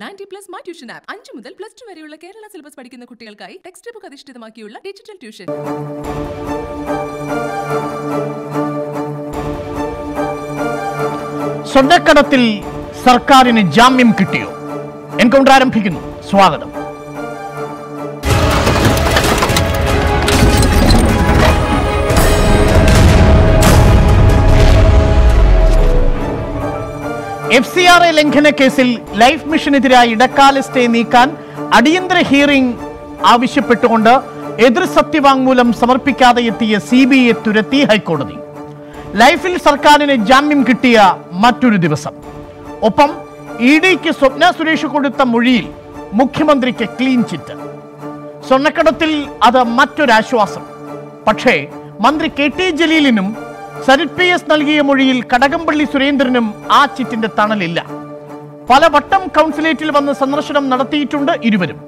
90+ My Tuition app 5 മുതൽ plus 2 വരെയുള്ള Kerala syllabus പഠിക്കുന്ന കുട്ടികൾക്കായി ടെക്സ്റ്റ് ബുക്ക് അധിഷ്ഠിതമാക്കിയുള്ള ഡിജിറ്റൽ ട്യൂഷൻ. സ്വർണ്ണക്കടത്തിൽ സർക്കാരിന് ജാമ്യം കിട്ടിയോ? എൻകൗണ്ടർ ആരംഭിക്കുന്നു. സ്വാഗതം. FCRA ലംഘന കേസിൽ ലൈഫ് മിഷനെതിരായി ഇടക്കാല സ്റ്റേ നീക്കാൻ അടിയന്തര ഹിയറിംഗ് ആവശ്യപ്പെട്ടുകൊണ്ട് എതിർ സത്യവാങ്മൂലം സമർപ്പിക്കാതെ എത്തിയ CBI തുരത്തി ഹൈക്കോടതി. ലൈഫിൽ സർക്കാരിന് ജാമ്യം കിട്ടിയ മറ്റൊരു ദിവസം. ഒപ്പം EDക്ക് സ്വപ്ന സുരേഷ് കൊടുത്ത മൊഴിയിൽ മുഖ്യമന്ത്രിക്ക് ക്ലീൻ ചിറ്റ്. സ്വർണ്ണക്കടത്തിൽ അത് മറ്റൊരാശ്വാസം. പക്ഷേ മന്ത്രി KT ജലീലിനും സരിത് PS നൽകിയ മൊഴിയിൽ കടകംപള്ളി സുരേന്ദ്രനും ആ ചിറ്റിന്റെ തണലില്ല. പലവട്ടം കൗൺസിലേറ്റിൽ വന്ന് സന്ദർശനം നടത്തിയിട്ടുണ്ട് ഇരുവരും.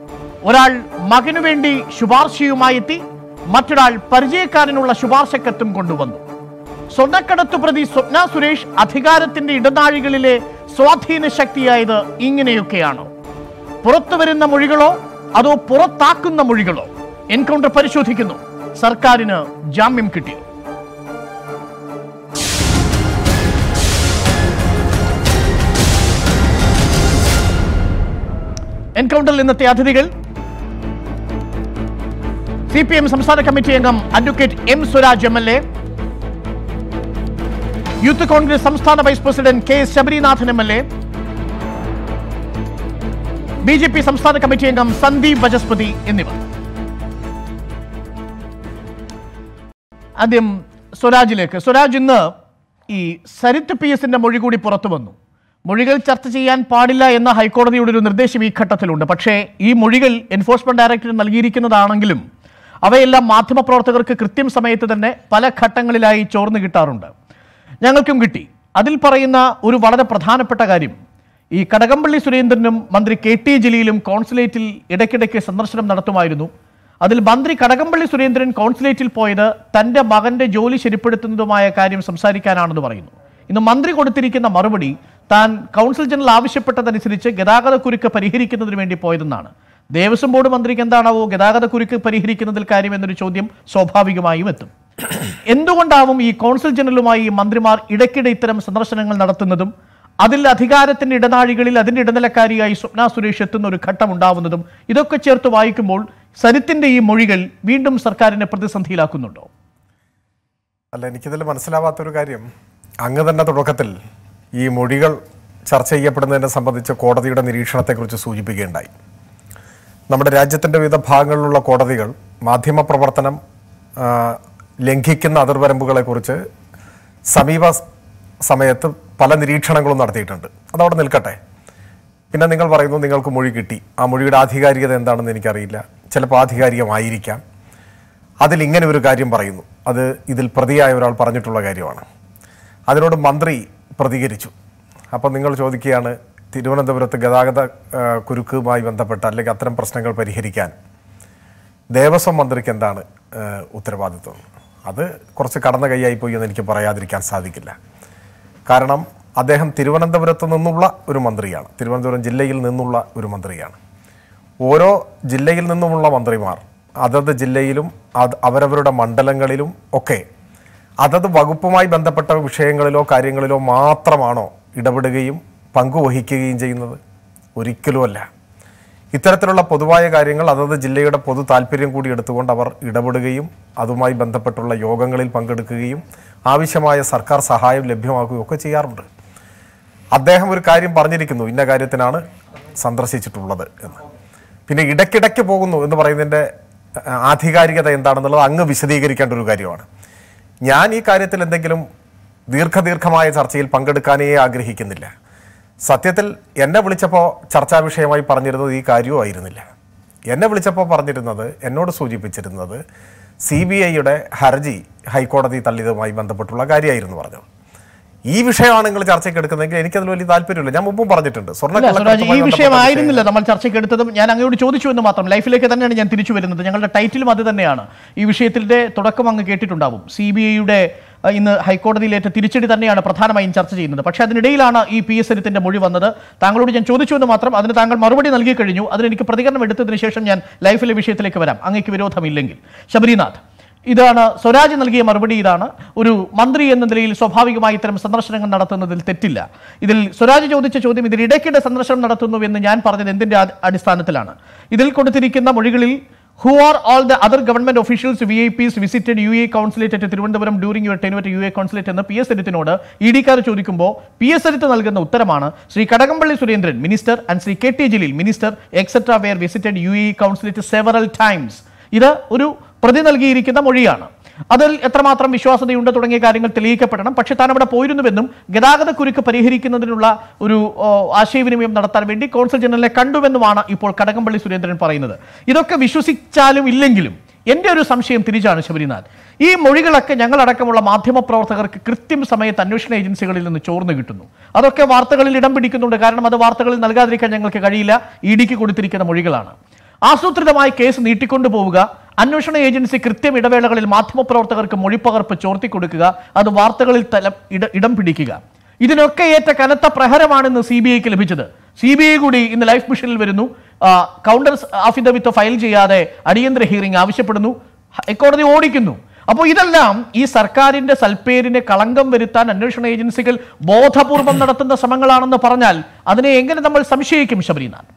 ഒരാൾ മകനു വേണ്ടി ശുപാർശയുമായി എത്തി, മറ്റൊരാൾ പരിചയക്കാരനുള്ള ശുപാർശ കത്തും കൊണ്ടുവന്നു. സ്വർണ്ണക്കടത്തു പ്രതി സ്വപ്ന സുരേഷ് അധികാരത്തിന്റെ ഇടനാഴികളിലെ സ്വാധീന ശക്തിയായത് ഇങ്ങനെയൊക്കെയാണോ? പുറത്തു വരുന്ന മൊഴികളോ അതോ പുറത്താക്കുന്ന മൊഴികളോ? എൻകൗണ്ടർ പരിശോധിക്കുന്നു. സർക്കാരിന് ജാമ്യം കിട്ടിയോ? എൻകൗണ്ടറിൽ ഇന്നത്തെ അതിഥികൾ CPM സംസ്ഥാന കമ്മിറ്റി അംഗം advocate M. Swaraj MLA, youth Congress സംസ്ഥാന vice president K. Sabarinathan MLA, BJP സംസ്ഥാന കമ്മിറ്റി അംഗം സന്ദീപ് വചസ്പതി എന്നിവർ. ആദ്യം സ്വരാജിലേക്ക്. സ്വരാജ്, ഇന്ന് ഈ സരിത് PS മൊഴി കൂടി പുറത്തു വന്നു. മൊഴികൾ ചർച്ച ചെയ്യാൻ പാടില്ല എന്ന ഹൈക്കോടതിയുടെ ഒരു നിർദ്ദേശം ഈ ഘട്ടത്തിലുണ്ട്. പക്ഷേ ഈ മൊഴികൾ എൻഫോഴ്സ്മെന്റ് ഡയറക്ടറേറ്റ് നൽകിയിരിക്കുന്നതാണെങ്കിലും അവയെല്ലാം മാധ്യമപ്രവർത്തകർക്ക് കൃത്യം സമയത്ത് തന്നെ പല ഘട്ടങ്ങളിലായി ചോർന്നു കിട്ടാറുണ്ട്. ഞങ്ങൾക്കും കിട്ടി. അതിൽ പറയുന്ന ഒരു വളരെ പ്രധാനപ്പെട്ട കാര്യം, ഈ കടകംപള്ളി സുരേന്ദ്രനും മന്ത്രി KT ജലീലും കോൺസുലേറ്റിൽ ഇടയ്ക്കിടയ്ക്ക് സന്ദർശനം നടത്തുമായിരുന്നു. അതിൽ മന്ത്രി കടകംപള്ളി സുരേന്ദ്രൻ കോൺസുലേറ്റിൽ പോയത് തൻ്റെ മകൻ്റെ ജോലി ശരിപ്പെടുത്തുന്നതുമായ കാര്യം സംസാരിക്കാനാണെന്ന് പറയുന്നു. ഇന്ന് മന്ത്രി കൊടുത്തിരിക്കുന്ന മറുപടി താൻ കൗൺസിൽ ജനറൽ ആവശ്യപ്പെട്ടതനുസരിച്ച് ഗതാഗതക്കുരുക്ക് പരിഹരിക്കുന്നതിന് വേണ്ടി പോയതെന്നാണ്. ദേവസ്വം ബോർഡ് മന്ത്രിക്ക് എന്താണാവോ ഗതാഗതക്കുരുക്ക് പരിഹരിക്കുന്നതിൽ കാര്യം എന്നൊരു ചോദ്യം സ്വാഭാവികമായും എത്തും. എന്തുകൊണ്ടാവും ഈ കൗൺസിൽ ജനറലുമായി മന്ത്രിമാർ ഇടയ്ക്കിടെ ഇത്തരം സന്ദർശനങ്ങൾ നടത്തുന്നതും അതിൽ അധികാരത്തിൻ്റെ ഇടനാഴികളിൽ അതിൻ്റെ ഇടനിലക്കാരിയായി സ്വപ്ന സുരേഷ് എത്തുന്ന ഒരു ഘട്ടം ഉണ്ടാവുന്നതും? ഇതൊക്കെ ചേർത്ത് വായിക്കുമ്പോൾ സരിത്തിൻ്റെ ഈ മൊഴികൾ വീണ്ടും സർക്കാരിനെ പ്രതിസന്ധിയിലാക്കുന്നുണ്ടോ? അല്ല, എനിക്കിതിൽ മനസ്സിലാവാത്തൊരു കാര്യം, അങ്ങ് തന്നെ തുടക്കത്തിൽ ഈ മൊഴികൾ ചർച്ച ചെയ്യപ്പെടുന്നതിനെ സംബന്ധിച്ച് കോടതിയുടെ നിരീക്ഷണത്തെക്കുറിച്ച് സൂചിപ്പിക്കുകയുണ്ടായി. നമ്മുടെ രാജ്യത്തിൻ്റെ വിവിധ ഭാഗങ്ങളിലുള്ള കോടതികൾ മാധ്യമപ്രവർത്തനം ലംഘിക്കുന്ന അതിർവരമ്പുകളെക്കുറിച്ച് സമീപ സമയത്ത് പല നിരീക്ഷണങ്ങളും നടത്തിയിട്ടുണ്ട്. അതവിടെ നിൽക്കട്ടെ. പിന്നെ നിങ്ങൾ പറയുന്നു നിങ്ങൾക്ക് മൊഴി കിട്ടി. ആ മൊഴിയുടെ ആധികാരികത എന്താണെന്ന് എനിക്കറിയില്ല. ചിലപ്പോൾ ആധികാരികമായിരിക്കാം. അതിലിങ്ങനെ ഒരു കാര്യം പറയുന്നു, അത് ഇതിൽ പ്രതിയായ ഒരാൾ പറഞ്ഞിട്ടുള്ള കാര്യമാണ്. അതിനോട് മന്ത്രി പ്രതികരിച്ചു. അപ്പം നിങ്ങൾ ചോദിക്കുകയാണ്, തിരുവനന്തപുരത്ത് ഗതാഗത കുരുക്കുമായി ബന്ധപ്പെട്ട അല്ലെങ്കിൽ അത്തരം പ്രശ്നങ്ങൾ പരിഹരിക്കാൻ ദേവസ്വം മന്ത്രിക്ക് എന്താണ് ഉത്തരവാദിത്വം? അത് കുറച്ച് കടന്ന കൈയായിപ്പോയി എന്ന് എനിക്ക് പറയാതിരിക്കാൻ സാധിക്കില്ല. കാരണം അദ്ദേഹം തിരുവനന്തപുരത്ത് നിന്നുള്ള ഒരു മന്ത്രിയാണ്, തിരുവനന്തപുരം ജില്ലയിൽ നിന്നുള്ള ഒരു മന്ത്രിയാണ്. ഓരോ ജില്ലയിൽ നിന്നുമുള്ള മന്ത്രിമാർ അതത് ജില്ലയിലും അവരവരുടെ മണ്ഡലങ്ങളിലും ഒക്കെ അതത് വകുപ്പുമായി ബന്ധപ്പെട്ട വിഷയങ്ങളിലോ കാര്യങ്ങളിലോ മാത്രമാണോ ഇടപെടുകയും പങ്കുവഹിക്കുകയും ചെയ്യുന്നത്? ഒരിക്കലുമല്ല. ഇത്തരത്തിലുള്ള പൊതുവായ കാര്യങ്ങൾ അതത് ജില്ലയുടെ പൊതു താല്പര്യം കൂടി എടുത്തുകൊണ്ട് അവർ ഇടപെടുകയും അതുമായി ബന്ധപ്പെട്ടുള്ള യോഗങ്ങളിൽ പങ്കെടുക്കുകയും ആവശ്യമായ സർക്കാർ സഹായം ലഭ്യമാക്കുകയും ഒക്കെ ചെയ്യാറുണ്ട്. അദ്ദേഹം ഒരു കാര്യം പറഞ്ഞിരിക്കുന്നു, ഇന്ന കാര്യത്തിനാണ് സന്ദർശിച്ചിട്ടുള്ളത് എന്ന്. പിന്നെ ഇടയ്ക്കിടയ്ക്ക് പോകുന്നു എന്ന് പറയുന്നതിൻ്റെ ആധികാരികത എന്താണെന്നുള്ളത് അങ്ങ് വിശദീകരിക്കേണ്ട ഒരു കാര്യമാണ്. ഞാൻ ഈ കാര്യത്തിൽ എന്തെങ്കിലും ദീർഘമായ ചർച്ചയിൽ പങ്കെടുക്കാനേ ആഗ്രഹിക്കുന്നില്ല. സത്യത്തിൽ എന്നെ വിളിച്ചപ്പോൾ ചർച്ചാ വിഷയമായി പറഞ്ഞിരുന്നത് ഈ കാര്യവും ആയിരുന്നില്ല. എന്നെ വിളിച്ചപ്പോൾ പറഞ്ഞിരുന്നത്, എന്നോട് സൂചിപ്പിച്ചിരുന്നത് CBIയുടെ ഹർജി ഹൈക്കോടതി തള്ളിയതുമായി ബന്ധപ്പെട്ടുള്ള കാര്യമായിരുന്നു പറഞ്ഞത്. ഈ വിഷയമാണ് നിങ്ങൾ ചർച്ചയ്ക്ക് എടുക്കുന്നതെങ്കിൽ എനിക്കതിൽ വലിയ താല്പര്യമില്ല. ഞാൻ മുമ്പും പറഞ്ഞിട്ടുണ്ട്, സ്വർണ്ണ ഈ വിഷയമായിരുന്നില്ല നമ്മൾ ചർച്ചയ്ക്ക് എടുത്തതും. ഞാൻ അങ്ങോട്ട് ചോദിച്ചു എന്ന് മാത്രം. ലൈഫിലേക്ക് തന്നെയാണ് ഞാൻ തിരിച്ചു വരുന്നത്. ഞങ്ങളുടെ ടൈറ്റിലും അത് തന്നെയാണ്. ഈ വിഷയത്തിൻ്റെ തുടക്കം അങ്ങ് കേട്ടിട്ടുണ്ടാവും. സി ബി ഐയുടെ ഇന്ന് ഹൈക്കോടതിയിലേറ്റ തിരിച്ചടി തന്നെയാണ് പ്രധാനമായും ചർച്ച ചെയ്യുന്നത്. പക്ഷേ അതിനിടയിലാണ് ഈ പി എസ് എല്ലിൻ്റെ മൊഴി വന്നത്. താങ്കളോട് ഞാൻ ചോദിച്ചു എന്ന് മാത്രം. അതിന് താങ്കൾ മറുപടി നൽകി കഴിഞ്ഞു. അതിനെനിക്ക് പ്രതികരണം എടുത്തതിന് ശേഷം ഞാൻ ലൈഫിലെ വിഷയത്തിലേക്ക് വരാം, അങ്ങേക്ക് വിരോധമില്ലെങ്കിൽ. ശബരിനാഥ്, ഇതാണ് സ്വരാജ് നൽകിയ മറുപടി. ഇതാണ് ഒരു മന്ത്രി എന്ന നിലയിൽ സ്വാഭാവികമായി ഇത്തരം സന്ദർശനങ്ങൾ നടത്തുന്നതിൽ തെറ്റില്ല. ഇതിൽ സ്വരാജ് ചോദിച്ച ചോദ്യം, ഇതിൽ ഇടയ്ക്കിടെ സന്ദർശനം നടത്തുന്നു എന്ന് ഞാൻ പറഞ്ഞത് എന്തിൻ്റെ അടിസ്ഥാനത്തിലാണ്? ഇതിൽ കൊടുത്തിരിക്കുന്ന മൊഴികളിൽ Who are all the other government officials, VIPs visited UAE consulate at Thiruvananthapuram during your tenure at UAE consulate എന്ന് പി എസ് എലിത്തിനോട് ഇ ഡിക്കാർ ചോദിക്കുമ്പോൾ പി എസ് എലിത്ത് നൽകുന്ന ഉത്തരമാണ്, Shri Kadakampally Surendran minister and Shri K T Jaleel minister etcetera were visited UAE consulate several times. ഇത് ഒരു പ്രതി നൽകിയിരിക്കുന്ന മൊഴിയാണ്. അതിൽ എത്രമാത്രം വിശ്വാസ്യതയുണ്ട് തുടങ്ങിയ കാര്യങ്ങൾ തെളിയിക്കപ്പെടണം. പക്ഷേ താൻ അവിടെ പോയിരുന്നുവെന്നും ഗതാഗതക്കുരുക്ക് പരിഹരിക്കുന്നതിനുള്ള ഒരു ആശയവിനിമയം നടത്താൻ വേണ്ടി കോൺസൽ ജനറലിനെ കണ്ടുവെന്നുമാണ് ഇപ്പോൾ കടകംപള്ളി സുരേന്ദ്രൻ പറയുന്നത്. ഇതൊക്കെ വിശ്വസിച്ചാലും ഇല്ലെങ്കിലും എൻ്റെ ഒരു സംശയം തിരിച്ചാണ് ശബരിനാഥ്. ഈ മൊഴികളൊക്കെ ഞങ്ങളടക്കമുള്ള മാധ്യമപ്രവർത്തകർക്ക് കൃത്യം സമയത്ത് അന്വേഷണ ഏജൻസികളിൽ നിന്ന് ചോർന്നു കിട്ടുന്നു. അതൊക്കെ വാർത്തകളിൽ ഇടം പിടിക്കുന്നുണ്ട്. കാരണം അത് വാർത്തകളിൽ നൽകാതിരിക്കാൻ ഞങ്ങൾക്ക് കഴിയില്ല. ഇ ഡിക്ക് കൊടുത്തിരിക്കുന്ന മൊഴികളാണ്. ആസൂത്രിതമായി കേസ് നീട്ടിക്കൊണ്ടുപോവുക, അന്വേഷണ ഏജൻസി കൃത്യം ഇടവേളകളിൽ മാധ്യമപ്രവർത്തകർക്ക് മൊഴിപ്പകർപ്പ് ചോർത്തി കൊടുക്കുക, അത് വാർത്തകളിൽ ഇടം പിടിക്കുക, ഇതിനൊക്കെ ഏറ്റ കനത്ത പ്രഹരമാണ് ഇന്ന് സി ബി ഐക്ക് ലഭിച്ചത്. സി ബി ഐ കൂടി ഇന്ന് ലൈഫ് മിഷനിൽ വരുന്നു. കൗണ്ടർ അഫിഡവിറ്റ് ഫയൽ ചെയ്യാതെ അടിയന്തര ഹിയറിംഗ് ആവശ്യപ്പെടുന്നു. ഹൈക്കോടതി ഓടിക്കുന്നു. അപ്പോൾ ഇതെല്ലാം ഈ സർക്കാരിൻ്റെ സൽപ്പേരിന് കളങ്കം വരുത്താൻ അന്വേഷണ ഏജൻസികൾ ബോധപൂർവം നടത്തുന്ന ശ്രമങ്ങളാണെന്ന് പറഞ്ഞാൽ അതിനെ എങ്ങനെ നമ്മൾ സംശയിക്കും ശബരിനാഥ്?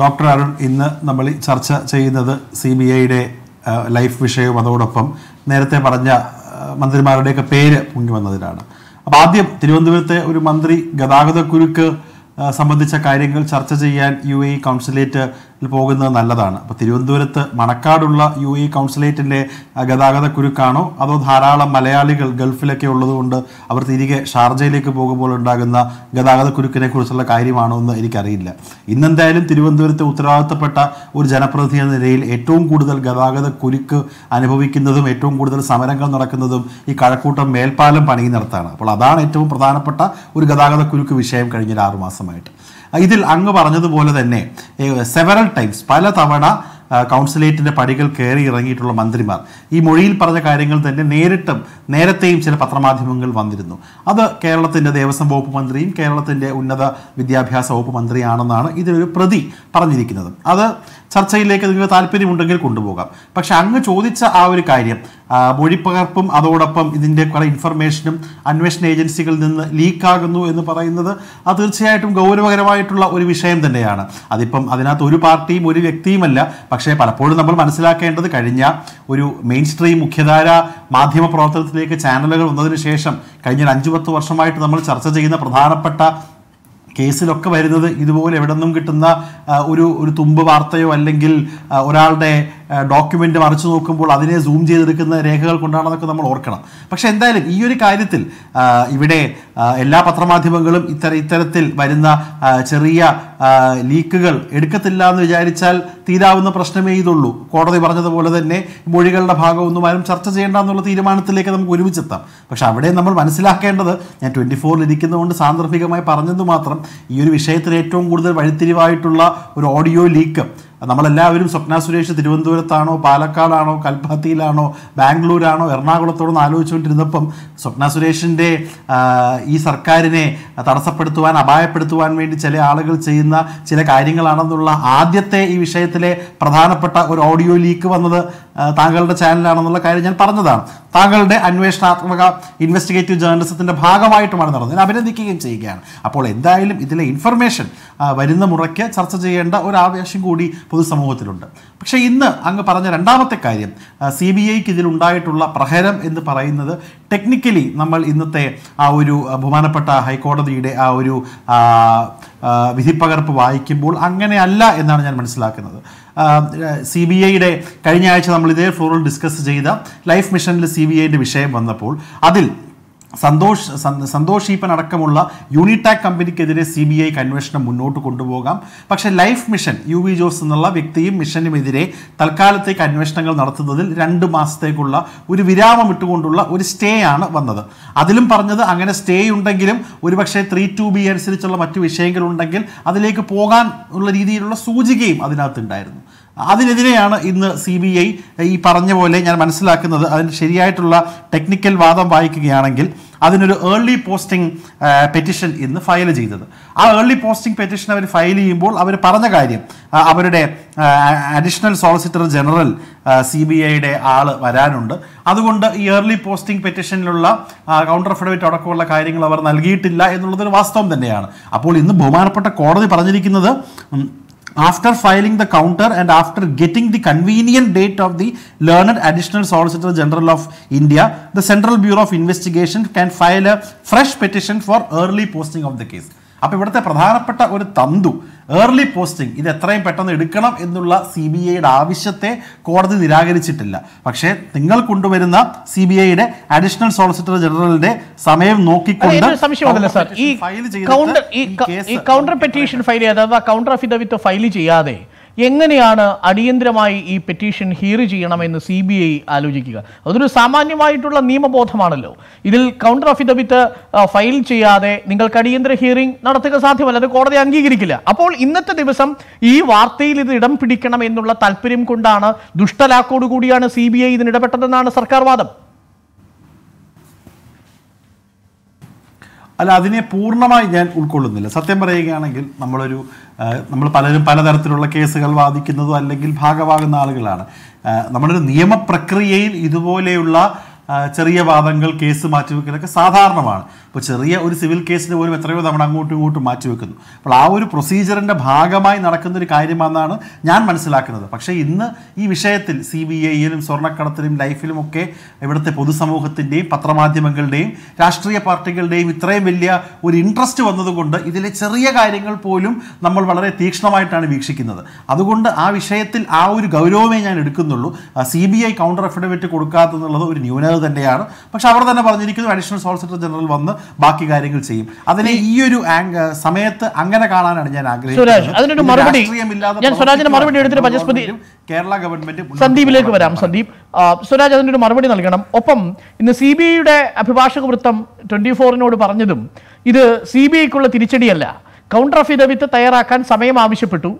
ഡോക്ടർ അരുൺ, ഇന്ന് നമ്മൾ ചർച്ച ചെയ്യുന്നത് സി ബി ഐയുടെ ലൈഫ് വിഷയവും അതോടൊപ്പം നേരത്തെ പറഞ്ഞ മന്ത്രിമാരുടെയൊക്കെ പേര് മുങ്ങി വന്നതിനാണ്. അപ്പോൾ ആദ്യം തിരുവനന്തപുരത്തെ ഒരു മന്ത്രി ഗതാഗതക്കുരുക്ക് സംബന്ധിച്ച കാര്യങ്ങൾ ചർച്ച ചെയ്യാൻ UAE കൗൺസിലേറ്റിൽ പോകുന്നത് നല്ലതാണ്. അപ്പോൾ തിരുവനന്തപുരത്ത് മണക്കാടുള്ള UAE കൗൺസിലേറ്റിൻ്റെ ഗതാഗതക്കുരുക്കാണോ, അതോ ധാരാളം മലയാളികൾ ഗൾഫിലൊക്കെ ഉള്ളതുകൊണ്ട് അവർ തിരികെ ഷാർജയിലേക്ക് പോകുമ്പോൾ ഉണ്ടാകുന്ന ഗതാഗതക്കുരുക്കിനെ കുറിച്ചുള്ള കാര്യമാണോ എന്ന് എനിക്കറിയില്ല. ഇന്നെന്തായാലും തിരുവനന്തപുരത്തെ ഉത്തരവാദിത്തപ്പെട്ട ഒരു ജനപ്രതിനിധി എന്ന നിലയിൽ ഏറ്റവും കൂടുതൽ ഗതാഗതക്കുരുക്ക് അനുഭവിക്കുന്നതും ഏറ്റവും കൂടുതൽ സമരങ്ങൾ നടക്കുന്നതും ഈ കഴക്കൂട്ടം മേൽപ്പാലം പണിയുന്നിടത്താണ്. അപ്പോൾ അതാണ് ഏറ്റവും പ്രധാനപ്പെട്ട ഒരു ഗതാഗതക്കുരുക്ക് വിഷയം കഴിഞ്ഞ 6 മാസം. ഇതിൽ അങ്ങ് പറഞ്ഞതുപോലെ തന്നെ സെവറൽ ടൈംസ്, പല തവണ കൗൺസിലേറ്റിൻ്റെ പടികൾ കയറി ഇറങ്ങിയിട്ടുള്ള മന്ത്രിമാർ ഈ മൊഴിയിൽ പറഞ്ഞ കാര്യങ്ങൾ തന്നെ നേരിട്ടും നേരത്തെയും ചില പത്രമാധ്യമങ്ങൾ വന്നിരുന്നു. അത് കേരളത്തിൻ്റെ ദേവസ്വം വകുപ്പ് മന്ത്രിയും കേരളത്തിൻ്റെ ഉന്നത വിദ്യാഭ്യാസ വകുപ്പ് മന്ത്രിയാണെന്നാണ് ഇതിലൊരു പ്രതി പറഞ്ഞിരിക്കുന്നത്. അത് ചർച്ചയിലേക്ക് നിങ്ങൾക്ക് താല്പര്യമുണ്ടെങ്കിൽ കൊണ്ടുപോകാം. പക്ഷെ അങ്ങ് ചോദിച്ച ആ ഒരു കാര്യം, മൊഴിപ്പകർപ്പും അതോടൊപ്പം ഇതിൻ്റെ കുറേ ഇൻഫർമേഷനും അന്വേഷണ ഏജൻസികളിൽ നിന്ന് ലീക്കാകുന്നു എന്ന് പറയുന്നത് അത് തീർച്ചയായിട്ടും ഗൗരവകരമായിട്ടുള്ള ഒരു വിഷയം തന്നെയാണ്. അതിപ്പം അതിനകത്ത് ഒരു പാർട്ടിയും ഒരു വ്യക്തിയുമല്ല. പക്ഷേ പലപ്പോഴും നമ്മൾ മനസ്സിലാക്കേണ്ടത്, കഴിഞ്ഞ ഒരു മെയിൻ സ്ട്രീം മുഖ്യധാര മാധ്യമ പ്രവർത്തനത്തിലേക്ക് ചാനലുകൾ വന്നതിന് ശേഷം കഴിഞ്ഞ 5-10 വർഷമായിട്ട് നമ്മൾ ചർച്ച ചെയ്യുന്ന പ്രധാനപ്പെട്ട കേസിലൊക്കെ വരുന്നത് ഇതുപോലെ എവിടെ നിന്നും കിട്ടുന്ന ഒരു തുമ്പ് വാർത്തയോ അല്ലെങ്കിൽ ഒരാളുടെ ഡോക്യുമെൻ്റ് മറിച്ചു നോക്കുമ്പോൾ അതിനെ സൂം ചെയ്തെടുക്കുന്ന രേഖകൾ കൊണ്ടാണെന്നൊക്കെ നമ്മൾ ഓർക്കണം. പക്ഷേ എന്തായാലും ഈ ഒരു കാര്യത്തിൽ ഇവിടെ എല്ലാ പത്രമാധ്യമങ്ങളും ഇത്തരത്തിൽ വരുന്ന ചെറിയ ലീക്കുകൾ എടുക്കത്തില്ല എന്ന് വിചാരിച്ചാൽ തീരാവുന്ന പ്രശ്നമേ ഇതുള്ളൂ. കോടതി പറഞ്ഞതുപോലെ തന്നെ മൊഴികളുടെ ഭാഗമൊന്നും ആരും ചർച്ച ചെയ്യേണ്ട എന്നുള്ള തീരുമാനത്തിലേക്ക് നമുക്ക് ഒരുമിച്ചെത്താം. പക്ഷേ അവിടെ നമ്മൾ മനസ്സിലാക്കേണ്ടത്, ഞാൻ 24 ഇരിക്കുന്നതുകൊണ്ട് സാന്ദർഭികമായി പറഞ്ഞത് മാത്രം, ഈ ഒരു വിഷയത്തിൽ ഏറ്റവും കൂടുതൽ വഴിത്തിരിവായിട്ടുള്ള ഒരു ഓഡിയോ ലീക്ക് നമ്മളെല്ലാവരും സ്വപ്ന സുരേഷ് തിരുവനന്തപുരത്താണോ പാലക്കാടാണോ കൽപ്പാത്തിയിലാണോ ബാംഗ്ലൂരാണോ എറണാകുളത്തോടൊന്ന് ആലോചിച്ചുകൊണ്ടിരുന്നപ്പം സ്വപ്ന സുരേഷിൻ്റെ ഈ സർക്കാരിനെ തടസ്സപ്പെടുത്തുവാൻ അപായപ്പെടുത്തുവാൻ വേണ്ടി ചില ആളുകൾ ചെയ്യുന്ന ചില കാര്യങ്ങളാണെന്നുള്ള ആദ്യത്തെ ഈ വിഷയത്തിലെ പ്രധാനപ്പെട്ട ഒരു ഓഡിയോ ലീക്ക് വന്നത് താങ്കളുടെ ചാനലാണെന്നുള്ള കാര്യം ഞാൻ പറഞ്ഞതാണ്. താങ്കളുടെ അന്വേഷണാത്മക ഇൻവെസ്റ്റിഗേറ്റീവ് ജേർണലിസത്തിൻ്റെ ഭാഗമായിട്ടുമാണ് നടന്നത്. ഞാൻ അഭിനന്ദിക്കുകയും ചെയ്യുകയാണ്. അപ്പോൾ എന്തായാലും ഇതിലെ ഇൻഫർമേഷൻ വരുന്ന മുറയ്ക്ക് ചർച്ച ചെയ്യേണ്ട ഒരു ആവശ്യം കൂടി പൊതുസമൂഹത്തിലുണ്ട്. പക്ഷേ ഇന്ന് അങ്ങ് പറഞ്ഞ രണ്ടാമത്തെ കാര്യം, സി ബി ഐക്ക് ഇതിലുണ്ടായിട്ടുള്ള പ്രഹരം എന്ന് പറയുന്നത് ടെക്നിക്കലി നമ്മൾ ഇന്നത്തെ ആ ഒരു ബഹുമാനപ്പെട്ട ഹൈക്കോടതിയുടെ ആ ഒരു വിധിപ്പകർപ്പ് വായിക്കുമ്പോൾ അങ്ങനെയല്ല എന്നാണ് ഞാൻ മനസ്സിലാക്കുന്നത്. സി ബി ഐയുടെ കഴിഞ്ഞ ആഴ്ച നമ്മൾ ഇതേ ഫ്ലോറിൽ ഡിസ്കസ് ചെയ്ത ലൈഫ് മിഷനിൽ CBIയുടെ വിഷയം വന്നപ്പോൾ അതിൽ സന്തോഷ് ഈപ്പൻ അടക്കമുള്ള യൂണിടാക് കമ്പനിക്കെതിരെ CBI അന്വേഷണം മുന്നോട്ട് കൊണ്ടുപോകാം. പക്ഷേ ലൈഫ് മിഷൻ UV ജോസ് എന്നുള്ള വ്യക്തിയും മിഷനുമെതിരെ തൽക്കാലത്തേക്ക് അന്വേഷണങ്ങൾ നടത്തുന്നതിൽ 2 മാസത്തേക്കുള്ള ഒരു വിരാമം ഇട്ടുകൊണ്ടുള്ള ഒരു സ്റ്റേ ആണ് വന്നത്. അതിലും പറഞ്ഞത് അങ്ങനെ സ്റ്റേ ഉണ്ടെങ്കിലും ഒരുപക്ഷെ 3(2)B അനുസരിച്ചുള്ള മറ്റു വിഷയങ്ങളുണ്ടെങ്കിൽ അതിലേക്ക് പോകാൻ ഉള്ള രീതിയിലുള്ള സൂചികയും അതിനകത്തുണ്ടായിരുന്നു. അതിനെതിരെയാണ് ഇന്ന് CBI ഈ പറഞ്ഞ പോലെ ഞാൻ മനസ്സിലാക്കുന്നത് അതിന് ശരിയായിട്ടുള്ള ടെക്നിക്കൽ വാദം വായിക്കുകയാണെങ്കിൽ അതിനൊരു ഏർലി പോസ്റ്റിംഗ് പെറ്റീഷൻ ഇന്ന് ഫയൽ ചെയ്തത്. ആ ഏർലി പോസ്റ്റിംഗ് പെറ്റീഷൻ അവർ ഫയൽ ചെയ്യുമ്പോൾ അവർ പറഞ്ഞ കാര്യം അവരുടെ അഡീഷണൽ സോളിസിറ്റർ ജനറൽ CBIയുടെ ആൾ വരാനുണ്ട്, അതുകൊണ്ട് ഈ ഏർലി പോസ്റ്റിംഗ് പെറ്റീഷനിലുള്ള കൗണ്ടർ അഫിഡവിറ്റ് അടക്കമുള്ള കാര്യങ്ങൾ അവർ നൽകിയിട്ടില്ല എന്നുള്ളതൊരു വാസ്തവം തന്നെയാണ്. അപ്പോൾ ഇന്ന് ബഹുമാനപ്പെട്ട കോടതി പറഞ്ഞിരിക്കുന്നത് after filing the counter and after getting the convenient date of the learned additional solicitor general of India, the Central Bureau of Investigation can file a fresh petition for early posting of the case. അപ്പോൾ ഇവിടുത്തെ പ്രധാനപ്പെട്ട ഒരു തന്തു early posting ഇത് എത്രയും പെട്ടെന്ന് എടുക്കണം എന്നുള്ള CBIയുടെ ആവശ്യത്തെ കോടതി നിരാകരിച്ചിട്ടില്ല. പക്ഷേ നിങ്ങൾ കൊണ്ടുവരുന്ന CBIയുടെ അഡീഷണൽ സോളിസിറ്റർ ജനറലിന്റെ സമയം നോക്കിക്കൊണ്ട് ഈ കൗണ്ടർ പെറ്റീഷൻ ഫയൽ ചെയ്യാതെ അഥവാ കൗണ്ടർ അഫിഡവിറ്റ് ഫയൽ ചെയ്യാതെ എങ്ങനെയാണ് അടിയന്തരമായി ഈ പെറ്റീഷൻ ഹിയർ ചെയ്യണമെന്ന് CBI ആലോചിക്കുക. അതൊരു സാമാന്യമായിട്ടുള്ള നിയമബോധമാണല്ലോ. ഇതിൽ കൗണ്ടർ അഫിഡവിറ്റ് ഫയൽ ചെയ്യാതെ നിങ്ങൾക്ക് അടിയന്തര ഹിയറിംഗ് നടത്തുക സാധ്യമല്ല, അത് കോടതി അംഗീകരിക്കില്ല. അപ്പോൾ ഇന്നത്തെ ദിവസം ഈ വാർത്തയിൽ ഇത് ഇടം പിടിക്കണം എന്നുള്ള താല്പര്യം കൊണ്ടാണ്, ദുഷ്ടലാക്കോടുകൂടിയാണ് CBI ഇതിനിടപെട്ടതെന്നാണ് സർക്കാർ വാദം. അല്ല, അതിനെ പൂർണ്ണമായി ഞാൻ ഉൾക്കൊള്ളുന്നില്ല. സത്യം പറയുകയാണെങ്കിൽ നമ്മൾ പലരും പലതരത്തിലുള്ള കേസുകൾ വാദിക്കുന്നതോ അല്ലെങ്കിൽ ഭാഗമാകുന്ന ആളുകളാണ്. നമ്മളൊരു നിയമപ്രക്രിയയിൽ ഇതുപോലെയുള്ള ചെറിയ വാദങ്ങൾ കേസ് മാറ്റിവെക്കലൊക്കെ സാധാരണമാണ്. ഇപ്പോൾ ചെറിയ ഒരു സിവിൽ കേസിന് പോലും എത്രയോ തവണ അങ്ങോട്ടും ഇങ്ങോട്ടും മാറ്റിവെക്കുന്നു. അപ്പോൾ ആ ഒരു പ്രൊസീജിയറിൻ്റെ ഭാഗമായി നടക്കുന്നൊരു കാര്യമാണെന്നാണ് ഞാൻ മനസ്സിലാക്കുന്നത്. പക്ഷേ ഇന്ന് ഈ വിഷയത്തിൽ CBIയിലും സ്വർണ്ണക്കടത്തിലും ലൈഫിലും ഒക്കെ ഇവിടുത്തെ പൊതുസമൂഹത്തിൻ്റെയും പത്രമാധ്യമങ്ങളുടെയും രാഷ്ട്രീയ പാർട്ടികളുടെയും ഇത്രയും വലിയ ഒരു ഇൻട്രസ്റ്റ് വന്നതുകൊണ്ട് ഇതിലെ ചെറിയ കാര്യങ്ങൾ പോലും നമ്മൾ വളരെ തീക്ഷ്ണമായിട്ടാണ് വീക്ഷിക്കുന്നത്. അതുകൊണ്ട് ആ വിഷയത്തിൽ ആ ഒരു ഗൗരവമേ ഞാൻ എടുക്കുന്നുള്ളൂ. CBI കൗണ്ടർ അഫിഡവിറ്റ് കൊടുക്കാത്തതെന്നുള്ളത് ഒരു ന്യൂനത തന്നെയാണ്. പക്ഷെ അവർ തന്നെ പറഞ്ഞിരിക്കുന്നു അഡീഷണൽ സോളിസിറ്റർ ജനറൽ വന്ന് ബാക്കി കാര്യങ്ങൾ ചെയ്യും. അതിനെ ഈ ഒരു സമയത്ത് അങ്ങനെ കാണാനാണ് ഞാൻ ആഗ്രഹിക്കുന്നത്. കേരള ഗവൺമെന്റ് സന്ദീപിലേക്ക് വരാം. സന്ദീപ്, സുരാജ് അതിനൊരു മറുപടി നൽകണം. ഒപ്പം ഇന്ന് CBIയുടെ അഭിഭാഷക വൃത്തം 24-നോട് പറഞ്ഞതും ഇത് CBIക്കുള്ള തിരിച്ചടിയല്ല. കൗണ്ടർ അഫിഡവിറ്റ് തയ്യാറാക്കാൻ സമയം ആവശ്യപ്പെട്ടു.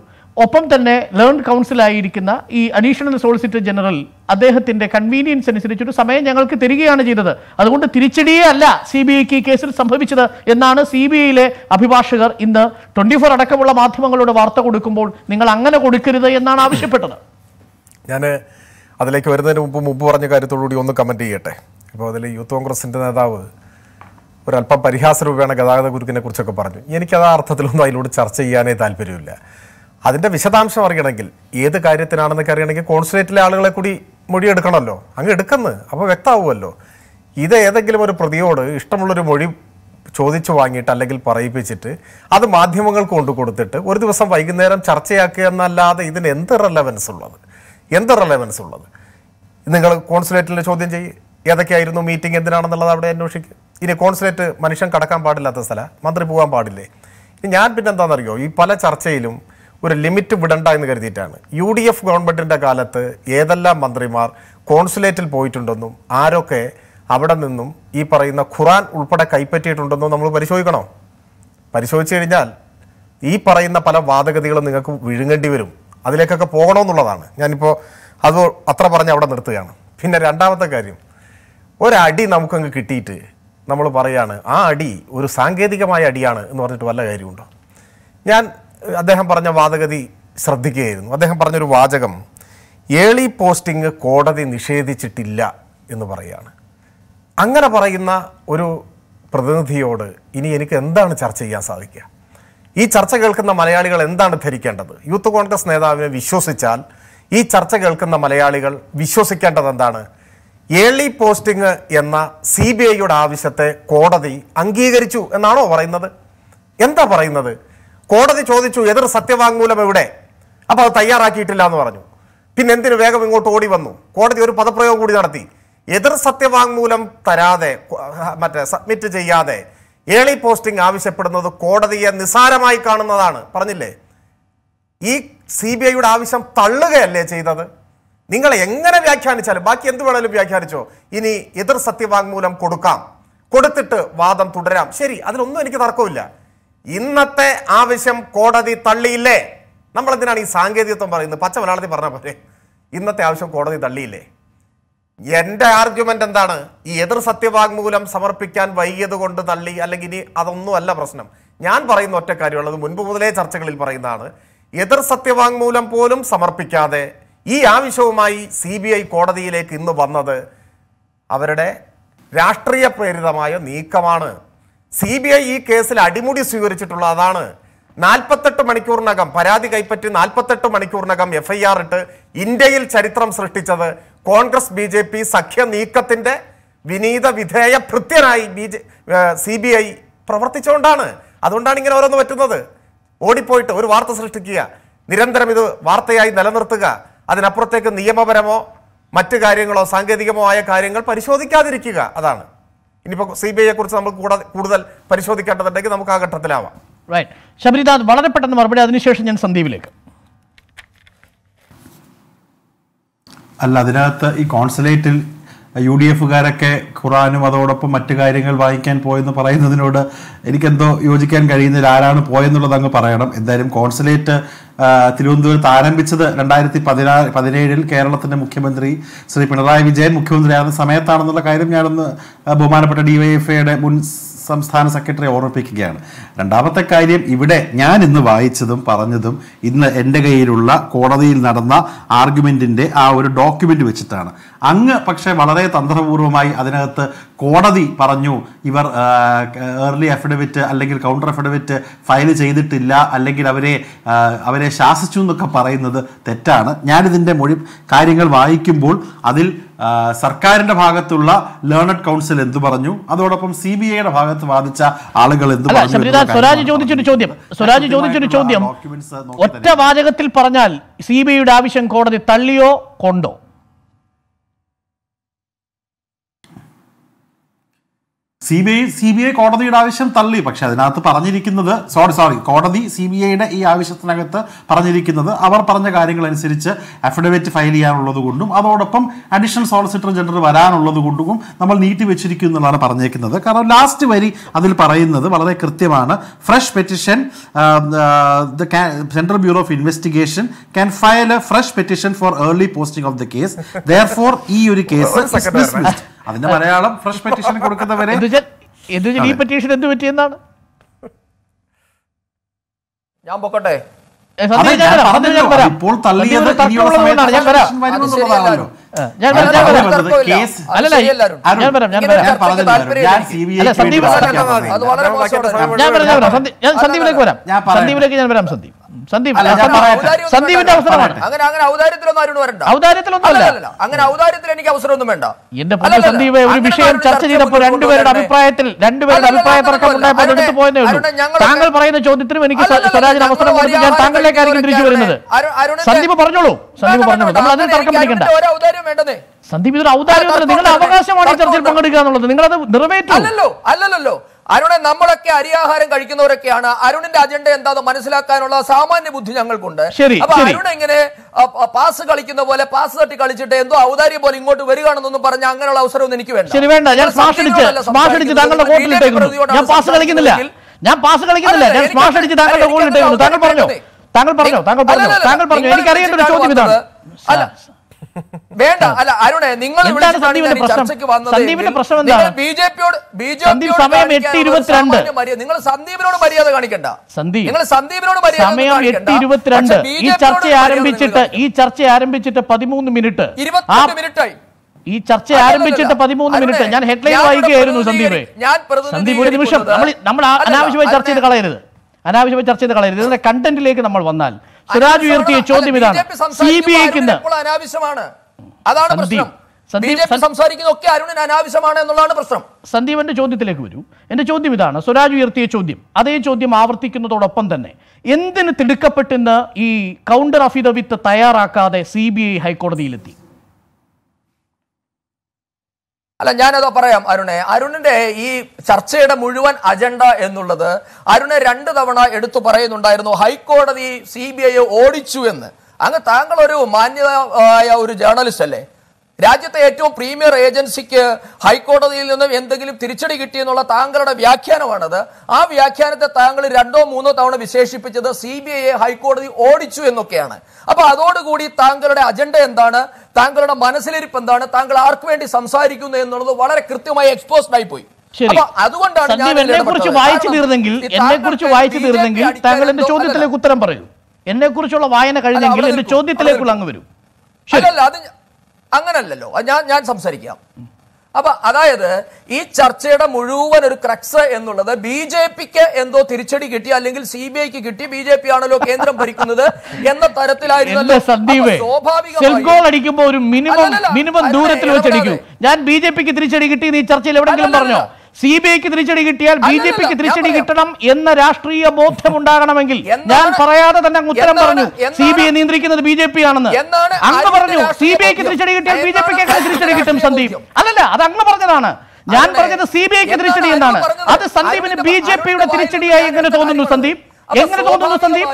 ഒപ്പം തന്നെ ലേൺ കൗൺസിലായിരിക്കുന്ന ഈ അഡീഷണൽ സോളിസിറ്റർ ജനറൽ അദ്ദേഹത്തിൻ്റെ കൺവീനിയൻസ് അനുസരിച്ചൊരു സമയം ഞങ്ങൾക്ക് തരികയാണ് ചെയ്തത്. അതുകൊണ്ട് തിരിച്ചടിയേ അല്ല CBIക്ക് ഈ കേസിൽ സംഭവിച്ചത് എന്നാണ് CBIയിലെ അഭിഭാഷകർ ഇന്ന് 24 അടക്കമുള്ള മാധ്യമങ്ങളോട് വാർത്ത കൊടുക്കുമ്പോൾ നിങ്ങൾ അങ്ങനെ കൊടുക്കരുത് എന്നാണ് ആവശ്യപ്പെട്ടത്. ഞാൻ അതിലേക്ക് വരുന്നതിന് മുമ്പ് പറഞ്ഞ കാര്യത്തോടുകൂടി ഒന്ന് കമൻറ്റ് ചെയ്യട്ടെ. ഇപ്പോൾ അതിൽ യൂത്ത് കോൺഗ്രസിൻ്റെ നേതാവ് ഒരല്പം പരിഹാസ രൂപേണ ഗതാഗത കുരുക്കിനെ കുറിച്ചൊക്കെ പറഞ്ഞു. എനിക്കത് ആ അർത്ഥത്തിലൊന്നും അതിലൂടെ ചർച്ച ചെയ്യാനേ താല്പര്യമില്ല. അതിൻ്റെ വിശദാംശം അറിയണമെങ്കിൽ ഏത് കാര്യത്തിനാണെന്നൊക്കെ അറിയണമെങ്കിൽ കോൺസുലേറ്റിലെ ആളുകളെ കൂടി മൊഴിയെടുക്കണമല്ലോ, അങ്ങ് എടുക്കുന്നത് അപ്പോൾ വ്യക്തമാവുമല്ലോ. ഇത് ഏതെങ്കിലും ഒരു പ്രതിയോട് ഇഷ്ടമുള്ളൊരു മൊഴി ചോദിച്ചു വാങ്ങിയിട്ട് അല്ലെങ്കിൽ പറയിപ്പിച്ചിട്ട് അത് മാധ്യമങ്ങൾക്ക് കൊണ്ടു കൊടുത്തിട്ട് ഒരു ദിവസം വൈകുന്നേരം ചർച്ചയാക്കുക എന്നല്ലാതെ ഇതിന് എന്ത് റെലവൻസ് ഉള്ളത്? നിങ്ങൾ കോൺസുലേറ്റിൽ ചോദ്യം ചെയ്യും ഏതൊക്കെയായിരുന്നു മീറ്റിംഗ്, എന്തിനാണെന്നുള്ളത് അവിടെ അന്വേഷിക്കുക. ഇനി കോൺസുലേറ്റ് മനുഷ്യൻ കടക്കാൻ പാടില്ലാത്ത സ്ഥലം, മന്ത്രി പോകാൻ പാടില്ലേ? ഞാൻ പിന്നെന്താണെന്നറിയോ, ഈ പല ചർച്ചയിലും ഒരു ലിമിറ്റ് വിടണ്ട എന്ന് കരുതിയിട്ടാണ് UDF ഗവൺമെൻറ്റിൻ്റെ കാലത്ത് ഏതെല്ലാം മന്ത്രിമാർ കോൺസുലേറ്റിൽ പോയിട്ടുണ്ടെന്നും ആരൊക്കെ അവിടെ നിന്നും ഈ പറയുന്ന ഖുറാൻ ഉൾപ്പെടെ കൈപ്പറ്റിയിട്ടുണ്ടെന്നും നമ്മൾ പരിശോധിച്ചു കഴിഞ്ഞാൽ ഈ പറയുന്ന പല വാദഗതികളും നിങ്ങൾക്ക് വിഴുങ്ങേണ്ടി വരും. അതിലേക്കൊക്കെ പോകണമെന്നുള്ളതാണ്. ഞാനിപ്പോൾ അത് അത്ര പറഞ്ഞ് അവിടെ നിർത്തുകയാണ്. പിന്നെ രണ്ടാമത്തെ കാര്യം, ഒരടി നമുക്കങ്ങ് കിട്ടിയിട്ട് നമ്മൾ പറയുകയാണ് ആ അടി ഒരു സാങ്കേതികമായ അടിയാണ് എന്ന് പറഞ്ഞിട്ട് വല്ല കാര്യമുണ്ടോ? ഞാൻ അദ്ദേഹം പറഞ്ഞ വാദഗതി ശ്രദ്ധിക്കുകയായിരുന്നു. അദ്ദേഹം പറഞ്ഞൊരു വാചകം, ഏർലി പോസ്റ്റിംഗ് കോടതി നിഷേധിച്ചിട്ടില്ല എന്ന് പറയുകയാണ്. അങ്ങനെ പറയുന്ന ഒരു പ്രതിനിധിയോട് ഇനി എനിക്ക് എന്താണ് ചർച്ച ചെയ്യാൻ സാധിക്കുക? ഈ ചർച്ച കേൾക്കുന്ന മലയാളികൾ എന്താണ് ധരിക്കേണ്ടത്? യൂത്ത് കോൺഗ്രസ് നേതാവിനെ വിശ്വസിച്ചാൽ ഈ ചർച്ച കേൾക്കുന്ന മലയാളികൾ വിശ്വസിക്കേണ്ടത് എന്താണ്? ഏർലി പോസ്റ്റിംഗ് എന്ന CBIയുടെ ആവശ്യത്തെ കോടതി അംഗീകരിച്ചു എന്നാണോ പറയുന്നത്? എന്താ പറയുന്നത്? കോടതി ചോദിച്ചു എതിർ സത്യവാങ്മൂലം എവിടെ, അപ്പോൾ അത് തയ്യാറാക്കിയിട്ടില്ല എന്ന് പറഞ്ഞു. പിന്നെ എന്തിനു വേഗം ഇങ്ങോട്ട് ഓടി വന്നു? കോടതി ഒരു പദപ്രയോഗം കൂടി നടത്തി, എതിർ സത്യവാങ്മൂലം തരാതെ മറ്റേ സബ്മിറ്റ് ചെയ്യാതെ ഏളി പോസ്റ്റിംഗ് ആവശ്യപ്പെടുന്നത് കോടതിയെ നിസ്സാരമായി കാണുന്നതാണ്. പറഞ്ഞില്ലേ, ഈ സി ബി ഐയുടെ ആവശ്യം തള്ളുകയല്ലേ ചെയ്തത്. നിങ്ങൾ എങ്ങനെ വ്യാഖ്യാനിച്ചാലും ബാക്കി എന്ത് വേണമെങ്കിലും വ്യാഖ്യാനിച്ചോ, ഇനി എതിർ സത്യവാങ്മൂലം കൊടുക്കാം, കൊടുത്തിട്ട് വാദം തുടരാം. ശരി, അതിലൊന്നും എനിക്ക് തർക്കമില്ല. ഇന്നത്തെ ആവശ്യം കോടതി തള്ളിയില്ലേ? നമ്മളെന്തിനാണ് ഈ സാങ്കേതികത്വം പറയുന്നത്? പച്ച മലയാളത്തിൽ പറഞ്ഞാൽ പോരെ, ഇന്നത്തെ ആവശ്യം കോടതി തള്ളിയില്ലേ? എൻ്റെ ആർഗ്യുമെൻ്റ് എന്താണ്? ഈ എതിർ സത്യവാങ്മൂലം സമർപ്പിക്കാൻ വൈകിയത് കൊണ്ട് തള്ളി, അല്ലെങ്കിൽ ഇനി അതൊന്നുമല്ല പ്രശ്നം. ഞാൻ പറയുന്ന ഒറ്റ കാര്യമുള്ളത്, മുൻപ് മുതലേ ചർച്ചകളിൽ പറയുന്നതാണ്, എതിർ സത്യവാങ്മൂലം പോലും സമർപ്പിക്കാതെ ഈ ആവശ്യവുമായി സി ബി ഐ കോടതിയിലേക്ക് ഇന്ന് വന്നത് അവരുടെ രാഷ്ട്രീയ പ്രേരിതമായ നീക്കമാണ്. സി ബി ഐ ഈ കേസിൽ അടിമുടി സ്വീകരിച്ചിട്ടുള്ള അതാണ്. 48 മണിക്കൂറിനകം പരാതി കൈപ്പറ്റി 48 മണിക്കൂറിനകം FIR ഇട്ട് ഇന്ത്യയിൽ ചരിത്രം സൃഷ്ടിച്ചത് കോൺഗ്രസ് BJP സഖ്യ നീക്കത്തിൻ്റെ വിനീത വിധേയ ഭൃത്യനായി CBI പ്രവർത്തിച്ചുകൊണ്ടാണ്. അതുകൊണ്ടാണ് ഇങ്ങനെ ഓരോന്ന് പറ്റുന്നത്. ഓടിപ്പോയിട്ട് ഒരു വാർത്ത സൃഷ്ടിക്കുക, നിരന്തരം ഇത് വാർത്തയായി നിലനിർത്തുക, അതിനപ്പുറത്തേക്ക് നിയമപരമോ മറ്റു കാര്യങ്ങളോ സാങ്കേതികമോ ആയ കാര്യങ്ങൾ പരിശോധിക്കാതിരിക്കുക. അതാണ്. ഇനിയിപ്പോൾ CBI കുറിച്ച് നമുക്ക് കൂടുതൽ പരിശോധിക്കേണ്ടതുണ്ടെങ്കിൽ നമുക്ക് ആ ഘട്ടത്തിലാവാം. റൈറ്റ് ശബരിത, വളരെ പെട്ടെന്ന് മറുപടി, അതിനുശേഷം ഞാൻ സന്ദീപിലേക്ക്. അല്ല, അതിനകത്ത് ഈ കോൺസുലേറ്റിൽ UDFകാരൊക്കെ ഖുറാനും അതോടൊപ്പം മറ്റു കാര്യങ്ങൾ വായിക്കാൻ പോയെന്ന് പറയുന്നതിനോട് എനിക്കെന്തോ യോജിക്കാൻ കഴിയുന്നില്ല. ആരാണ് പോയെന്നുള്ളത് അങ്ങ് പറയണം. എന്തായാലും കോൺസുലേറ്റ് തിരുവനന്തപുരത്ത് ആരംഭിച്ചത് 2017 കേരളത്തിൻ്റെ മുഖ്യമന്ത്രി ശ്രീ പിണറായി വിജയൻ മുഖ്യമന്ത്രിയാകുന്ന സമയത്താണെന്നുള്ള കാര്യം ഞാനൊന്ന് ബഹുമാനപ്പെട്ട DYFIയുടെ മുൻ സംസ്ഥാന സെക്രട്ടറി ഓർമ്മിപ്പിക്കുകയാണ്. രണ്ടാമത്തെ കാര്യം, ഇവിടെ ഞാൻ ഇന്ന് വായിച്ചതും പറഞ്ഞതും ഇന്ന് എൻ്റെ കയ്യിലുള്ള കോടതിയിൽ നടന്ന ആർഗ്യുമെൻറ്റിൻ്റെ ആ ഒരു ഡോക്യുമെൻ്റ് വെച്ചിട്ടാണ്. അങ്ങ് പക്ഷേ വളരെ തന്ത്രപൂർവ്വമായി അതിനകത്ത് കോടതി പറഞ്ഞു ഇവർ ഏർലി അഫിഡവിറ്റ് അല്ലെങ്കിൽ കൗണ്ടർ അഫിഡവിറ്റ് ഫയൽ ചെയ്തിട്ടില്ല, അല്ലെങ്കിൽ അവരെ ശാസിച്ചു എന്നൊക്കെ പറയുന്നത് തെറ്റാണ്. ഞാനിതിൻ്റെ മൊഴി കാര്യങ്ങൾ വായിക്കുമ്പോൾ അതിൽ സർക്കാരിൻ്റെ ഭാഗത്തുള്ള ലേണഡ് കൗൺസിൽ എന്തു പറഞ്ഞു, അതോടൊപ്പം CBIയുടെ ഭാഗത്ത് വാദിച്ച ആളുകൾ എന്തു പറഞ്ഞു. സ്വരാജ് ചോദിച്ചൊരു ചോദ്യം ഒറ്റ വാചകത്തിൽ പറഞ്ഞാൽ CBIയുടെ ആവശ്യം കോടതി തള്ളിയോ കൊണ്ടോ? CBI കോടതിയുടെ ആവശ്യം തള്ളി. പക്ഷെ അതിനകത്ത് പറഞ്ഞിരിക്കുന്നത് കോടതി CBIയുടെ ഈ ആവശ്യത്തിനകത്ത് പറഞ്ഞിരിക്കുന്നത് അവർ പറഞ്ഞ കാര്യങ്ങൾ അനുസരിച്ച് അഫിഡവിറ്റ് ഫയൽ ചെയ്യാനുള്ളത് കൊണ്ടും അതോടൊപ്പം അഡീഷണൽ സോളിസിറ്റർ ജനറൽ വരാനുള്ളത് കൊണ്ടും നമ്മൾ നീട്ടിവെച്ചിരിക്കും എന്നുള്ളതാണ് പറഞ്ഞേക്കുന്നത്. കാരണം ലാസ്റ്റ് വരി അതിൽ പറയുന്നത് വളരെ കൃത്യമാണ്. Fresh petition the central bureau of investigation can file a fresh petition for early posting of the case. Therefore ഈ ഒരു കേസ് അതിന്റെ മലയാളം ഫ്രഷ് പെറ്റീഷൻ കൊടുക്കുന്നവരെ ഞാൻ പൊക്കട്ടെ. ഇപ്പോൾ തള്ളിയത് താങ്കൾ പറയുന്ന ചോദ്യത്തിനും എനിക്ക് സ്വരാജിന് അവസരം കൊടുത്ത് ഞാൻ താങ്കളിലേക്ക് ആയിരിക്കും തിരിച്ചു വരുന്നത്. സന്ദീപ് പറഞ്ഞോളൂ, നമ്മൾ അതിന് തർക്കം പിടിക്കണ്ട. സന്ദീപ്, ഇതൊരു ഔദാര്യം, നിങ്ങളുടെ അവകാശമാണ് ചർച്ചയിൽ പങ്കെടുക്കുക എന്നുള്ളത്, നിങ്ങളത് നിറവേറ്റുമല്ലോ. അല്ലല്ലോ അരുണെ, നമ്മളൊക്കെ അരിയാഹാരം കഴിക്കുന്നവരൊക്കെയാണ്. അരുണിന്റെ അജണ്ട എന്താന്ന് മനസ്സിലാക്കാനുള്ള സാമാന്യ ബുദ്ധി ഞങ്ങൾക്കുണ്ട്. അപ്പൊ അരുൺ ഇങ്ങനെ പാസ് കളിക്കുന്ന പോലെ പാസ് തട്ടി കളിച്ചിട്ട് എന്തോ ഔദാര്യം പോലെ ഇങ്ങോട്ട് വരികയാണെന്നൊന്നും പറഞ്ഞ അങ്ങനെയുള്ള അവസരം എനിക്ക് വേണ്ട. അരുണെ, നിങ്ങൾ സന്ദീപിനോട് മര്യാദ കാണിക്കണ്ട. ഈ ചർച്ച ആരംഭിച്ചിട്ട് 13 മിനിറ്റ് ആയി. ഈ ചർച്ച ആരംഭിച്ചിട്ട് 13 മിനിറ്റ് ഞാൻ ഹെഡ്ലൈൻ വായിക്കുകയായിരുന്നു. സന്ദീപ്, ഒരു നിമിഷം, നമ്മൾ അനാവശ്യമായി ചർച്ച ചെയ്ത് കളയരുത്. ഇതിന്റെ കണ്ടന്റിലേക്ക് നമ്മൾ വന്നാൽ സ്വരാജ് ഉയർത്തിയ ചോദ്യം ഇതാണ്. CBIക്ക് സന്ദീപന്റെ ചോദ്യത്തിലേക്ക് വരൂ. എന്റെ ചോദ്യം ഇതാണ്, സ്വരാജ് ഉയർത്തിയ ചോദ്യം, അതേ ചോദ്യം ആവർത്തിക്കുന്നതോടൊപ്പം തന്നെ എന്തിന് തിടുക്കപ്പെട്ടെന്ന് ഈ കൗണ്ടർ അഫിഡവിറ്റ് തയ്യാറാക്കാതെ CBI ഹൈക്കോടതിയിലെത്തി? അല്ല, ഞാനതോ പറയാം. അരുണെ, അരുണിന്റെ ഈ ചർച്ചയുടെ മുഴുവൻ അജണ്ട എന്നുള്ളത് അരുണെ 2 തവണ എടുത്തു പറയുന്നുണ്ടായിരുന്നു ഹൈക്കോടതി CBI ഓടിച്ചു എന്ന്. അങ്ങ് താങ്കൾ ഒരു മാന്യമായ ഒരു ജേർണലിസ്റ്റ് അല്ലേ? രാജ്യത്തെ ഏറ്റവും പ്രീമിയർ ഏജൻസിക്ക് ഹൈക്കോടതിയിൽ നിന്നും എന്തെങ്കിലും തിരിച്ചടി കിട്ടിയെന്നുള്ള താങ്കളുടെ വ്യാഖ്യാനമാണത്. ആ വ്യാഖ്യാനത്തെ താങ്കൾ 2 or 3 തവണ വിശേഷിപ്പിച്ചത് CBI ഹൈക്കോടതി ഓടിച്ചു എന്നൊക്കെയാണ്. അപ്പൊ അതോടുകൂടി താങ്കളുടെ അജണ്ട എന്താണ്, താങ്കളുടെ മനസ്സിലിരിപ്പ് എന്താണ്, താങ്കൾ ആർക്ക് വേണ്ടി സംസാരിക്കുന്നു എന്നുള്ളത് വളരെ കൃത്യമായി എക്സ്പോസ്ഡ് ആയി പോയി. അപ്പൊ അതുകൊണ്ടാണ് ഞാൻ എന്നെ കുറിച്ച് വായിച്ചു തീർന്നെങ്കിൽ താങ്കൾ എന്റെ ചോദ്യത്തിലേക്ക് ഉത്തരം പറയൂ. എന്നെ കുറിച്ചുള്ള വായന കഴിഞ്ഞെങ്കിൽ എന്റെ ചോദ്യത്തിലേക്കുള്ള അങ്ങ് വരും. അങ്ങനല്ലോ, ഞാൻ സംസാരിക്കാം. അപ്പൊ അതായത് ഈ ചർച്ചയുടെ മുഴുവൻ ഒരു ക്രക്സ് എന്നുള്ളത് BJPക്ക് എന്തോ തിരിച്ചടി കിട്ടി, അല്ലെങ്കിൽ CBIക്ക് കിട്ടി, BJP ആണല്ലോ കേന്ദ്രം ഭരിക്കുന്നത് എന്ന തരത്തിലായിരുന്നു. സ്വാഭാവികമായും ഞാൻ BJPക്ക് തിരിച്ചടി കിട്ടി നീ ചർച്ചയിൽ എവിടെയെങ്കിലും പറഞ്ഞോ? CBIക്ക് തിരിച്ചടി കിട്ടിയാൽ BJPക്ക് തിരിച്ചടി കിട്ടണം എന്ന രാഷ്ട്രീയ ബോധം ഉണ്ടാകണമെങ്കിൽ ഞാൻ പറയാതെ തന്നെ ഉത്തരം പറഞ്ഞു. CBI നിയന്ത്രിക്കുന്നത് BJP ആണെന്ന് അങ്ങ് പറഞ്ഞു. CBIക്ക് തിരിച്ചടി കിട്ടിയാൽ BJPക്ക് എങ്ങനെ തിരിച്ചടി കിട്ടും സന്ദീപ്? അതല്ല, അത് അങ്ങ് പറഞ്ഞതാണ്. ഞാൻ പറഞ്ഞത് CBIക്ക് തിരിച്ചടി എന്നാണ്. അത് സന്ദീപിന് BJPയുടെ തിരിച്ചടിയായി എങ്ങനെ തോന്നുന്നു സന്ദീപ്? എങ്ങനെ തോന്നുന്നു സന്ദീപ്?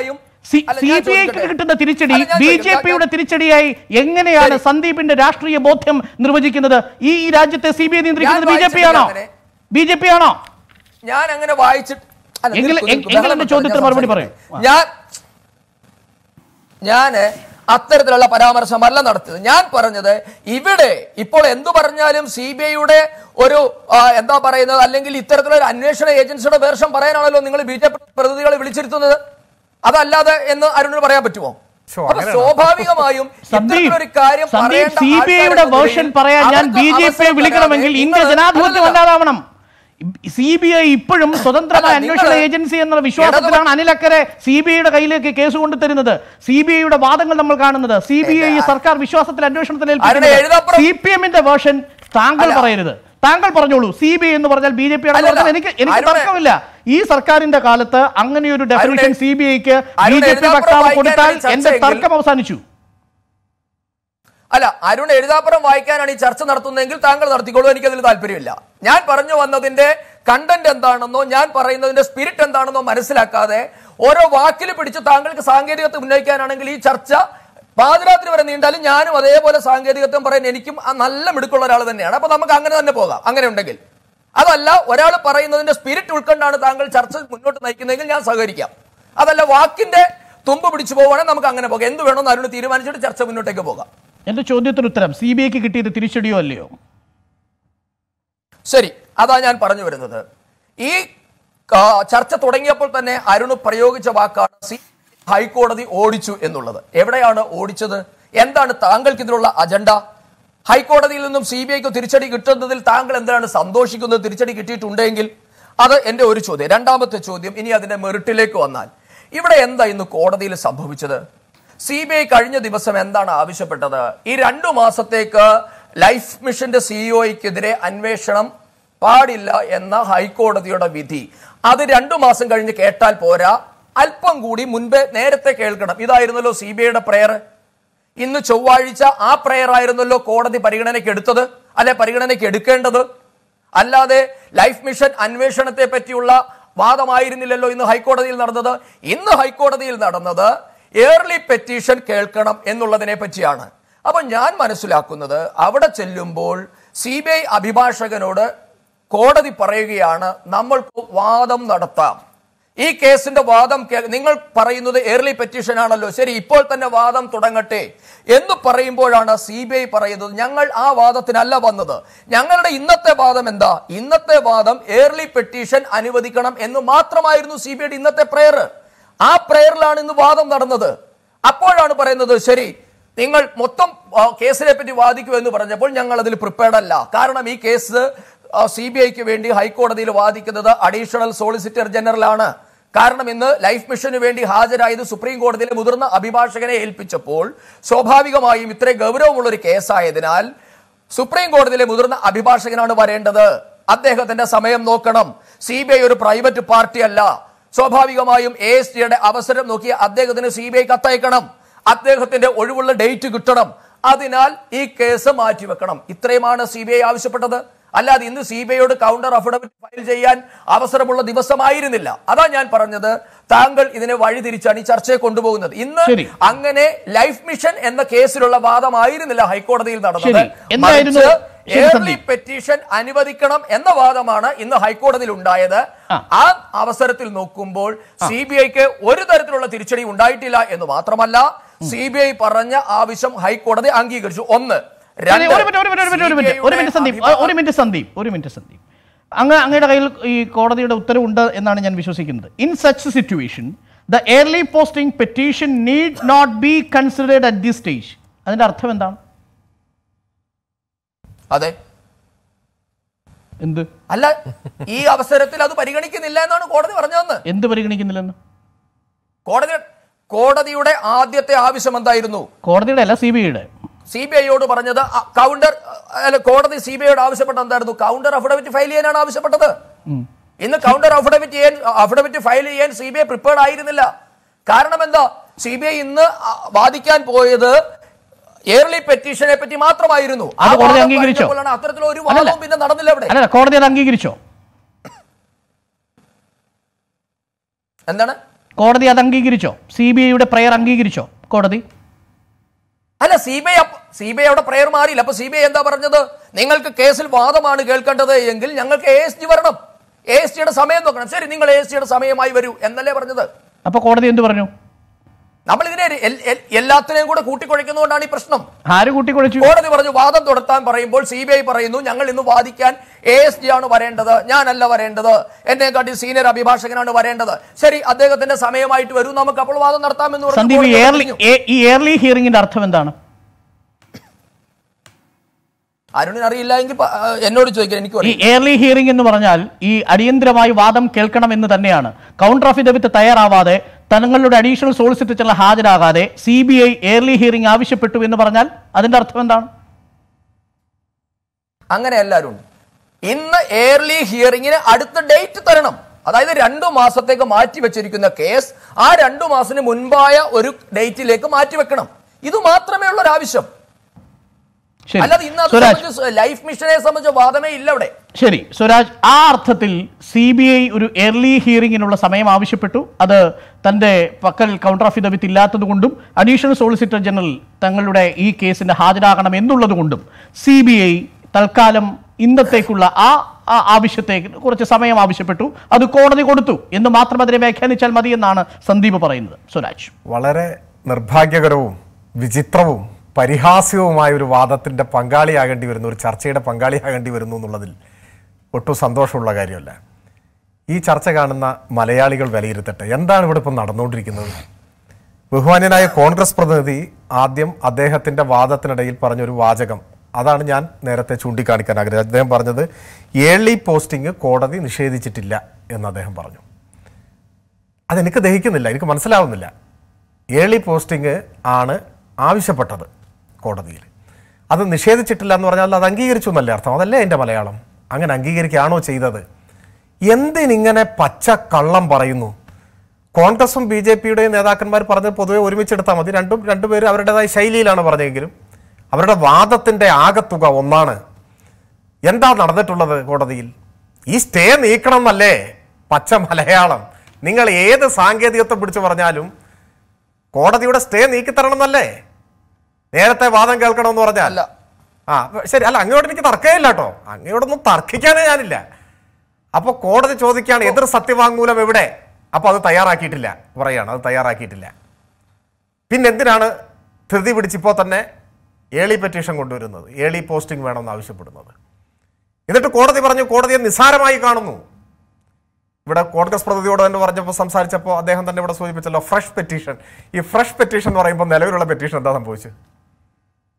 CBIക്ക് കിട്ടുന്ന തിരിച്ചടി BJPയുടെ തിരിച്ചടിയായി എങ്ങനെയാണ് സന്ദീപിന്റെ രാഷ്ട്രീയ ബോധം നിർവചിക്കുന്നത്? ഈ രാജ്യത്തെ CBI നിയന്ത്രിക്കുന്നത് BJP ആണോ? BJP ആണോ? ഞാൻ അങ്ങനെ വായിച്ചിട്ട് ഞാൻ അത്തരത്തിലുള്ള പരാമർശമല്ല നടത്തിയത്. ഞാൻ പറഞ്ഞത് ഇവിടെ ഇപ്പോൾ എന്തു പറഞ്ഞാലും CBIയുടെ ഒരു എന്താ പറയുന്നത്, അല്ലെങ്കിൽ ഇത്തരത്തിലൊരു അന്വേഷണ ഏജൻസിയുടെ വേർഷം പറയാനാണല്ലോ നിങ്ങൾ BJP പ്രതിനിധികളെ വിളിച്ചിരുത്തുന്നത്. അതല്ലാതെ എന്ന് അരുണിന് പറയാൻ പറ്റുമോ? സ്വാഭാവികമായും CBIയുടെ വേർഷൻ പറയാൻ ഞാൻ BJP വിളിക്കണമെങ്കിൽ ഇന്ത്യ ജനാധിപത്യം ഉണ്ടാവണം. CBI ഇപ്പോഴും സ്വതന്ത്രമായ അന്വേഷണ ഏജൻസി എന്ന വിശ്വാസത്തിലാണ് അനിലക്കരെ CBIയുടെ കയ്യിലേക്ക് കേസ് കൊണ്ടുതരുന്നത്. CBIയുടെ വാദങ്ങൾ നമ്മൾ കാണുന്നത് CBI സർക്കാർ വിശ്വാസത്തിൽ അന്വേഷണത്തിൽ ഏൽപ്പിക്കുന്നത്. CPMന്റെ വേർഷൻ താങ്കൾ പറയരുത്. താങ്കൾ പറഞ്ഞോളൂ CBI എന്ന് പറഞ്ഞാൽ BJP ആണെന്ന് പറഞ്ഞാൽ എനിക്ക് തർക്കമില്ല. ഈ സർക്കാരിന്റെ കാലത്ത് അങ്ങനെയൊരു ഡെഫിനിഷൻ CBIക്ക് BJP വക്താവ് കൊടുത്താൽ എന്റെ തർക്കം അവസാനിച്ചു. അല്ല, അരുൺ എഴുതാപ്പുറം വായിക്കാനാണ് ഈ ചർച്ച നടത്തുന്നതെങ്കിൽ താങ്കൾ നടത്തിക്കോളൂ, എനിക്കതിൽ താല്പര്യമില്ല. ഞാൻ പറഞ്ഞു വന്നതിന്റെ കണ്ടന്റ് എന്താണെന്നോ ഞാൻ പറയുന്നതിന്റെ സ്പിരിറ്റ് എന്താണെന്നോ മനസ്സിലാക്കാതെ ഓരോ വാക്കിൽ പിടിച്ച് താങ്കൾക്ക് സാങ്കേതികത്വം ഉന്നയിക്കാനാണെങ്കിൽ ഈ ചർച്ച പാതിരാത്രി വരെ നീണ്ടാലും ഞാനും അതേപോലെ സാങ്കേതികത്വം പറയാൻ എനിക്കും നല്ല മിടുക്കുള്ള ഒരാൾ തന്നെയാണ്. അപ്പൊ നമുക്ക് അങ്ങനെ തന്നെ പോകാം. അങ്ങനെ ഉണ്ടെങ്കിൽ അതല്ല, ഒരാൾ പറയുന്നതിന്റെ സ്പിരിറ്റ് ഉൾക്കൊണ്ടാണ് താങ്കൾ ചർച്ച മുന്നോട്ട് നയിക്കുന്നതെങ്കിൽ ഞാൻ സഹകരിക്കാം. അതല്ല, വാക്കിന്റെ തുമ്പ് പിടിച്ചു പോവുകയാണെങ്കിൽ നമുക്ക് അങ്ങനെ പോകാം. എന്ത് വേണമെന്ന് അരുൺ തീരുമാനിച്ചിട്ട് ചർച്ച മുന്നോട്ടേക്ക് പോകാം. എന്റെ ചോദ്യത്തിന് ഉത്തരം CBIക്ക് കിട്ടിയത് തിരിച്ചടിയോ അല്ലയോ? ശരി, അതാ ഞാൻ പറഞ്ഞു വരുന്നത്. ഈ ചർച്ച തുടങ്ങിയപ്പോൾ തന്നെ അരുണ് പ്രയോഗിച്ച വാക്കാണ് ഹൈക്കോടതി ഓടിച്ചു എന്നുള്ളത്. എവിടെയാണ് ഓടിച്ചത്? എന്താണ് താങ്കൾക്ക് ഇതിലുള്ള അജണ്ട? ഹൈക്കോടതിയിൽ നിന്നും CBIക്ക് തിരിച്ചടി കിട്ടുന്നതിൽ താങ്കൾ എന്താണ് സന്തോഷിക്കുന്നത്? തിരിച്ചടി കിട്ടിയിട്ടുണ്ടെങ്കിൽ അത് എൻ്റെ ഒരു ചോദ്യം. രണ്ടാമത്തെ ചോദ്യം, ഇനി അതിന്റെ മെറിറ്റിലേക്ക് വന്നാൽ, ഇവിടെ എന്താ ഇന്ന് കോടതിയിൽ സംഭവിച്ചത്? CBI കഴിഞ്ഞ ദിവസം എന്താണ് ആവശ്യപ്പെട്ടത്? ഈ 2 മാസത്തേക്ക് ലൈഫ് മിഷന്റെ CEOയ്ക്കെതിരെ അന്വേഷണം പാടില്ല എന്ന ഹൈക്കോടതിയുടെ വിധി. അത് 2 മാസം കഴിഞ്ഞ് കേട്ടാൽ പോരാ, അല്പം കൂടി മുൻപേ നേരത്തെ കേൾക്കണം. ഇതായിരുന്നല്ലോ CBIയുടെ പ്രയർ. ഇന്ന് ചൊവ്വാഴ്ച ആ പ്രയർ ആയിരുന്നല്ലോ കോടതി പരിഗണനയ്ക്ക് എടുത്തത്, അല്ലെ പരിഗണനയ്ക്ക് എടുക്കേണ്ടത്. അല്ലാതെ ലൈഫ് മിഷൻ അന്വേഷണത്തെ പറ്റിയുള്ള വാദമായിരുന്നില്ലല്ലോ ഇന്ന് ഹൈക്കോടതിയിൽ നടന്നത്. ഇന്ന് ഹൈക്കോടതിയിൽ നടന്നത് ഏർലി പെറ്റീഷൻ കേൾക്കണം എന്നുള്ളതിനെ പറ്റിയാണ്. അപ്പൊ ഞാൻ മനസ്സിലാക്കുന്നത് അവിടെ ചെല്ലുമ്പോൾ CBI അഭിഭാഷകനോട് കോടതി പറയുകയാണ് നമ്മൾക്ക് വാദം നടത്താം, ഈ കേസിന്റെ വാദം നിങ്ങൾ പറയുന്നത് ഏർലി പെറ്റീഷൻ ആണല്ലോ, ശരി ഇപ്പോൾ തന്നെ വാദം തുടങ്ങട്ടെ എന്ന് പറയുമ്പോഴാണ് CBI പറയുന്നത് ഞങ്ങൾ ആ വാദത്തിനല്ല വന്നത്, ഞങ്ങളുടെ ഇന്നത്തെ വാദം എന്താ, ഇന്നത്തെ വാദം ഏർലി പെറ്റീഷൻ അനുവദിക്കണം എന്ന് മാത്രമായിരുന്നു CBIയുടെ ഇന്നത്തെ പ്രയർ. ആ പ്രേയറിലാണ് ഇന്ന് വാദം നടന്നത്. അപ്പോഴാണ് പറയുന്നത് ശരി നിങ്ങൾ മൊത്തം കേസിനെ പറ്റി വാദിക്കൂ എന്ന് പറഞ്ഞപ്പോൾ ഞങ്ങൾ അതിൽ പ്രിപ്പയർഡ് അല്ല, കാരണം ഈ കേസ് CBIക്ക് വേണ്ടി ഹൈക്കോടതിയിൽ വാദിക്കുന്നത് അഡീഷണൽ സോളിസിറ്റർ ജനറൽ ആണ്, കാരണം ഇന്ന് ലൈഫ് മിഷന് വേണ്ടി ഹാജരായത് സുപ്രീം കോടതിയിലെ മുതിർന്ന അഭിഭാഷകനെ ഏൽപ്പിച്ചപ്പോൾ സ്വാഭാവികമായും ഇത്രയും ഗൗരവമുള്ളൊരു കേസായതിനാൽ സുപ്രീം കോടതിയിലെ മുതിർന്ന അഭിഭാഷകനാണ് വരേണ്ടത്, അദ്ദേഹത്തിന്റെ സമയം നോക്കണം. CBI ഒരു പ്രൈവറ്റ് പാർട്ടി അല്ല, സ്വാഭാവികമായും ASTയുടെ അവസരം നോക്കി അദ്ദേഹത്തിന് CBI കത്തയക്കണം, അദ്ദേഹത്തിന്റെ ഒഴിവുള്ള ഡേറ്റ് കിട്ടണം, അതിനാൽ ഈ കേസ് മാറ്റിവെക്കണം. ഇത്രയുമാണ് സി ബി ഐ ആവശ്യപ്പെട്ടത്. അല്ലാതെ ഇന്ന് സി ബി ഐയോട് കൗണ്ടർ അഫിഡവിറ്റ് ഫയൽ ചെയ്യാൻ അവസരമുള്ള ദിവസമായിരുന്നില്ല. അതാ ഞാൻ പറഞ്ഞത്, താങ്കൾ ഇതിനെ വഴിതിരിച്ചാണ് ഈ ചർച്ചയെ കൊണ്ടുപോകുന്നത്. ഇന്ന് അങ്ങനെ ലൈഫ് മിഷൻ എന്ന കേസിലുള്ള വാദമായിരുന്നില്ല ഹൈക്കോടതിയിൽ നടന്നത്. ഏർലി പെറ്റീഷൻ അനുവദിക്കണം എന്ന വാദമാണ് ഇന്ന് ഹൈക്കോടതിയിൽ ഉണ്ടായത്. ആ അവസരത്തിൽ നോക്കുമ്പോൾ സി ബി ഐക്ക് ഒരു തരത്തിലുള്ള തിരിച്ചടി ഉണ്ടായിട്ടില്ല എന്ന് മാത്രമല്ല, സി ബി ഐ പറഞ്ഞ ആവശ്യം ഹൈക്കോടതി അംഗീകരിച്ചു. ഒന്ന് ഒരു മിനിറ്റ് സന്ദീപ്, അങ്ങയുടെ കയ്യിൽ ഈ കോടതിയുടെ ഉത്തരവുണ്ട് എന്നാണ് ഞാൻ വിശ്വസിക്കുന്നത്. In such situation the early posting petition need not be considered at this stage. അതിന്റെ അർത്ഥം എന്താണ്? അതെ, എന്ത് അല്ല, ഈ അവസരത്തിൽ അത് പരിഗണിക്കുന്നില്ല എന്നാണ് കോടതി പറഞ്ഞതെന്ന്. എന്ത് പരിഗണിക്കുന്നില്ലെന്ന്? കോടതിയുടെ ആദ്യത്തെ ആവശ്യം എന്തായിരുന്നു? കോടതിയുടെ അല്ല, സി ബി ഐയുടെ. സി ബി ഐയോട് പറഞ്ഞത് കൗണ്ടർ അല്ല, കോടതി സി ബി ഐയോട് ആവശ്യപ്പെട്ടത് എന്തായിരുന്നു? കൗണ്ടർ അഫിഡവിറ്റ് ഫയൽ ചെയ്യാനാണ് ആവശ്യപ്പെട്ടത്. ഇന്ന് കൗണ്ടർ അഫിഡവിറ്റ് ഫയൽ ചെയ്യാൻ സി ബി ഐ പ്രിപ്പയർഡ് ആയിരുന്നില്ല. കാരണം എന്താ? സി ബി ഐ ഇന്ന് വാദിക്കാൻ പോയത് എയർലി പെറ്റീഷനെ പറ്റി മാത്രമായിരുന്നു. അത്തരത്തിലൊരു വാദവും പിന്നെ നടന്നില്ല ഇവിടെ. കോടതി അത് അംഗീകരിച്ചോ? എന്താണ് കോടതി അത് അംഗീകരിച്ചോ? സി ബി ഐയുടെ പ്രയർ അംഗീകരിച്ചോ കോടതി? അല്ല, സി ബി ഐ അവിടെ പ്രയർ മാറിയില്ല. അപ്പൊ സി ബി ഐ എന്താ പറഞ്ഞത്? നിങ്ങൾക്ക് കേസിൽ വാദമാണ് കേൾക്കേണ്ടത് എങ്കിൽ ഞങ്ങൾക്ക് ASG വരണം, ASGയുടെ സമയം നോക്കണം. ശരി, നിങ്ങൾ ASGയുടെ സമയമായി വരൂ എന്നല്ലേ പറഞ്ഞത്. അപ്പൊ കോടതി എന്ത് പറഞ്ഞു? നമ്മൾ ഇതിനെ എല്ലാത്തിനെയും കൂടെ കൂട്ടിക്കുഴയ്ക്കുന്നതുകൊണ്ടാണ് ഈ പ്രശ്നം. ആര് കൂട്ടിക്കുഴച്ചു? കോടതി പറഞ്ഞു വാദം തുടർത്താൻ പറയുമ്പോൾ സി ബി ഐ പറയുന്നു ഞങ്ങൾ ഇന്ന് വാദിക്കാൻ ASG ആണ് വരേണ്ടത്, ഞാനല്ല വരേണ്ടത്, എന്നെക്കാട്ടി സീനിയർ അഭിഭാഷകനാണ് വരേണ്ടത്. ശരി, അദ്ദേഹത്തിന്റെ സമയമായിട്ട് വരൂ, നമുക്ക് അപ്പോൾ വാദം നടത്താമെന്ന് പറഞ്ഞു. ഈ എയർലി ഹിയറിംഗിന്റെ അർത്ഥം എന്താണ്? അരുണിനറിയില്ല എങ്കിൽ എന്നോട് ചോദിക്കാൻ. എനിക്ക് ഈ എയർലി ഹിയറിംഗ് എന്ന് പറഞ്ഞാൽ ഈ അടിയന്തരമായി വാദം കേൾക്കണം എന്ന് തന്നെയാണ്. കൗണ്ടർ അഫിഡവിറ്റ് തയ്യാറാവാതെ, തങ്ങളുടെ അഡീഷണൽ സോളിസിറ്റർ ഹാജരാകാതെ C B I early hearing ആവശ്യപ്പെട്ടു എന്ന് പറഞ്ഞാൽ അതിന്റെ അർത്ഥം എന്താണ്? അങ്ങനെ എല്ലാവരും ഇന്ന് എയർലി ഹിയറിംഗിന് അടുത്ത ഡേറ്റ് തരണം. അതായത് 2 മാസത്തേക്ക് മാറ്റിവെച്ചിരിക്കുന്ന കേസ് ആ 2 മാസത്തിന് മുൻപായ ഒരു ഡേറ്റിലേക്ക് മാറ്റിവെക്കണം. ഇത് മാത്രമേ ഉള്ളൊരു ആവശ്യം. അല്ലാതെ ഇന്ന് ലൈഫ് മിഷനെ സംബന്ധിച്ച വാദമേ ഇല്ല അവിടെ. ശരി സ്വരാജ്, ആ അർത്ഥത്തിൽ സി ബി ഐ ഒരു എയർലി ഹിയറിംഗിനുള്ള സമയം ആവശ്യപ്പെട്ടു. അത് തൻ്റെ പക്കൽ കൗണ്ടർ അഫിഡവിറ്റ് ഇല്ലാത്തത് കൊണ്ടും അഡീഷണൽ സോളിസിറ്റർ ജനറൽ തങ്ങളുടെ ഈ കേസിന് ഹാജരാകണം എന്നുള്ളത് കൊണ്ടും സി ബി ഐ തൽക്കാലം ഇന്നത്തേക്കുള്ള ആ ആവശ്യത്തെ കുറച്ച് സമയം ആവശ്യപ്പെട്ടു. അത് കോടതി കൊടുത്തു എന്ന് മാത്രം അതിനെ വ്യാഖ്യാനിച്ചാൽ മതി എന്നാണ് സന്ദീപ് പറയുന്നത്. സ്വരാജ്, വളരെ നിർഭാഗ്യകരവും വിചിത്രവും പരിഹാസ്യവുമായ ഒരു വാദത്തിൻ്റെ പങ്കാളിയാകേണ്ടി വരുന്നു, ഒരു ചർച്ചയുടെ പങ്കാളിയാകേണ്ടി വരുന്നു എന്നുള്ളതിൽ ഒട്ടും സന്തോഷമുള്ള കാര്യമല്ല. ഈ ചർച്ച കാണുന്ന മലയാളികൾ വിലയിരുത്തട്ടെ എന്താണ് ഇവിടെ ഇപ്പം നടന്നുകൊണ്ടിരിക്കുന്നത്. ബഹുമാന്യനായ കോൺഗ്രസ് പ്രതിനിധി ആദ്യം അദ്ദേഹത്തിൻ്റെ വാദത്തിനിടയിൽ പറഞ്ഞൊരു വാചകം, അതാണ് ഞാൻ നേരത്തെ ചൂണ്ടിക്കാണിക്കാൻ ആഗ്രഹിച്ചത്. അദ്ദേഹം പറഞ്ഞത് ഏർലി പോസ്റ്റിംഗ് കോടതി നിഷേധിച്ചിട്ടില്ല എന്ന് അദ്ദേഹം പറഞ്ഞു. അതെനിക്ക് ദഹിക്കുന്നില്ല, എനിക്ക് മനസ്സിലാവുന്നില്ല. ഏർലി പോസ്റ്റിംഗ് ആണ് ആവശ്യപ്പെട്ടത് കോടതിയിൽ, അത് നിഷേധിച്ചിട്ടില്ല എന്ന് പറഞ്ഞാൽ അത് അംഗീകരിച്ചു എന്നല്ലേ അർത്ഥം? അതല്ലേ എൻ്റെ മലയാളം? അങ്ങനെ അംഗീകരിക്കുകയാണോ ചെയ്തത്? എന്തിനിങ്ങനെ പച്ച കള്ളം പറയുന്നു? കോൺഗ്രസും BJPയുടെയും നേതാക്കന്മാർ പറഞ്ഞത് പൊതുവെ ഒരുമിച്ചെടുത്താൽ മതി. രണ്ടുപേരും അവരുടേതായ ശൈലിയിലാണ് പറഞ്ഞതെങ്കിലും അവരുടെ വാദത്തിൻ്റെ ആകത്തുക ഒന്നാണ്. എന്താ നടന്നിട്ടുള്ളത് കോടതിയിൽ? ഈ സ്റ്റേ നീക്കണം എന്നല്ലേ പച്ച മലയാളം? നിങ്ങൾ ഏത് സാങ്കേതികത്വം പിടിച്ചു പറഞ്ഞാലും കോടതിയുടെ സ്റ്റേ നീക്കിത്തരണം എന്നല്ലേ നേരത്തെ വാദം കേൾക്കണമെന്ന് പറഞ്ഞാൽ? ആ ശരി, അല്ല അങ്ങയോട് എനിക്ക് തർക്കമില്ല കേട്ടോ, അങ്ങയോടൊന്നും തർക്കിക്കാനേ ഞാനില്ല. അപ്പോൾ കോടതി ചോദിക്കുകയാണ് എതിർ സത്യവാങ്മൂലം എവിടെ? അപ്പോൾ അത് തയ്യാറാക്കിയിട്ടില്ല പറയാണ്, അത് തയ്യാറാക്കിയിട്ടില്ല. പിന്നെ എന്തിനാണ് ധൃതി പിടിച്ചിപ്പോൾ തന്നെ ഏർലി പെറ്റീഷൻ കൊണ്ടുവരുന്നത്, ഏർലി പോസ്റ്റിംഗ് വേണമെന്ന് ആവശ്യപ്പെടുന്നത്? എന്നിട്ട് കോടതി പറഞ്ഞു കോടതിയെ നിസ്സാരമായി കാണുന്നു. ഇവിടെ കോൺഗ്രസ് പ്രതിനിധിയോട് തന്നെ സംസാരിച്ചപ്പോൾ അദ്ദേഹം തന്നെ ഇവിടെ സൂചിപ്പിച്ചല്ലോ ഫ്രഷ് പെറ്റീഷൻ. ഈ ഫ്രഷ് പെറ്റീഷൻ എന്ന് പറയുമ്പോൾ നിലവിലുള്ള പെറ്റീഷൻ എന്താ സംഭവിച്ചു?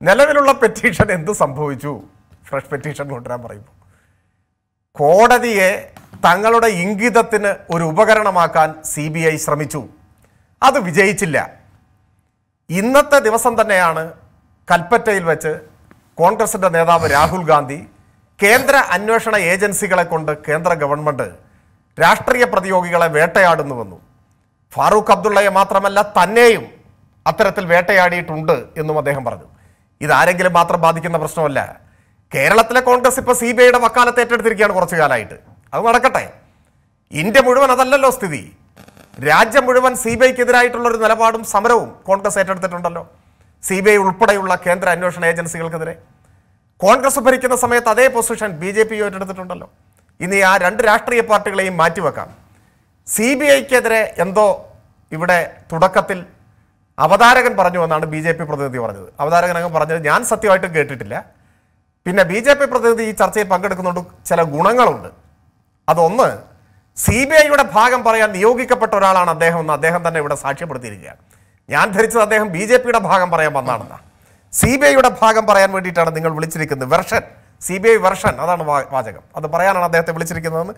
നിലവിലുള്ള പെറ്റീഷൻ എന്ത് സംഭവിച്ചു ഫ്രഷ് പെറ്റീഷൻ കൊണ്ടുവരാൻ പറയുമ്പോൾ? കോടതിയെ തങ്ങളുടെ ഇംഗിതത്തിന് ഒരു ഉപകരണമാക്കാൻ CBI ശ്രമിച്ചു, അത് വിജയിച്ചില്ല. ഇന്നത്തെ ദിവസം തന്നെയാണ് കൽപ്പറ്റയിൽ വെച്ച് കോൺഗ്രസിൻ്റെ നേതാവ് രാഹുൽ ഗാന്ധി കേന്ദ്ര അന്വേഷണ ഏജൻസികളെ കൊണ്ട് കേന്ദ്ര ഗവൺമെൻറ് രാഷ്ട്രീയ പ്രതിയോഗികളെ വേട്ടയാടുന്നുവെന്നും ഫാറൂഖ് അബ്ദുള്ളയെ മാത്രമല്ല തന്നെയും അത്തരത്തിൽ വേട്ടയാടിയിട്ടുണ്ട് എന്നും അദ്ദേഹം പറഞ്ഞു. ഇത് ആരെങ്കിലും മാത്രം ബാധിക്കുന്ന പ്രശ്നമല്ല. കേരളത്തിലെ കോൺഗ്രസ് ഇപ്പോൾ CBIയുടെ വക്കാലത്ത് ഏറ്റെടുത്തിരിക്കുകയാണ് കുറച്ചു കാലമായിട്ട്. അത് നടക്കട്ടെ. ഇന്ത്യ മുഴുവൻ അതല്ലല്ലോ സ്ഥിതി. രാജ്യം മുഴുവൻ CBIക്കെതിരായിട്ടുള്ളൊരു നിലപാടും സമരവും കോൺഗ്രസ് ഏറ്റെടുത്തിട്ടുണ്ടല്ലോ. CBI ഉൾപ്പെടെയുള്ള കേന്ദ്ര അന്വേഷണ ഏജൻസികൾക്കെതിരെ കോൺഗ്രസ് ഭരിക്കുന്ന സമയത്ത് അതേ പൊസിഷൻ BJP ഏറ്റെടുത്തിട്ടുണ്ടല്ലോ. ഇനി ആ രണ്ട് രാഷ്ട്രീയ പാർട്ടികളെയും മാറ്റിവെക്കാം. CBIക്കെതിരെ എന്തോ ഇവിടെ തുടക്കത്തിൽ അവതാരകൻ പറഞ്ഞു എന്നാണ് BJP പ്രതിനിധി പറഞ്ഞത്. അവതാരകനകം പറഞ്ഞത് ഞാൻ സത്യമായിട്ടും കേട്ടിട്ടില്ല. പിന്നെ BJP പ്രതിനിധി ഈ ചർച്ചയിൽ പങ്കെടുക്കുന്നുണ്ട്. ചില ഗുണങ്ങളുണ്ട്. അതൊന്ന്, CBIയുടെ ഭാഗം പറയാൻ നിയോഗിക്കപ്പെട്ട ഒരാളാണ് അദ്ദേഹം എന്ന് അദ്ദേഹം തന്നെ ഇവിടെ സാക്ഷ്യപ്പെടുത്തിയിരിക്കുകയാണ്. ഞാൻ ധരിച്ചത് അദ്ദേഹം BJPയുടെ ഭാഗം പറയാൻ വന്നാണെന്നാണ്. CBIയുടെ ഭാഗം പറയാൻ വേണ്ടിയിട്ടാണ് നിങ്ങൾ വിളിച്ചിരിക്കുന്നത്. വെർഷൻ CBI വെർഷൻ, അതാണ് വാചകം. അത് പറയാനാണ് അദ്ദേഹത്തെ വിളിച്ചിരിക്കുന്നതെന്ന്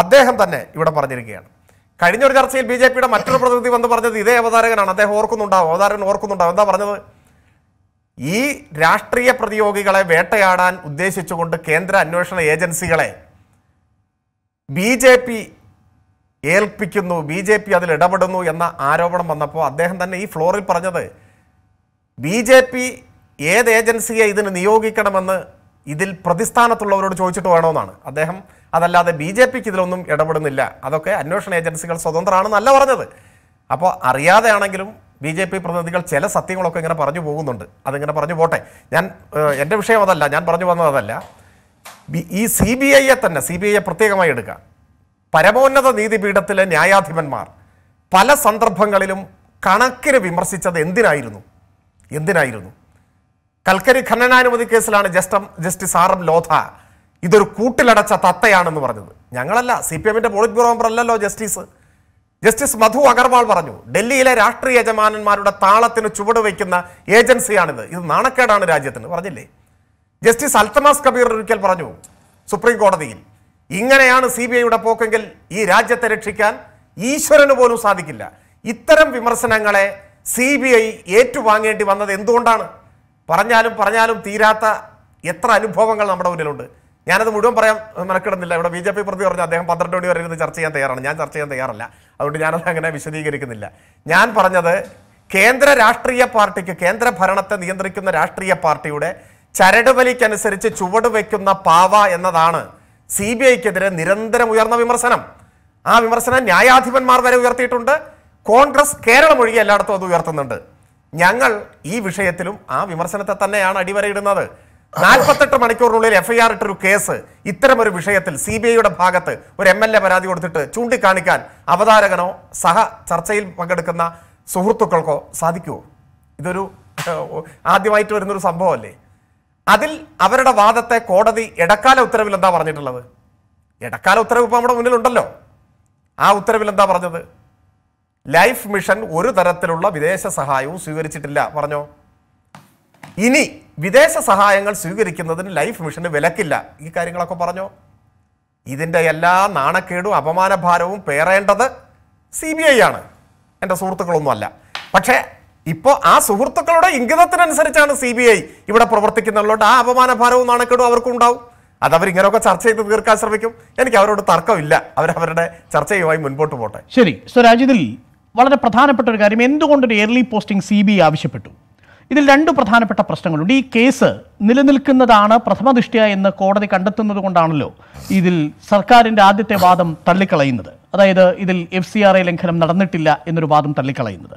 അദ്ദേഹം തന്നെ ഇവിടെ പറഞ്ഞിരിക്കുകയാണ്. കഴിഞ്ഞൊരു ചർച്ചയിൽ BJPയുടെ മറ്റൊരു പ്രതിനിധി വന്ന് പറഞ്ഞത് ഇതേ അവതാരകനാണ്. അദ്ദേഹം അവതാരകൻ ഓർക്കുന്നുണ്ടാവും എന്താ പറഞ്ഞത്? ഈ രാഷ്ട്രീയ പ്രതിയോഗികളെ വേട്ടയാടാൻ ഉദ്ദേശിച്ചുകൊണ്ട് കേന്ദ്ര അന്വേഷണ ഏജൻസികളെ BJP ഏൽപ്പിക്കുന്നു, BJP അതിൽ ഇടപെടുന്നു എന്ന ആരോപണം വന്നപ്പോൾ അദ്ദേഹം തന്നെ ഈ ഫ്ലോറിൽ പറഞ്ഞത് BJP ഏത് ഏജൻസിയെ ഇതിന് നിയോഗിക്കണമെന്ന് ഇതിൽ പ്രതിസ്ഥാനത്തുള്ളവരോട് ചോദിച്ചിട്ട് വേണമെന്നാണ്. അദ്ദേഹം അതല്ലാതെ BJPക്ക് ഇതിലൊന്നും ഇടപെടുന്നില്ല, അതൊക്കെ അന്വേഷണ ഏജൻസികൾ സ്വതന്ത്രമാണെന്നല്ല പറഞ്ഞത്. അപ്പോൾ അറിയാതെയാണെങ്കിലും BJP പ്രതിനിധികൾ ചില സത്യങ്ങളൊക്കെ ഇങ്ങനെ പറഞ്ഞു പോകുന്നുണ്ട്. അതിങ്ങനെ പറഞ്ഞു പോട്ടെ. ഞാൻ എൻ്റെ വിഷയം അതല്ല, ഞാൻ പറഞ്ഞു വന്നതല്ല. ഈ CBIയെ തന്നെ, CBIയെ പ്രത്യേകമായി എടുക്കാം. പരമോന്നത നീതിപീഠത്തിലെ ന്യായാധിപന്മാർ പല സന്ദർഭങ്ങളിലും കണക്കിന് വിമർശിച്ചത് എന്തിനായിരുന്നു? കൽക്കരി ഖനനാനുമതി കേസിലാണ് ജസ്റ്റിസ് RM ലോധ ഇതൊരു കൂട്ടിലടച്ച തത്തയാണെന്ന് പറഞ്ഞത്. ഞങ്ങളല്ല, CPMന്റെ പോളിറ്റ് ബ്യൂറോ മെമ്പർ അല്ലല്ലോ ജസ്റ്റിസ് മധു അഗർവാൾ പറഞ്ഞു. ഡൽഹിയിലെ രാഷ്ട്രീയ യജമാനന്മാരുടെ താളത്തിന് ചുവട് വയ്ക്കുന്ന ഏജൻസിയാണിത്, ഇത് നാണക്കേടാണ് രാജ്യത്തിന്, പറഞ്ഞില്ലേ? ജസ്റ്റിസ് അൽത്തമാസ് കബീർ ഒരിക്കൽ പറഞ്ഞു സുപ്രീം കോടതിയിൽ, ഇങ്ങനെയാണ് CBIയുടെ പോക്കെങ്കിൽ ഈ രാജ്യത്തെ രക്ഷിക്കാൻ ഈശ്വരന് പോലും സാധിക്കില്ല. ഇത്തരം വിമർശനങ്ങളെ CBI ഏറ്റുവാങ്ങേണ്ടി വന്നത് എന്തുകൊണ്ടാണ്? പറഞ്ഞാലും തീരാത്ത എത്ര അനുഭവങ്ങൾ നമ്മുടെ മുന്നിലുണ്ട്. ഞാനത് മുഴുവൻ പറയാൻ മെനക്കിടുന്നില്ല. ഇവിടെ BJP പ്രതി പറഞ്ഞു അദ്ദേഹം 12 മണി വരെ ഇരുന്ന് ചർച്ച ചെയ്യാൻ തയ്യാറാണ്. ഞാൻ ചർച്ച ചെയ്യാൻ തയ്യാറല്ല, അതുകൊണ്ട് ഞാനത് അങ്ങനെ വിശദീകരിക്കുന്നില്ല. ഞാൻ പറഞ്ഞത് കേന്ദ്ര രാഷ്ട്രീയ പാർട്ടിക്ക്, കേന്ദ്ര ഭരണത്തെ നിയന്ത്രിക്കുന്ന രാഷ്ട്രീയ പാർട്ടിയുടെ ചരടുവലിക്കനുസരിച്ച് ചുവട് വയ്ക്കുന്ന പാവ എന്നതാണ് CBIക്കെതിരെ നിരന്തരം ഉയർന്ന വിമർശനം. ആ വിമർശനം ന്യായാധിപന്മാർ വരെ ഉയർത്തിയിട്ടുണ്ട്. കോൺഗ്രസ് കേരളം ഒഴികെ എല്ലായിടത്തും അത് ഉയർത്തുന്നുണ്ട്. ഞങ്ങൾ ഈ വിഷയത്തിലും ആ വിമർശനത്തെ തന്നെയാണ് അടിവരയിടുന്നത്. 48 മണിക്കൂറിനുള്ളിൽ FIR ഇട്ടൊരു കേസ് ഇത്തരമൊരു വിഷയത്തിൽ CBIയുടെ ഭാഗത്ത് ഒരു MLA പരാതി കൊടുത്തിട്ട് ചൂണ്ടിക്കാണിക്കാൻ അവതാരകനോ സഹ ചർച്ചയിൽ പങ്കെടുക്കുന്ന സുഹൃത്തുക്കൾക്കോ സാധിക്കുമോ? ഇതൊരു ആദ്യമായിട്ട് വരുന്നൊരു സംഭവമല്ലേ? അതിൽ അവരുടെ വാദത്തെ കോടതി ഇടക്കാല ഉത്തരവിൽ എന്താ പറഞ്ഞിട്ടുള്ളത്? ഇടക്കാല ഉത്തരവ് ഇപ്പോൾ നമ്മുടെ മുന്നിലുണ്ടല്ലോ. ആ ഉത്തരവിൽ എന്താ പറഞ്ഞത്? ലൈഫ് മിഷൻ ഒരു തരത്തിലുള്ള വിദേശ സഹായവും സ്വീകരിച്ചിട്ടില്ല, പറഞ്ഞോ? ഇനി വിദേശ സഹായങ്ങൾ സ്വീകരിക്കുന്നതിന് ലൈഫ് മിഷന് വിലക്കില്ല, ഈ കാര്യങ്ങളൊക്കെ പറഞ്ഞോ? ഇതിൻ്റെ എല്ലാ നാണക്കേടും അപമാനഭാരവും പേറേണ്ടത് CBI ആണ്, എൻ്റെ സുഹൃത്തുക്കളൊന്നുമല്ല. പക്ഷേ ഇപ്പോൾ ആ സുഹൃത്തുക്കളുടെ ഇംഗിതത്തിനനുസരിച്ചാണ് CBI ഇവിടെ പ്രവർത്തിക്കുന്നുള്ളതുകൊണ്ട് ആ അപമാനഭാരവും നാണക്കേടും അവർക്കും ഉണ്ടാവും. അതവരിങ്ങനെയൊക്കെ ചർച്ച ചെയ്ത് തീർക്കാൻ ശ്രമിക്കും. എനിക്ക് അവരോട് തർക്കമില്ല, അവരവരുടെ ചർച്ചയുമായി മുൻപോട്ട് പോട്ടെ. ശരി, സ്വരാജിതിൽ വളരെ പ്രധാനപ്പെട്ട ഒരു കാര്യം, എന്തുകൊണ്ടൊരു എയർലി പോസ്റ്റിംഗ് CBI ആവശ്യപ്പെട്ടു? ഇതിൽ രണ്ട് പ്രധാനപ്പെട്ട പ്രശ്നങ്ങളുണ്ട്. ഈ കേസ് നിലനിൽക്കുന്നതാണ് പ്രഥമ ദൃഷ്ടിയ എന്ന് കോടതി കണ്ടെത്തുന്നത് കൊണ്ടാണല്ലോ ഇതിൽ സർക്കാരിൻ്റെ ആദ്യത്തെ വാദം തള്ളിക്കളയുന്നത്. അതായത് ഇതിൽ FCRA ലംഘനം നടന്നിട്ടില്ല എന്നൊരു വാദം തള്ളിക്കളയുന്നത്.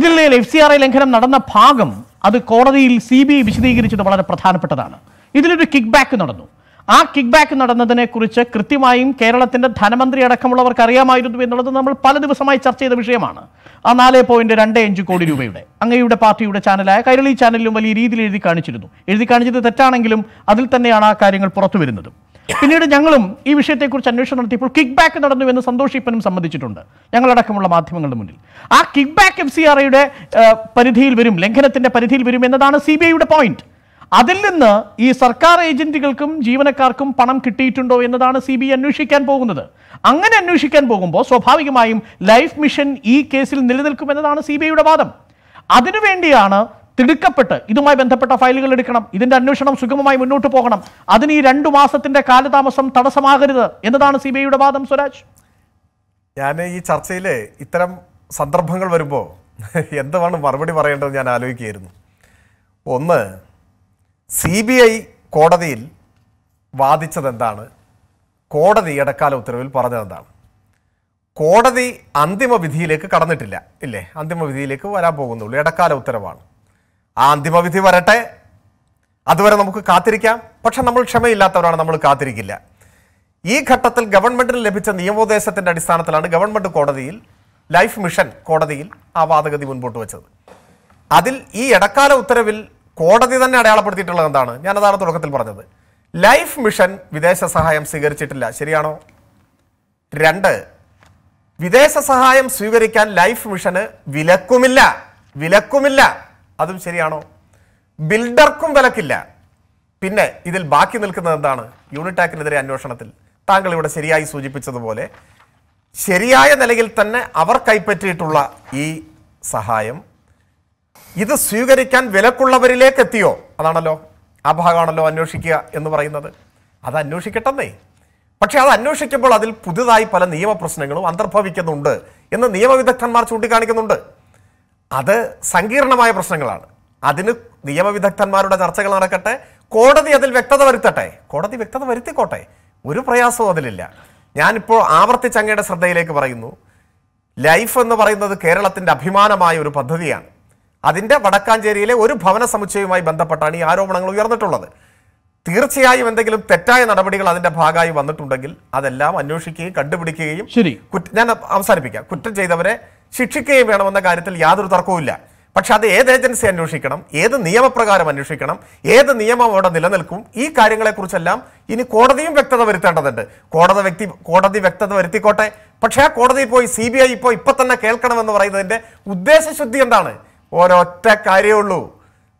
ഇതിൽ FCRA ലംഘനം നടന്ന ഭാഗം അത് കോടതിയിൽ CBI വിശദീകരിച്ചത് വളരെ പ്രധാനപ്പെട്ടതാണ്. ഇതിലൊരു കിക്ക് ബാക്ക് നടന്നു. ആ കിക്ക് ബാക്ക് നടന്നതിനെക്കുറിച്ച് കൃത്യമായും കേരളത്തിൻ്റെ ധനമന്ത്രി അടക്കമുള്ളവർക്ക് അറിയാമായിരുന്നു എന്നുള്ളത് നമ്മൾ പല ദിവസമായി ചർച്ച ചെയ്ത വിഷയമാണ്. ആ 4.25 കോടി രൂപയുടെ അങ്ങയുടെ പാർട്ടിയുടെ ചാനലായ കൈരളി ചാനലിലും വലിയ രീതിയിൽ എഴുതി കാണിച്ചത് തെറ്റാണെങ്കിലും അതിൽ തന്നെയാണ് ആ കാര്യങ്ങൾ പുറത്തു വരുന്നത്. പിന്നീട് ഞങ്ങളും ഈ വിഷയത്തെക്കുറിച്ച് അന്വേഷണം നടത്തിയപ്പോൾ കിക്ക് ബാക്ക് നടന്നു എന്ന് സന്തോഷിപ്പനും സമ്മതിച്ചിട്ടുണ്ട് ഞങ്ങളടക്കമുള്ള മാധ്യമങ്ങളുടെ മുന്നിൽ. ആ കിക്ക് ബാക്ക് FCRAയുടെ പരിധിയിൽ വരും, ലംഘനത്തിൻ്റെ പരിധിയിൽ വരും എന്നതാണ് CBIയുടെ പോയിന്റ്. അതിൽ നിന്ന് ഈ സർക്കാർ ഏജന്റുകൾക്കും ജീവനക്കാർക്കും പണം കിട്ടിയിട്ടുണ്ടോ എന്നതാണ് CBI അന്വേഷിക്കാൻ പോകുന്നത്. അങ്ങനെ അന്വേഷിക്കാൻ പോകുമ്പോൾ സ്വാഭാവികമായും ലൈഫ് മിഷൻ ഈ കേസിൽ നിലനിൽക്കുമെന്നതാണ് CBIയുടെ വാദം. അതിനുവേണ്ടിയാണ് തിടുക്കപ്പെട്ട് ഇതുമായി ബന്ധപ്പെട്ട ഫയലുകൾ എടുക്കണം, ഇതിൻ്റെ അന്വേഷണം സുഗമമായി മുന്നോട്ട് പോകണം, അതിന് ഈ 2 മാസത്തിൻ്റെ കാലതാമസം തടസ്സമാകരുത് എന്നതാണ് CBIയുടെ വാദം. സ്വരാജ്, ഞാൻ ഈ ചർച്ചയിൽ ഇത്തരം സന്ദർഭങ്ങൾ വരുമ്പോൾ എന്താണ് മറുപടി പറയേണ്ടത് ഞാൻ ആലോചിക്കുകയായിരുന്നു. ഒന്ന്, CBI കോടതിയിൽ വാദിച്ചതെന്താണ്? കോടതി ഇടക്കാല ഉത്തരവിൽ പറഞ്ഞതെന്താണ്? കോടതി അന്തിമ വിധിയിലേക്ക് കടന്നിട്ടില്ല, ഇല്ലേ? അന്തിമ വിധിയിലേക്ക് വരാൻ പോകുന്നുള്ളൂ, ഇടക്കാല ഉത്തരവാണ്. ആ അന്തിമ വിധി വരട്ടെ, അതുവരെ നമുക്ക് കാത്തിരിക്കാം. പക്ഷെ നമ്മൾ ക്ഷമയില്ലാത്തവരാണ്, നമ്മൾ കാത്തിരിക്കില്ല. ഈ ഘട്ടത്തിൽ ഗവൺമെന്റിന് ലഭിച്ച നിയമോപദേശത്തിന്റെ അടിസ്ഥാനത്തിലാണ് ഗവൺമെന്റ് കോടതിയിൽ, ലൈഫ് മിഷൻ കോടതിയിൽ ആ വാദഗതി മുൻപോട്ട് വെച്ചത്. അതിൽ ഈ ഇടക്കാല ഉത്തരവിൽ കോടതി തന്നെ അടയാളപ്പെടുത്തിയിട്ടുള്ളത് എന്താണ്? ഞാനതാണ് തുടക്കത്തിൽ പറഞ്ഞത്, ലൈഫ് മിഷൻ വിദേശ സഹായം സ്വീകരിച്ചിട്ടില്ല, ശരിയാണോ? രണ്ട്, വിദേശ സഹായം സ്വീകരിക്കാൻ ലൈഫ് മിഷന് വിലക്കുമില്ല, വിലക്കുമില്ല, അതും ശരിയാണോ? ബിൽഡർക്കും വിലക്കില്ല. പിന്നെ ഇതിൽ ബാക്കി നിൽക്കുന്നത് എന്താണ്? യൂണിടാക്കിനെതിരെ അന്വേഷണത്തിൽ താങ്കൾ ഇവിടെ ശരിയായി സൂചിപ്പിച്ചതുപോലെ ശരിയായ നിലയിൽ തന്നെ അവർ കൈപ്പറ്റിയിട്ടുള്ള ഈ സഹായം ഇത് സ്വീകരിക്കാൻ വിലക്കുള്ളവരിലേക്ക് എത്തിയോ? അതാണല്ലോ, ആ ഭാഗമാണല്ലോ അന്വേഷിക്കുക എന്ന് പറയുന്നത്. അത് അന്വേഷിക്കട്ടെന്നേ. പക്ഷേ അത് അന്വേഷിക്കുമ്പോൾ അതിൽ പുതുതായി പല നിയമപ്രശ്നങ്ങളും അന്തർഭവിക്കുന്നുണ്ട് എന്ന് നിയമവിദഗ്ധന്മാർ ചൂണ്ടിക്കാണിക്കുന്നുണ്ട്. അത് സങ്കീർണമായ പ്രശ്നങ്ങളാണ്. അതിന് നിയമവിദഗ്ധന്മാരുടെ ചർച്ചകൾ നടക്കട്ടെ, കോടതി അതിൽ വ്യക്തത വരുത്തട്ടെ, കോടതി വ്യക്തത വരുത്തിക്കോട്ടെ, ഒരു പ്രയാസവും അതിലില്ല. ഞാനിപ്പോൾ ആവർത്തിച്ച് അങ്ങയുടെ ശ്രദ്ധയിലേക്ക് പറയുന്നു, ലൈഫ് എന്ന് പറയുന്നത് കേരളത്തിൻ്റെ അഭിമാനമായ ഒരു പദ്ധതിയാണ്. അതിൻ്റെ വടക്കാഞ്ചേരിയിലെ ഒരു ഭവന സമുച്ചയവുമായി ബന്ധപ്പെട്ടാണ് ഈ ആരോപണങ്ങൾ ഉയർന്നിട്ടുള്ളത്. തീർച്ചയായും എന്തെങ്കിലും തെറ്റായ നടപടികൾ അതിൻ്റെ ഭാഗമായി വന്നിട്ടുണ്ടെങ്കിൽ അതെല്ലാം അന്വേഷിക്കുകയും കണ്ടുപിടിക്കുകയും, ഞാൻ അവസാനിപ്പിക്കാം, കുറ്റം ചെയ്തവരെ ശിക്ഷിക്കുകയും വേണമെന്ന കാര്യത്തിൽ യാതൊരു തർക്കവുമില്ല. പക്ഷെ അത് ഏത് ഏജൻസി അന്വേഷിക്കണം, ഏത് നിയമപ്രകാരം അന്വേഷിക്കണം, ഏത് നിയമം അവിടെ നിലനിൽക്കും, ഈ കാര്യങ്ങളെക്കുറിച്ചെല്ലാം ഇനി കോടതിയും വ്യക്തത വരുത്തേണ്ടതുണ്ട്. കോടതി വ്യക്തത വരുത്തിക്കോട്ടെ. പക്ഷേ ആ കോടതിയിൽ പോയി CBI ഇപ്പൊ തന്നെ കേൾക്കണമെന്ന് പറയുന്നതിൻ്റെ ഉദ്ദേശശുദ്ധി എന്താണ്? ഒരൊറ്റ കാര്യമുള്ളൂ,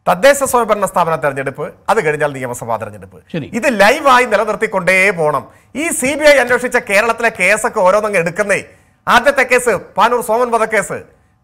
തദ്ദേശ സ്വയംഭരണ സ്ഥാപന തെരഞ്ഞെടുപ്പ്, അത് കഴിഞ്ഞാൽ നിയമസഭാ തെരഞ്ഞെടുപ്പ്. ഇത് ലൈവായി നിലനിർത്തിക്കൊണ്ടേ പോകണം. ഈ CBI അന്വേഷിച്ച കേരളത്തിലെ കേസൊക്കെ ഓരോന്നങ്ങ് എടുക്കുന്നേ. ആദ്യത്തെ കേസ് പാനൂർ സോമൻ വധക്കേസ്,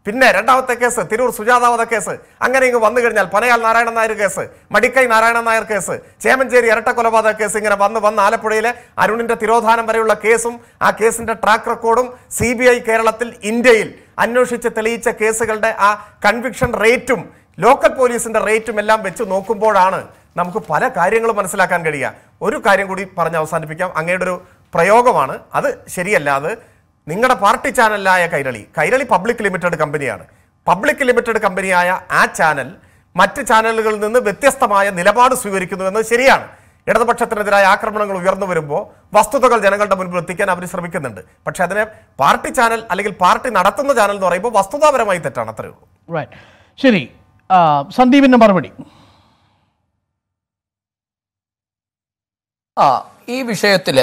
പിന്നെ രണ്ടാമത്തെ കേസ് തിരൂർ സുജാത വധക്കേസ്, അങ്ങനെ ഇങ്ങ് വന്നു കഴിഞ്ഞാൽ പനയാൽ നാരായണൻ നായർ കേസ്, മടിക്കൈ നാരായണൻ നായർ കേസ്, ചേമഞ്ചേരി ഇരട്ട കൊലപാതക കേസ്, ഇങ്ങനെ വന്ന് ആലപ്പുഴയിലെ അരുണിന്റെ തിരോധാനം വരെയുള്ള കേസും ആ കേസിന്റെ ട്രാക്ക് റെക്കോർഡും CBI കേരളത്തിൽ ഇന്ത്യയിൽ അന്വേഷിച്ച് തെളിയിച്ച കേസുകളുടെ ആ കൺവിക്ഷൻ റേറ്റും ലോക്കൽ പോലീസിന്റെ റേറ്റും എല്ലാം വെച്ച് നോക്കുമ്പോഴാണ് നമുക്ക് പല കാര്യങ്ങളും മനസ്സിലാക്കാൻ കഴിയുക. ഒരു കാര്യം കൂടി പറഞ്ഞ് അവസാനിപ്പിക്കാം. അങ്ങയുടെ ഒരു പ്രയോഗമാണ്, അത് ശരിയല്ല. അത് നിങ്ങളുടെ പാർട്ടി ചാനലായ കൈരളി പബ്ലിക് ലിമിറ്റഡ് കമ്പനിയാണ്. പബ്ലിക് ലിമിറ്റഡ് കമ്പനിയായ ആ ചാനൽ മറ്റ് ചാനലുകളിൽ നിന്ന് വ്യത്യസ്തമായ നിലപാട് സ്വീകരിക്കുന്നു എന്നത് ശരിയാണ്. ഇടതുപക്ഷത്തിനെതിരായ ആക്രമണങ്ങൾ ഉയർന്നു വരുമ്പോൾ വസ്തുതകൾ ജനങ്ങളുടെ മുൻപിൽ എത്തിക്കാൻ അവർ ശ്രമിക്കുന്നുണ്ട്. പക്ഷെ അതിനെ പാർട്ടി ചാനൽ അല്ലെങ്കിൽ പാർട്ടി നടത്തുന്ന ചാനൽ എന്ന് പറയുമ്പോൾ വസ്തുതാപരമായി തെറ്റാണ്, അത്രയേ ഉള്ളൂ. ശരി, സന്ദീപിന്റെ മറുപടി. ഈ വിഷയത്തിൽ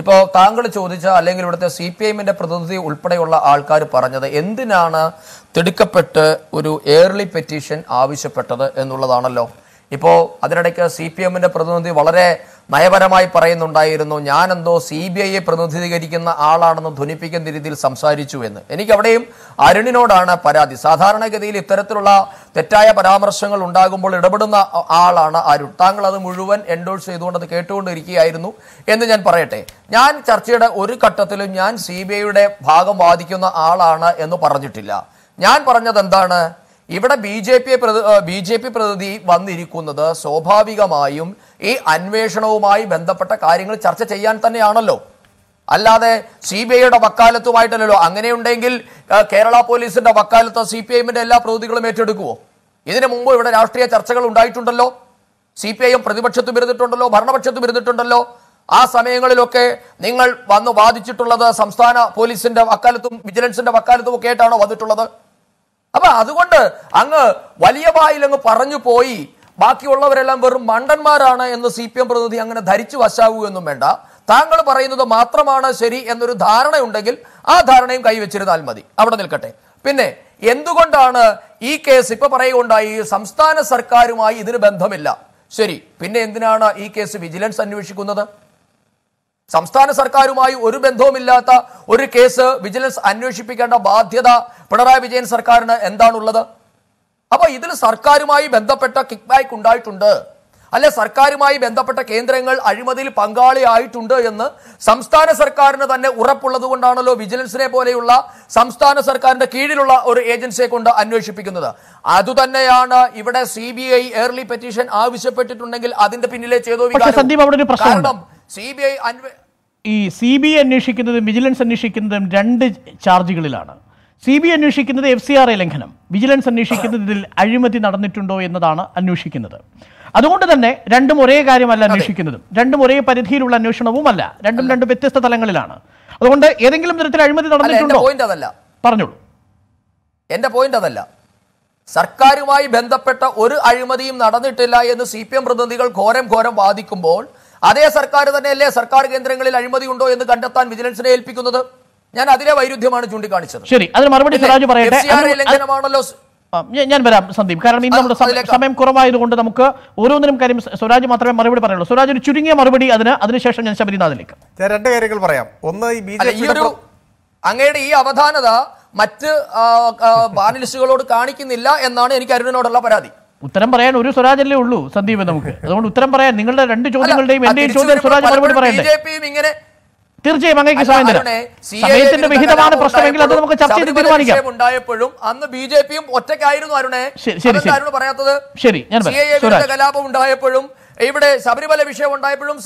ഇപ്പോൾ താങ്കൾ ചോദിച്ച, അല്ലെങ്കിൽ ഇവിടുത്തെ CPM പ്രതിനിധി ഉൾപ്പെടെയുള്ള ആൾക്കാർ പറഞ്ഞത്, എന്തിനാണ് തിടുക്കപ്പെട്ട് ഒരു ഏർലി പെറ്റീഷൻ ആവശ്യപ്പെട്ടത് എന്നുള്ളതാണല്ലോ. ഇപ്പോൾ അതിനിടയ്ക്ക് CPM പ്രതിനിധി വളരെ നയപരമായി പറയുന്നുണ്ടായിരുന്നു, ഞാനെന്തോ CBI പ്രതിനിധീകരിക്കുന്ന ആളാണെന്ന് ധ്വനിപ്പിക്കുന്ന രീതിയിൽ സംസാരിച്ചു എന്ന്. എനിക്കവിടെയും അരുണിനോടാണ് പരാതി. സാധാരണഗതിയിൽ ഇത്തരത്തിലുള്ള തെറ്റായ പരാമർശങ്ങൾ ഉണ്ടാകുമ്പോൾ ഇടപെടുന്ന ആളാണ് അരുൺ. താങ്കൾ അത് മുഴുവൻ എൻഡോഴ്സ് ചെയ്തുകൊണ്ട് അത് കേട്ടുകൊണ്ടിരിക്കുകയായിരുന്നു എന്ന് ഞാൻ പറയട്ടെ. ഞാൻ ചർച്ചയുടെ ഒരു ഘട്ടത്തിലും ഞാൻ CBIയുടെ ഭാഗം വാദിക്കുന്ന ആളാണ് എന്ന് പറഞ്ഞിട്ടില്ല. ഞാൻ പറഞ്ഞത് എന്താണ്, ഇവിടെ BJP പ്രതിനിധി വന്നിരിക്കുന്നത് സ്വാഭാവികമായും ഈ അന്വേഷണവുമായി ബന്ധപ്പെട്ട കാര്യങ്ങൾ ചർച്ച ചെയ്യാൻ തന്നെയാണല്ലോ, അല്ലാതെ CBIയുടെ വക്കാലത്തുമായിട്ടല്ലോ. അങ്ങനെയുണ്ടെങ്കിൽ കേരള പോലീസിന്റെ വക്കാലത്ത് CPM എല്ലാ പ്രതിനിധികളും ഏറ്റെടുക്കുമോ? ഇതിനു മുമ്പ് ഇവിടെ രാഷ്ട്രീയ ചർച്ചകൾ ഉണ്ടായിട്ടുണ്ടല്ലോ. CPM പ്രതിപക്ഷത്തും ഇരുന്നിട്ടുണ്ടല്ലോ, ഭരണപക്ഷത്തും ഇരുന്നിട്ടുണ്ടല്ലോ. ആ സമയങ്ങളിലൊക്കെ നിങ്ങൾ വന്ന് വാദിച്ചിട്ടുള്ളത് സംസ്ഥാന പോലീസിന്റെ വക്കാലത്തും വിജിലൻസിന്റെ വക്കാലത്തും ഒക്കെ ആയിട്ടാണോ വന്നിട്ടുള്ളത്? അപ്പൊ അതുകൊണ്ട് അങ്ങ് വലിയ വായിലങ്ങ് പറഞ്ഞു പോയി ബാക്കിയുള്ളവരെല്ലാം വെറും മണ്ടന്മാരാണ് എന്ന് CPM പ്രതിനിധി അങ്ങനെ ധരിച്ചു വശാവൂ എന്നും വേണ്ട. താങ്കൾ പറയുന്നത് മാത്രമാണ് ശരി എന്നൊരു ധാരണ ഉണ്ടെങ്കിൽ ആ ധാരണയും കൈവച്ചിരുന്നാൽ മതി, അവിടെ നിൽക്കട്ടെ. പിന്നെ എന്തുകൊണ്ടാണ് ഈ കേസ് ഇപ്പൊ പറയുകയുണ്ടായി, സംസ്ഥാന സർക്കാരുമായി ഇതിന് ബന്ധമില്ല, ശരി, പിന്നെ എന്തിനാണ് ഈ കേസ് വിജിലൻസ് അന്വേഷിക്കുന്നത്? സംസ്ഥാന സർക്കാരുമായി ഒരു ബന്ധവുമില്ലാത്ത ഒരു കേസ് വിജിലൻസ് അന്വേഷിപ്പിക്കേണ്ട ബാധ്യത പിണറായി വിജയൻ സർക്കാരിന് എന്താണുള്ളത്? അപ്പോൾ ഇതിൽ സർക്കാരുമായി ബന്ധപ്പെട്ട കിക്ക് ബാക്ക് ഉണ്ടായിട്ടുണ്ട്. അല്ലെ സർക്കാരുമായി ബന്ധപ്പെട്ട കേന്ദ്രങ്ങൾ അഴിമതിയിൽ പങ്കാളിയായിട്ടുണ്ട് എന്ന് സംസ്ഥാന സർക്കാരിന് തന്നെ ഉറപ്പുള്ളത് കൊണ്ടാണല്ലോ വിജിലൻസിനെ പോലെയുള്ള സംസ്ഥാന സർക്കാരിന്റെ കീഴിലുള്ള ഒരു ഏജൻസിയെ കൊണ്ട് അന്വേഷിപ്പിക്കുന്നത്. അതുതന്നെയാണ് ഇവിടെ CBI ഏർലി പെറ്റീഷൻ ആവശ്യപ്പെട്ടിട്ടുണ്ടെങ്കിൽ അതിന്റെ പിന്നിലെ ചേതോവികാരം. CBI ഈ CBI അന്വേഷിക്കുന്നതും വിജിലൻസ് അന്വേഷിക്കുന്നതും രണ്ട് ചാർജുകളിലാണ്. CBI അന്വേഷിക്കുന്നത് FCRA ലംഘനം, വിജിലൻസ് അന്വേഷിക്കുന്നത് ഇതിൽ അഴിമതി നടന്നിട്ടുണ്ടോ എന്നതാണ് അന്വേഷിക്കുന്നത്. അതുകൊണ്ട് തന്നെ രണ്ടും ഒരേ കാര്യമല്ല അന്വേഷിക്കുന്നതും, രണ്ടും ഒരേ പരിധിയിലുള്ള അന്വേഷണവും അല്ല, രണ്ടും രണ്ട് വ്യത്യസ്ത തലങ്ങളിലാണ്. അതുകൊണ്ട് ഏതെങ്കിലും തരത്തിൽ അഴിമതി നടന്നിട്ടുണ്ടോ? പറഞ്ഞോളൂ, എന്റെ പോയിന്റ് അതല്ല. സർക്കാരുമായി ബന്ധപ്പെട്ട ഒരു അഴിമതിയും നടന്നിട്ടില്ല എന്ന് CPM പ്രതിനിധികൾ ഘോരം ഘോരം വാദിക്കുമ്പോൾ അതേ സർക്കാർ തന്നെയല്ലേ സർക്കാർ കേന്ദ്രങ്ങളിൽ അഴിമതി ഉണ്ടോ എന്ന് കണ്ടെത്താൻ വിജിലൻസിനെ ഏൽപ്പിക്കുന്നത്? ഞാൻ അതിലെ വൈരുദ്ധ്യമാണ് ചൂണ്ടിക്കാണിച്ചത്. ശരി, അതിന് മറുപടി സുരാജ് പറയട്ടെ. ഞാൻ വരാം സന്ദീപ്, കാരണം ഇന്ന് നമ്മുടെ സമയം കുറവായതുകൊണ്ട് നമുക്ക് ഓരോന്നിനും കാര്യം സുരാജ് മാത്രമേ മറുപടി പറയുള്ളൂ. സുരാജ് ഒരു ചുരുങ്ങിയ മറുപടി, അതിനുശേഷം ഞാൻ ശബരിനാഥിലേക്ക്. രണ്ട് കാര്യങ്ങൾ പറയാം. ഒന്ന്, ഈ ഒരു അങ്ങയുടെ ഈ അവധാനത മറ്റ് പാനലിസ്റ്റുകളോട് കാണിക്കുന്നില്ല എന്നാണ് എനിക്ക് അരുണിനോടുള്ള പരാതി. ഉത്തരം പറയാൻ ഒരു സുരാജല്ലേ ഉള്ളൂ സന്ദീപ് നമുക്ക്, അതുകൊണ്ട് ഉത്തരം പറയാൻ നിങ്ങളുടെ രണ്ട് ചോദ്യങ്ങളുടെയും എന്റെയും ചോദ്യം സുരാജ് മറുപടി പറയട്ടെ. തീർച്ചയായും അങ്ങേക്ക് സമയം തരാം. സമയത്തിന്റെ വിഹിതമാണ് പ്രശ്നമെങ്കിൽ അത് നമുക്ക് ചർച്ച ചെയ്ത് തീരുമാനിക്കാം. ഉണ്ടായപ്പോഴും അന്ന് BJPയും ഒറ്റയ്ക്കായിരുന്നു അരുണേ. അരുണ് പറയാത്തത് ശരി. ഞാൻ കലാപം ഉണ്ടായപ്പോഴും ഇവിടെ ശബരിമല വിഷയം ഉണ്ടായപ്പോഴും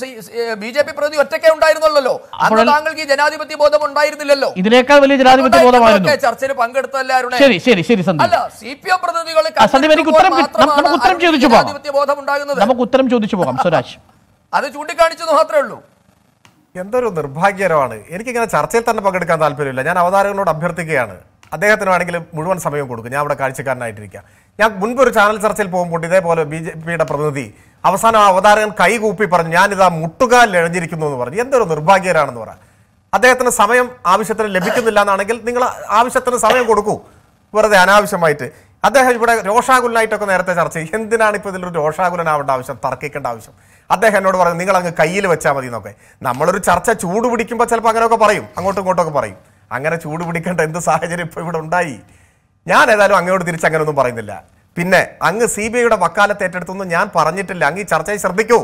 BJP പ്രതി ഒറ്റയ്ക്ക് ഉണ്ടായിരുന്നല്ലോ. അപ്പോൾ താങ്കൾക്ക് ഈ ജനാധിപത്യ ബോധം ഉണ്ടായിരുന്നില്ലല്ലോ. ഇതിനേക്കാൾ വലിയ ജനാധിപത്യ ബോധമായിരുന്നു ചർച്ചയിൽ പങ്കെടുത്തല്ലായിരുന്നു. ശരി ശരി ശരി സന്ദീപ്. അല്ല, CPM പ്രതിനിധികൾ ജനാധിപത്യ ബോധം ഉണ്ടാകുന്നത് നമുക്ക് ഉത്തരം ചോദിച്ചു പോകാം സുരാജ്, അത് ചൂണ്ടിക്കാണിച്ചത് മാത്രമേ ഉള്ളൂ. എന്തൊരു നിർഭാഗ്യകരമാണ്. എനിക്കിങ്ങനെ ചർച്ചയിൽ തന്നെ പങ്കെടുക്കാൻ താല്പര്യമില്ല. ഞാൻ അവതാരകനോട് അഭ്യർത്ഥിക്കുകയാണ്, അദ്ദേഹത്തിന് വേണമെങ്കിൽ മുഴുവൻ സമയം കൊടുക്കും, ഞാൻ അവിടെ കാഴ്ചക്കാരനായിട്ടിരിക്കുക. ഞാൻ മുൻപ് ഒരു ചാനൽ ചർച്ചയിൽ പോകുമ്പോൾ ഇതേപോലെ BJPയുടെ പ്രതിനിധി അവസാനം ആ അവതാരകൻ കൈകൂപ്പി പറഞ്ഞു, ഞാനിതാ മുട്ടുകാലിൽ എഴഞ്ഞിരിക്കുന്നു എന്ന് പറഞ്ഞു. എന്തൊരു നിർഭാഗ്യകരാണെന്ന് പറയാം. അദ്ദേഹത്തിന് സമയം ആവശ്യത്തിന് ലഭിക്കുന്നില്ല എന്നാണെങ്കിൽ നിങ്ങൾ ആവശ്യത്തിന് സമയം കൊടുക്കൂ, വെറുതെ അനാവശ്യമായിട്ട്. അദ്ദേഹം ഇവിടെ രോഷാകുലനായിട്ടൊക്കെ നേരത്തെ ചർച്ച ചെയ്യും. എന്തിനാണ് ഇപ്പോൾ ഇതിലൊരു രോഷാകുലനാവേണ്ട ആവശ്യം, തർക്കിക്കേണ്ട ആവശ്യം? അദ്ദേഹം എന്നോട് പറഞ്ഞു നിങ്ങൾ അങ്ങ് കയ്യിൽ വെച്ചാൽ മതി എന്നൊക്കെ. നമ്മളൊരു ചർച്ച ചൂട് പിടിക്കുമ്പോൾ ചിലപ്പോൾ അങ്ങനെയൊക്കെ പറയും, അങ്ങോട്ടും ഇങ്ങോട്ടൊക്കെ പറയും. അങ്ങനെ ചൂട് പിടിക്കേണ്ട എന്ത് സാഹചര്യം ഇപ്പോൾ ഇവിടെ ഉണ്ടായി? ഞാൻ ഏതായാലും അങ്ങോട്ട് തിരിച്ച് അങ്ങനെയൊന്നും പറയുന്നില്ല. പിന്നെ അങ്ങ് CBIയുടെ വക്കാലത്ത് ഏറ്റെടുത്തൊന്നും ഞാൻ പറഞ്ഞിട്ടില്ല. അങ്ങ് ഈ ചർച്ചയെ ശ്രദ്ധിക്കൂ,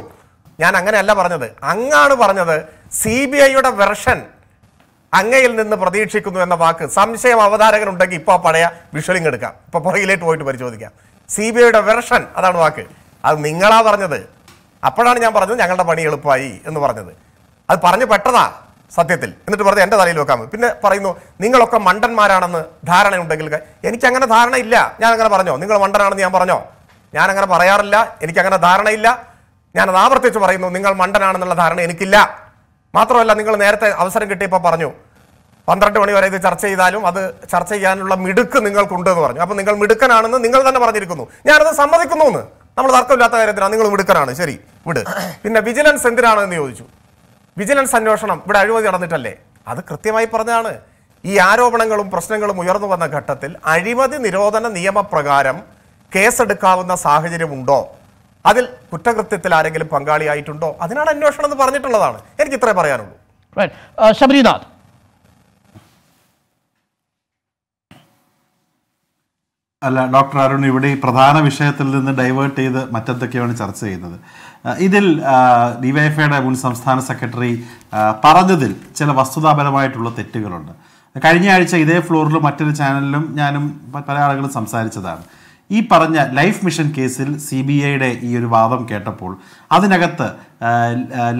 ഞാൻ അങ്ങനെയല്ല പറഞ്ഞത്. അങ്ങാണ് പറഞ്ഞത് CBIയുടെ വെർഷൻ അങ്ങയിൽ നിന്ന് പ്രതീക്ഷിക്കുന്നു എന്ന വാക്ക്. സംശയം അവതാരകനുണ്ടെങ്കിൽ ഇപ്പോൾ പഴയ വിഷ്വലിംഗ് എടുക്കാം, ഇപ്പോൾ പുറകിലേക്ക് പോയിട്ട് പരിശോധിക്കാം. CBIയുടെ വെർഷൻ അതാണ് വാക്ക്, അത് നിങ്ങളാ പറഞ്ഞത്. അപ്പോഴാണ് ഞാൻ പറഞ്ഞത് ഞങ്ങളുടെ പണി എളുപ്പമായി എന്ന് പറഞ്ഞത്. അത് പറഞ്ഞു പെട്ടതാ സത്യത്തിൽ. എന്നിട്ട് പറഞ്ഞത് എൻ്റെ തലയിൽ വെക്കാമോ? പിന്നെ പറയുന്നു നിങ്ങളൊക്കെ മണ്ടന്മാരാണെന്ന് ധാരണയുണ്ടെങ്കിൽ. എനിക്കങ്ങനെ ധാരണയില്ല. ഞാൻ അങ്ങനെ പറഞ്ഞോ? നിങ്ങൾ മണ്ടനാണെന്ന് ഞാൻ പറഞ്ഞോ? ഞാൻ അങ്ങനെ പറയാറില്ല, എനിക്കങ്ങനെ ധാരണയില്ല. ഞാനത് ആവർത്തിച്ച് പറയുന്നു, നിങ്ങൾ മണ്ടനാണെന്നുള്ള ധാരണ എനിക്കില്ല. മാത്രമല്ല, നിങ്ങൾ നേരത്തെ അവസരം കിട്ടിയപ്പോൾ പറഞ്ഞു 12 മണി വരെ ഇത് ചർച്ച ചെയ്താലും അത് ചർച്ച ചെയ്യാനുള്ള മിടുക്ക് നിങ്ങൾക്കുണ്ടെന്ന് പറഞ്ഞു. അപ്പോൾ നിങ്ങൾ മിടുക്കനാണെന്ന് നിങ്ങൾ തന്നെ പറഞ്ഞിരിക്കുന്നു, ഞാനത് സമ്മതിക്കുന്നു എന്ന്. നമ്മൾ തർക്കമില്ലാത്ത കാര്യത്തിലാണ് നിങ്ങൾ മിടുക്കനാണ്, ശരി വിട്. പിന്നെ വിജിലൻസ് എന്തിനാണ് എന്ന് ചോദിച്ചു. വിജിലൻസ് അന്വേഷണം ഇവിടെ അഴിമതി നടന്നിട്ടല്ലേ? അത് കൃത്യമായി പറഞ്ഞതാണ്. ഈ ആരോപണങ്ങളും പ്രശ്നങ്ങളും ഉയർന്നു വന്ന ഘട്ടത്തിൽ അഴിമതി നിരോധന നിയമപ്രകാരം കേസെടുക്കാവുന്ന സാഹചര്യമുണ്ടോ? അതിൽ കുറ്റകൃത്യത്തിൽ ആരെങ്കിലും പങ്കാളിയായിട്ടുണ്ടോ? അതിനാണ് അന്വേഷണം എന്ന് പറഞ്ഞിട്ടുള്ളതാണ്. എനിക്ക് ഇത്രേ പറയാനുള്ളൂ. ശബരിനാഥ്, അല്ല ഡോക്ടർ അരുൺ ഇവിടെ ഈ പ്രധാന വിഷയത്തിൽ നിന്ന് ഡൈവേർട്ട് ചെയ്ത് മറ്റെന്തൊക്കെയാണ് ചർച്ച ചെയ്യുന്നത്. ഇതിൽ DYFIയുടെ മുൻ സംസ്ഥാന സെക്രട്ടറി പറഞ്ഞതിൽ ചില വസ്തുതാപരമായിട്ടുള്ള തെറ്റുകളുണ്ട്. കഴിഞ്ഞ ആഴ്ച ഇതേ ഫ്ലോറിലും മറ്റൊരു ചാനലിലും ഞാനും പല ആളുകളും സംസാരിച്ചതാണ്. ഈ പറഞ്ഞ ലൈഫ് മിഷൻ കേസിൽ CBIയുടെ ഈ ഒരു വാദം കേട്ടപ്പോൾ അതിനകത്ത്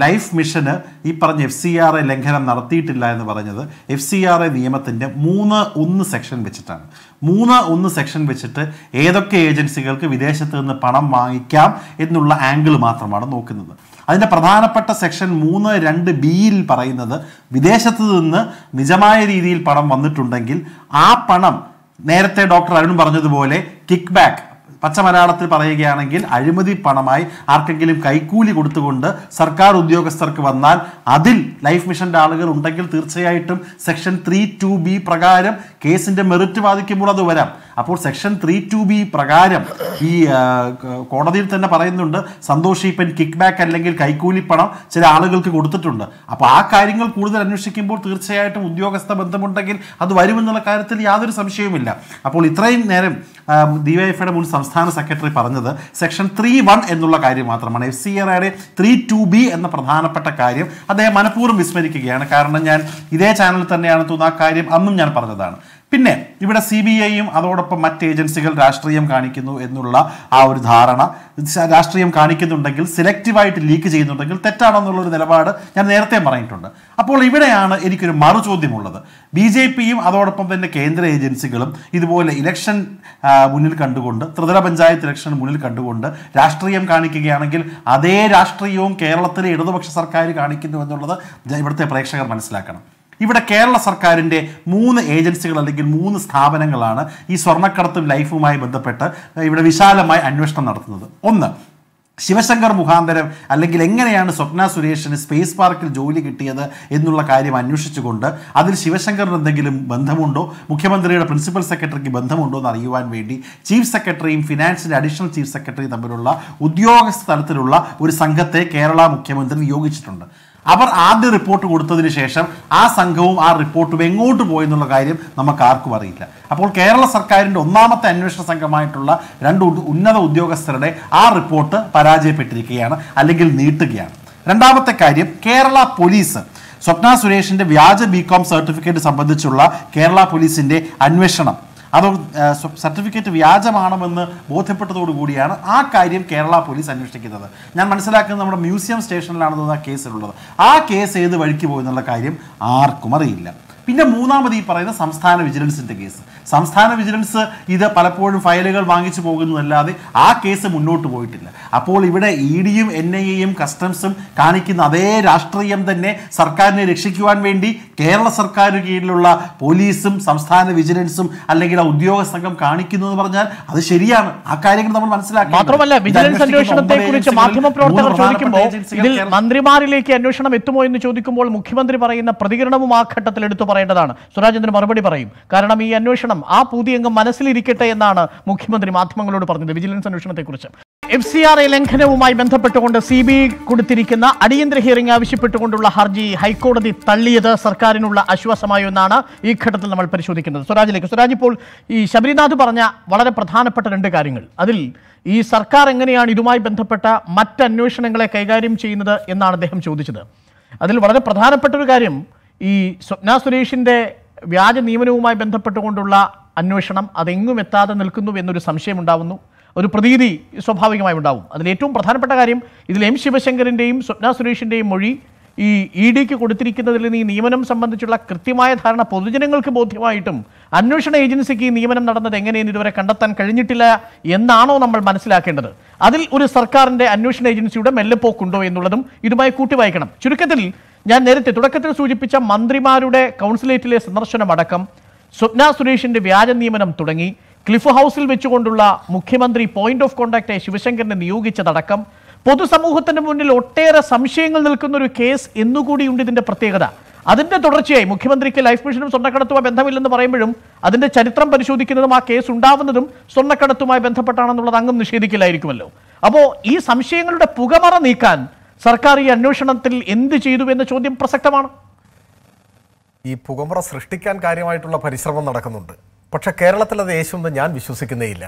ലൈഫ് മിഷന് ഈ പറഞ്ഞ FCRA ലംഘനം നടത്തിയിട്ടില്ല എന്ന് പറഞ്ഞത് FCRA നിയമത്തിൻ്റെ 3(1) സെക്ഷൻ വെച്ചിട്ടാണ്. 3(1) സെക്ഷൻ വെച്ചിട്ട് ഏതൊക്കെ ഏജൻസികൾക്ക് വിദേശത്ത് നിന്ന് പണം വാങ്ങിക്കാം എന്നുള്ള ആംഗിൾ മാത്രമാണ് നോക്കുന്നത്. അതിൻ്റെ പ്രധാനപ്പെട്ട സെക്ഷൻ 3(2)(b)യിൽ പറയുന്നത് വിദേശത്ത് നിന്ന് നിജമായ രീതിയിൽ പണം വന്നിട്ടുണ്ടെങ്കിൽ ആ പണം നേരത്തെ ഡോക്ടർ അരുൺ പറഞ്ഞതുപോലെ കിക്ക് ബാക്ക്, പച്ച മലയാളത്തിൽ പറയുകയാണെങ്കിൽ അഴിമതി പണമായി ആർക്കെങ്കിലും കൈക്കൂലി കൊടുത്തുകൊണ്ട് സർക്കാർ ഉദ്യോഗസ്ഥർക്ക് വന്നാൽ അതിൽ ലൈഫ് മിഷൻ്റെ ആളുകൾ ഉണ്ടെങ്കിൽ തീർച്ചയായിട്ടും സെക്ഷൻ 3(2)(b) പ്രകാരം കേസിൻ്റെ മെറിറ്റ് വാദിക്കുമ്പോൾ അത് വരാം. അപ്പോൾ സെക്ഷൻ 3(2)(b) പ്രകാരം ഈ കോടതിയിൽ തന്നെ പറയുന്നുണ്ട്, സന്തോഷ് ഈപ്പൻ കിക്ക് ബാക്ക് അല്ലെങ്കിൽ കൈക്കൂലിപ്പണം ചില ആളുകൾക്ക് കൊടുത്തിട്ടുണ്ട്. അപ്പോൾ ആ കാര്യങ്ങൾ കൂടുതൽ അന്വേഷിക്കുമ്പോൾ തീർച്ചയായിട്ടും ഉദ്യോഗസ്ഥ ബന്ധമുണ്ടെങ്കിൽ അത് വരുമെന്നുള്ള കാര്യത്തിൽ യാതൊരു സംശയവുമില്ല. അപ്പോൾ ഇത്രയും നേരം ഡിവൈഎഫ്ഐയുടെ മുൻ സംസ്ഥാന സെക്രട്ടറി പറഞ്ഞത് സെക്ഷൻ 3(1) എന്നുള്ള കാര്യം മാത്രമാണ്. FCRA 3(2)(b) എന്ന പ്രധാനപ്പെട്ട കാര്യം അദ്ദേഹം മനഃപൂർവ്വം വിസ്മരിക്കുകയാണ്. കാരണം ഞാൻ ഇതേ ചാനലിൽ തന്നെയാണ് തോന്നുന്ന ആ കാര്യം അന്നും ഞാൻ പറഞ്ഞതാണ്. പിന്നെ ഇവിടെ CBI-യും അതോടൊപ്പം മറ്റ് ഏജൻസികൾ രാഷ്ട്രീയം കാണിക്കുന്നു എന്നുള്ള ആ ഒരു ധാരണ, രാഷ്ട്രീയം കാണിക്കുന്നുണ്ടെങ്കിൽ സെലക്റ്റീവായിട്ട് ലീക്ക് ചെയ്യുന്നുണ്ടെങ്കിൽ തെറ്റാണെന്നുള്ളൊരു നിലപാട് ഞാൻ നേരത്തെ പറഞ്ഞിട്ടുണ്ട്. അപ്പോൾ ഇവിടെയാണ് എനിക്കൊരു മറുചോദ്യമുള്ളത്. BJP-യും അതോടൊപ്പം തന്നെ കേന്ദ്ര ഏജൻസികളും ഇതുപോലെ ഇലക്ഷൻ മുന്നിൽ കണ്ടുകൊണ്ട്, ത്രിതല പഞ്ചായത്ത് ഇലക്ഷൻ മുന്നിൽ കണ്ടുകൊണ്ട് രാഷ്ട്രീയം കാണിക്കുകയാണെങ്കിൽ അതേ രാഷ്ട്രീയവും കേരളത്തിലെ ഇടതുപക്ഷ സർക്കാർ കാണിക്കുന്നു എന്നുള്ളത് ഇവിടുത്തെ പ്രേക്ഷകർ മനസ്സിലാക്കണം. ഇവിടെ കേരള സർക്കാരിൻ്റെ 3 ഏജൻസികൾ അല്ലെങ്കിൽ 3 സ്ഥാപനങ്ങളാണ് ഈ സ്വർണ്ണക്കടത്തും ലൈഫുമായി ബന്ധപ്പെട്ട് ഇവിടെ വിശാലമായി അന്വേഷണം നടത്തുന്നത്. ഒന്ന്, ശിവശങ്കർ മുഖാന്തരം അല്ലെങ്കിൽ എങ്ങനെയാണ് സ്വപ്ന സുരേഷിന് സ്പേസ് പാർക്കിൽ ജോലി കിട്ടിയത് എന്നുള്ള കാര്യം അന്വേഷിച്ചുകൊണ്ട് അതിൽ ശിവശങ്കറിന് എന്തെങ്കിലും ബന്ധമുണ്ടോ, മുഖ്യമന്ത്രിയുടെ പ്രിൻസിപ്പൽ സെക്രട്ടറിക്ക് ബന്ധമുണ്ടോ എന്ന് അറിയുവാൻ വേണ്ടി ചീഫ് സെക്രട്ടറിയും ഫിനാൻസിൻ്റെ അഡീഷണൽ ചീഫ് സെക്രട്ടറിയും തമ്മിലുള്ള ഉദ്യോഗസ്ഥ തലത്തിലുള്ള ഒരു സംഘത്തെ കേരള മുഖ്യമന്ത്രി നിയോഗിച്ചിട്ടുണ്ട്. അവർ ആദ്യ റിപ്പോർട്ട് കൊടുത്തതിന് ശേഷം ആ സംഘവും ആ റിപ്പോർട്ടും എങ്ങോട്ട് പോയെന്നുള്ള കാര്യം നമുക്ക് ആർക്കും അറിയില്ല. അപ്പോൾ കേരള സർക്കാരിൻ്റെ ഒന്നാമത്തെ അന്വേഷണ സംഘമായിട്ടുള്ള 2 ഉന്നത ഉദ്യോഗസ്ഥരുടെ ആ റിപ്പോർട്ട് പരാജയപ്പെട്ടിരിക്കുകയാണ് അല്ലെങ്കിൽ നീട്ടുകയാണ്. രണ്ടാമത്തെ കാര്യം, കേരള പോലീസ് സ്വപ്ന സുരേഷിൻ്റെ വ്യാജ BCom സർട്ടിഫിക്കറ്റ് സംബന്ധിച്ചുള്ള കേരള പോലീസിൻ്റെ അന്വേഷണം, അതോ സർട്ടിഫിക്കറ്റ് വ്യാജമാണെന്ന് ബോധ്യപ്പെട്ടതോടു കൂടിയാണ് ആ കാര്യം കേരള പോലീസ് അന്വേഷിക്കുന്നത്. ഞാൻ മനസ്സിലാക്കുന്നത് നമ്മുടെ മ്യൂസിയം സ്റ്റേഷനിലാണ് തോന്നുന്ന കേസിലുള്ളത്. ആ കേസ് ഏത് വഴിക്ക് പോയെന്നുള്ള കാര്യം ആർക്കും അറിയില്ല. പിന്നെ മൂന്നാമത് ഈ പറയുന്ന സംസ്ഥാന വിജിലൻസിൻ്റെ കേസ്. സംസ്ഥാന വിജിലൻസ് ഇത് പലപ്പോഴും ഫയലുകൾ വാങ്ങിച്ചു പോകുന്നതല്ലാതെ ആ കേസ് മുന്നോട്ട് പോയിട്ടില്ല. അപ്പോൾ ഇവിടെ ED-യും NIA-യും കസ്റ്റംസും കാണിക്കുന്ന അതേ രാഷ്ട്രീയം തന്നെ സർക്കാരിനെ രക്ഷിക്കുവാൻ വേണ്ടി കേരള സർക്കാരിന് കീഴിലുള്ള പോലീസും സംസ്ഥാന വിജിലൻസും അല്ലെങ്കിൽ ആ ഉദ്യോഗസ്ഥ സംഘം കാണിക്കുന്നു എന്ന് പറഞ്ഞാൽ അത് ശരിയാണ്. ആ കാര്യങ്ങൾ നമ്മൾ മനസ്സിലാക്കി. മാത്രമല്ല, വിജിലൻസ് അന്വേഷണത്തെക്കുറിച്ച് മാധ്യമപ്രവർത്തകർ ചോദിക്കുമ്പോൾ ഇതിൽ മന്ത്രിമാരിലേക്ക് അന്വേഷണം എത്തുമോ എന്ന് ചോദിക്കുമ്പോൾ മുഖ്യമന്ത്രി പറയുന്ന പ്രതികരണവും ആ ഘട്ടത്തിൽ എടുത്തു പറയേണ്ടതാണ്. സുരാജേന്ദ്രൻ മറുപടി പറയും. കാരണം ഈ അന്വേഷണം ആ പുതിയ അംഗം മനസ്സിലിരിക്കട്ടെ എന്നാണ് മുഖ്യമന്ത്രി മാധ്യമങ്ങളോട് പറഞ്ഞത് വിജിലൻസ് അന്വേഷണത്തെക്കുറിച്ച്. FCRA ലംഘനവുമായി ബന്ധപ്പെട്ടുകൊണ്ട് CBI കൊടുത്തിരിക്കുന്ന അടിയന്തര ഹിയറിംഗ് ആവശ്യപ്പെട്ടുകൊണ്ടുള്ള ഹർജി ഹൈക്കോടതി തള്ളിയത് സർക്കാരിനുള്ള ആശ്വാസമായോ എന്നാണ് ഈ ഘട്ടത്തിൽ നമ്മൾ പരിശോധിക്കുന്നത്. സ്വരാജിലേക്ക്. സ്വരാജ്, ഇപ്പോൾ ഈ ശബരിനാഥ് പറഞ്ഞ വളരെ പ്രധാനപ്പെട്ട 2 കാര്യങ്ങൾ, അതിൽ ഈ സർക്കാർ എങ്ങനെയാണ് ഇതുമായി ബന്ധപ്പെട്ട മറ്റന്വേഷണങ്ങളെ കൈകാര്യം ചെയ്യുന്നത് എന്നാണ് അദ്ദേഹം ചോദിച്ചത്. അതിൽ വളരെ പ്രധാനപ്പെട്ടൊരു കാര്യം ഈ സ്വപ്ന സുരേഷിൻ്റെ വ്യാജ നിയമനവുമായി ബന്ധപ്പെട്ടുകൊണ്ടുള്ള അന്വേഷണം അതെങ്ങും എത്താതെ നിൽക്കുന്നു എന്നൊരു സംശയം ഉണ്ടാവുന്നു, ഒരു പ്രതീതി സ്വാഭാവികമായി ഉണ്ടാവും. അതിൽ ഏറ്റവും പ്രധാനപ്പെട്ട കാര്യം ഇതിൽ ശിവശങ്കറിൻ്റെയും സ്വപ്ന സുരേഷിൻ്റെയും മൊഴി ഈ ED-ക്ക് കൊടുത്തിരിക്കുന്നതിൽ നിന്ന് ഈ നിയമനം സംബന്ധിച്ചുള്ള കൃത്യമായ ധാരണ പൊതുജനങ്ങൾക്ക് ബോധ്യമായിട്ടും അന്വേഷണ ഏജൻസിക്ക് ഈ നിയമനം നടന്നത് എങ്ങനെയെന്ന് ഇതുവരെ കണ്ടെത്താൻ കഴിഞ്ഞിട്ടില്ല എന്നാണോ നമ്മൾ മനസ്സിലാക്കേണ്ടത്? അതിൽ ഒരു സർക്കാരിൻ്റെ അന്വേഷണ ഏജൻസിയുടെ മെല്ലെപ്പോക്കുണ്ടോ എന്നുള്ളതും ഇതുമായി കൂട്ടിവായിക്കണം. ചുരുക്കത്തിൽ ഞാൻ നേരത്തെ തുടക്കത്തിൽ സൂചിപ്പിച്ച മന്ത്രിമാരുടെ കൗൺസിലേറ്റിലെ സന്ദർശനമടക്കം സ്വപ്ന സുരേഷിൻ്റെ വ്യാജ നിയമനം തുടങ്ങി ക്ലിഫ് ഹൗസിൽ വെച്ചുകൊണ്ടുള്ള മുഖ്യമന്ത്രി പോയിന്റ് ഓഫ് കോൺടാക്റ്റായി ശിവശങ്കറിനെ നിയോഗിച്ചതടക്കം പൊതുസമൂഹത്തിൻ്റെ മുന്നിൽ ഒട്ടേറെ സംശയങ്ങൾ നിൽക്കുന്നൊരു കേസ് എന്നുകൂടിയുണ്ട് ഇതിൻ്റെ പ്രത്യേകത. അതിൻ്റെ തുടർച്ചയായി മുഖ്യമന്ത്രിക്ക് ലൈഫ് മിഷനും സ്വർണ്ണക്കടത്തുമായി ബന്ധമില്ലെന്ന് പറയുമ്പോഴും അതിൻ്റെ ചരിത്രം പരിശോധിക്കുന്നതും ആ കേസ് ഉണ്ടാവുന്നതും സ്വർണ്ണക്കടത്തുമായി ബന്ധപ്പെട്ടാണെന്നുള്ളത് അങ്ങും നിഷേധിക്കില്ലായിരിക്കുമല്ലോ. അപ്പോൾ ഈ സംശയങ്ങളുടെ പുകമറ നീക്കാൻ സർക്കാർ ഈ അന്വേഷണത്തിൽ എന്ത് ചെയ്തു എന്ന ചോദ്യം പ്രസക്തമാണ്. ഈ പുകമറ സൃഷ്ടിക്കാൻ കാര്യമായിട്ടുള്ള പരിശ്രമം നടക്കുന്നുണ്ട്. പക്ഷേ കേരളത്തിൽ അത് യേശുവെന്ന് ഞാൻ വിശ്വസിക്കുന്നേയില്ല.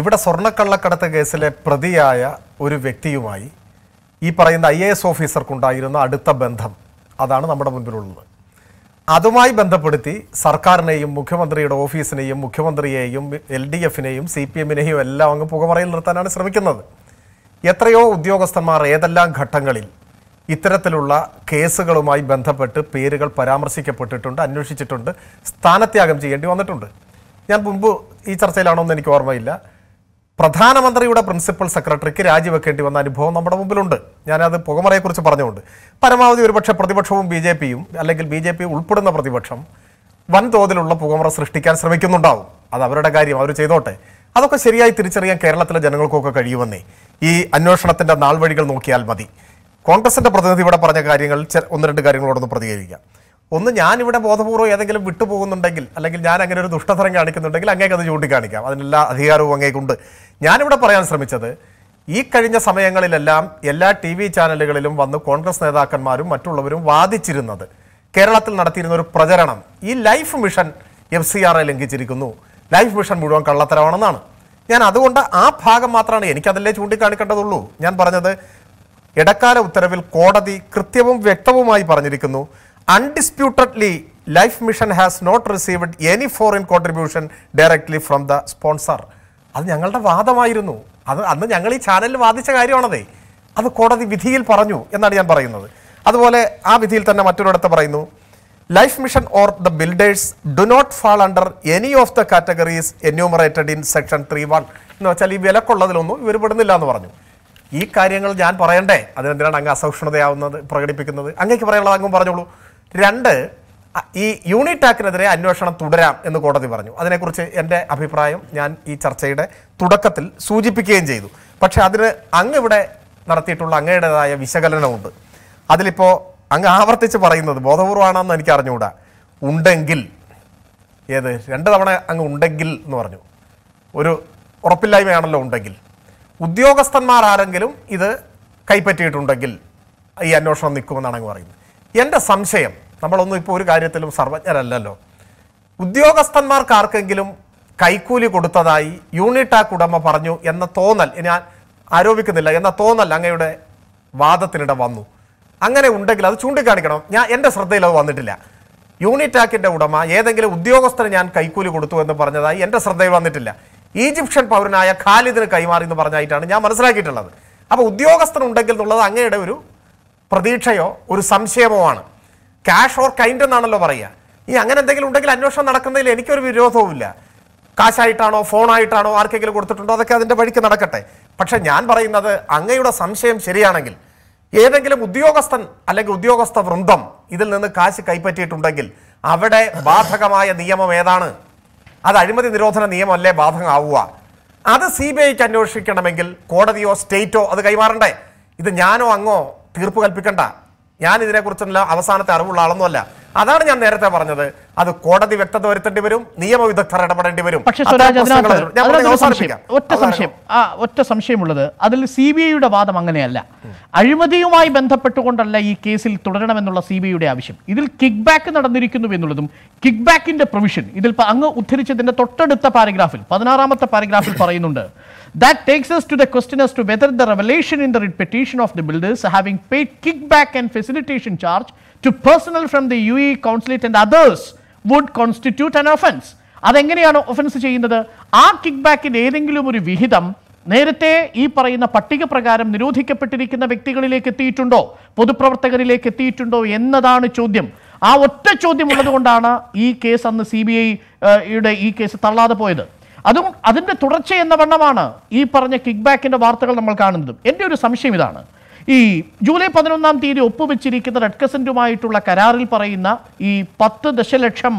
ഇവിടെ സ്വർണ്ണക്കള്ളക്കടത്ത് കേസിലെ പ്രതിയായ ഒരു വ്യക്തിയുമായി ഈ പറയുന്ന IAS ഓഫീസർക്കുണ്ടായിരുന്ന അടുത്ത ബന്ധം അതാണ് നമ്മുടെ മുൻപിലുള്ളത്. അതുമായി ബന്ധപ്പെടുത്തി സർക്കാരിനെയും മുഖ്യമന്ത്രിയുടെ ഓഫീസിനെയും മുഖ്യമന്ത്രിയെയും LDF-നെയും CPM-നെയും എല്ലാം അങ്ങ് പുകമറയിൽ നിർത്താനാണ് ശ്രമിക്കുന്നത്. എത്രയോ ഉദ്യോഗസ്ഥന്മാർ ഏതെല്ലാം ഘട്ടങ്ങളിൽ ഇത്തരത്തിലുള്ള കേസുകളുമായി ബന്ധപ്പെട്ട് പേരുകൾ പരാമർശിക്കപ്പെട്ടിട്ടുണ്ട്, അന്വേഷിച്ചിട്ടുണ്ട്, സ്ഥാനത്യാഗം ചെയ്യേണ്ടി വന്നിട്ടുണ്ട്. ഞാൻ മുമ്പ് ഈ ചർച്ചയിലാണോന്ന് എനിക്ക് ഓർമ്മയില്ല, പ്രധാനമന്ത്രിയുടെ പ്രിൻസിപ്പൽ സെക്രട്ടറിക്ക് രാജിവെക്കേണ്ടി വന്ന അനുഭവം നമ്മുടെ മുമ്പിലുണ്ട്. ഞാനത് പുകമറയെക്കുറിച്ച് പറഞ്ഞുകൊണ്ട് പരമാവധി ഒരുപക്ഷെ പ്രതിപക്ഷവും BJP-യും അല്ലെങ്കിൽ BJP ഉൾപ്പെടുന്ന പ്രതിപക്ഷം വൻതോതിലുള്ള പുകമറ സൃഷ്ടിക്കാൻ ശ്രമിക്കുന്നുണ്ടാവും. അത് അവരുടെ കാര്യം, അവർ ചെയ്തോട്ടെ. അതൊക്കെ ശരിയായി തിരിച്ചറിയാൻ കേരളത്തിലെ ജനങ്ങൾക്കൊക്കെ കഴിയുമെന്നേ ഈ അന്വേഷണത്തിൻ്റെ നാൾ വഴികൾ നോക്കിയാൽ മതി. കോൺഗ്രസിൻ്റെ പ്രതിനിധി ഇവിടെ പറഞ്ഞ കാര്യങ്ങൾ 1-2 കാര്യങ്ങളോടൊന്ന് പ്രതികരിക്കാം. ഒന്ന് ഞാനിവിടെ ബോധപൂർവ്വം ഏതെങ്കിലും വിട്ടുപോകുന്നുണ്ടെങ്കിൽ അല്ലെങ്കിൽ ഞാൻ അങ്ങനെ ഒരു ദുഷ്ടതരം കാണിക്കുന്നുണ്ടെങ്കിൽ അങ്ങേക്കത് ചൂണ്ടിക്കാണിക്കാം, അതിനെല്ലാ അധികാരവും അങ്ങേക്കുണ്ട്. ഞാനിവിടെ പറയാൻ ശ്രമിച്ചത് ഈ കഴിഞ്ഞ സമയങ്ങളിലെല്ലാം എല്ലാ ടി വി ചാനലുകളിലും വന്ന് കോൺഗ്രസ് നേതാക്കന്മാരും മറ്റുള്ളവരും വാദിച്ചിരുന്നത് കേരളത്തിൽ നടത്തിയിരുന്ന ഒരു പ്രചരണം ഈ ലൈഫ് മിഷൻ FCRA ലംഘിച്ചിരിക്കുന്നു, ലൈഫ് മിഷൻ മുഴുവൻ കള്ളത്തരമാണെന്നാണ്. ഞാൻ അതുകൊണ്ട് ആ ഭാഗം മാത്രമാണ് എനിക്കതല്ലേ ചൂണ്ടിക്കാണിക്കേണ്ടതുള്ളൂ. ഞാൻ പറഞ്ഞത് ഇടക്കാല ഉത്തരവിൽ കോടതി കൃത്യവും വ്യക്തവുമായി പറഞ്ഞിരിക്കുന്നു, undisputedly life mission has not received any foreign contribution directly from the sponsor. അത് ഞങ്ങളുടെ വാദമായിരുന്നു, അത് അന്ന് ഞങ്ങൾ ഈ ചാനലിൽ വാദിച്ച കാര്യമാണതേ, അത് കോടതി വിധിയിൽ പറഞ്ഞു എന്നാണ് ഞാൻ പറയുന്നത്. അതുപോലെ ആ വിധിയിൽ തന്നെ മറ്റൊരിടത്ത് പറയുന്നു, life mission or the builders do not fall under any of the categories enumerated in section 3(1) എന്ന് വെച്ചാൽ ഈ വിലക്കുള്ളതിലൊന്നും ഇവർ പെടുന്നില്ല എന്ന് പറഞ്ഞു. ഈ കാര്യങ്ങൾ ഞാൻ പറയണ്ടേ? അതിനെന്തിനാണ് അങ്ങ് അസഹിഷ്ണുതയാവുന്നത് പ്രകടിപ്പിക്കുന്നത്? അങ്ങേക്ക് പറയാനുള്ളത് അങ്ങും പറഞ്ഞോളൂ. രണ്ട്, ഈ യൂണിടാക്കിനെതിരെ അന്വേഷണം തുടരാം എന്ന് കോടതി പറഞ്ഞു. അതിനെക്കുറിച്ച് എൻ്റെ അഭിപ്രായം ഞാൻ ഈ ചർച്ചയുടെ തുടക്കത്തിൽ സൂചിപ്പിക്കുകയും ചെയ്തു. പക്ഷെ അതിന് അങ്ങ് ഇവിടെ നടത്തിയിട്ടുള്ള അങ്ങയുടേതായ വിശകലനമുണ്ട്. അതിലിപ്പോൾ അങ്ങ് ആവർത്തിച്ച് പറയുന്നത് ബോധപൂർവമാണെന്ന് എനിക്ക് അറിഞ്ഞുകൂടാ. ഉണ്ടെങ്കിൽ ഏത് 2 തവണ അങ്ങ് ഉണ്ടെങ്കിൽ എന്ന് പറഞ്ഞു, ഒരു ഉറപ്പില്ലായ്മയാണല്ലോ ഉണ്ടെങ്കിൽ. ഉദ്യോഗസ്ഥന്മാർ ആരെങ്കിലും ഇത് കൈപ്പറ്റിയിട്ടുണ്ടെങ്കിൽ ഈ അന്വേഷണം നിൽക്കുമെന്നാണ് അങ്ങ് പറയുന്നത്. എൻ്റെ സംശയം, നമ്മളൊന്നും ഇപ്പോൾ ഒരു കാര്യത്തിലും സർവജ്ഞരല്ലോ, ഉദ്യോഗസ്ഥന്മാർക്ക് ആർക്കെങ്കിലും കൈക്കൂലി കൊടുത്തതായി യൂണിടാക് ഉടമ പറഞ്ഞു എന്ന തോന്നൽ, ഞാൻ ആരോപിക്കുന്നില്ല എന്ന തോന്നൽ അങ്ങയുടെ വാദത്തിനിടെ വന്നു. അങ്ങനെ ഉണ്ടെങ്കിൽ അത് ചൂണ്ടിക്കാണിക്കണം. ഞാൻ എൻ്റെ ശ്രദ്ധയിൽ അത് വന്നിട്ടില്ല. യൂണിടാക്കിൻ്റെ ഉടമ ഏതെങ്കിലും ഉദ്യോഗസ്ഥന് ഞാൻ കൈക്കൂലി കൊടുത്തു എന്ന് പറഞ്ഞതായി എൻ്റെ ശ്രദ്ധയിൽ വന്നിട്ടില്ല. ഈജിപ്ഷ്യൻ പൗരനായ ഖാലിദിന് കൈമാറി എന്ന് പറഞ്ഞായിട്ടാണ് ഞാൻ മനസ്സിലാക്കിയിട്ടുള്ളത്. അപ്പോൾ ഉദ്യോഗസ്ഥനുണ്ടെങ്കിൽ എന്നുള്ളത് അങ്ങയുടെ ഒരു പ്രതീക്ഷയോ ഒരു സംശയമോ ആണ്. ക്യാഷ് ഓർ കൈൻഡ് എന്നാണല്ലോ പറയുക. ഈ അങ്ങനെ എന്തെങ്കിലും ഉണ്ടെങ്കിൽ അന്വേഷണം നടക്കുന്നതിൽ എനിക്കൊരു വിരോധവുമില്ല. കാശായിട്ടാണോ ഫോണായിട്ടാണോ ആർക്കെങ്കിലും കൊടുത്തിട്ടുണ്ടോ അതൊക്കെ അതിൻ്റെ വഴിക്ക് നടക്കട്ടെ. പക്ഷേ ഞാൻ പറയുന്നത് അങ്ങയുടെ സംശയം ശരിയാണെങ്കിൽ ഏതെങ്കിലും ഉദ്യോഗസ്ഥൻ അല്ലെങ്കിൽ ഉദ്യോഗസ്ഥ വൃന്ദം ഇതിൽ നിന്ന് കാശ് കൈപ്പറ്റിയിട്ടുണ്ടെങ്കിൽ അവിടെ ബാധകമായ നിയമം ഏതാണ്? അത് അഴിമതി നിരോധന നിയമമല്ലേ ബാധകമാവുക. അത് CBIക്ക് അന്വേഷിക്കണമെങ്കിൽ കോടതിയോ സ്റ്റേറ്റോ അത് കൈമാറണ്ടേ? ഇത് ഞാനോ അങ്ങോ തീർപ്പ് കൽപ്പിക്കണ്ട. ഞാൻ ഇതിനെക്കുറിച്ചുള്ള അവസാനത്തെ അറിവുള്ള ആളൊന്നുമല്ല. അതാണ് ഞാൻ നേരത്തെ പറഞ്ഞത്, അത് കോടതി വ്യക്തത വരുത്തേണ്ടി വരും, നിയമവിദഗ്ധർ ഇടപെടേണ്ടി വരും. പക്ഷേ സ്വരാജ്, ഒറ്റ സംശയമുള്ളത് അതിൽ CBIയുടെ വാദം അങ്ങനെയല്ല, അഴിമതിയുമായി ബന്ധപ്പെട്ടുകൊണ്ടല്ല ഈ കേസിൽ തുടരണമെന്നുള്ള CBIയുടെ ആവശ്യം. ഇതിൽ കിക്ക് ബാക്ക് നടന്നിരിക്കുന്നു എന്നുള്ളതും കിക്ക് ബാക്കിന്റെ പ്രൊവിഷൻ ഇതിൽ അങ്ങ് ഉദ്ധരിച്ചതിന്റെ തൊട്ടടുത്ത പാരഗ്രാഫിൽ 16-ാമത്തെ പാരഗ്രാഫിൽ പറയുന്നുണ്ട്. That takes us to the question as to whether the revelation in the writ petition of the builders having paid kickback and facilitation charge to personnel from the UAE consulate and others would constitute an offence. അതെങ്ങനെയാണ് offence ചെയ്യുന്നത്? ആ kick ബാക്കിൻ്റെ ഏതെങ്കിലും ഒരു വിഹിതം നേരത്തെ ഈ പറയുന്ന പട്ടിക പ്രകാരം നിരോധിക്കപ്പെട്ടിരിക്കുന്ന വ്യക്തികളിലേക്ക് എത്തിയിട്ടുണ്ടോ, പൊതുപ്രവർത്തകരിലേക്ക് എത്തിയിട്ടുണ്ടോ എന്നതാണ് ചോദ്യം. ആ ഒറ്റ ചോദ്യം ഉള്ളതുകൊണ്ടാണ് ഈ കേസ് അന്ന് CBIയുടെ ഈ കേസ് തള്ളാതെ പോയത്. അതും അതിൻ്റെ തുടർച്ച എന്ന വണ്ണമാണ് ഈ പറഞ്ഞ കിക്ക് ബാക്കിൻ്റെ വാർത്തകൾ നമ്മൾ കാണുന്നതും. എൻ്റെ ഒരു സംശയം ഇതാണ്, ഈ ജൂലൈ 11-ാം തീയതി ഒപ്പുവെച്ചിരിക്കുന്ന റെഡ് ക്രസൻറ്റുമായിട്ടുള്ള കരാറിൽ പറയുന്ന ഈ 10 ദശലക്ഷം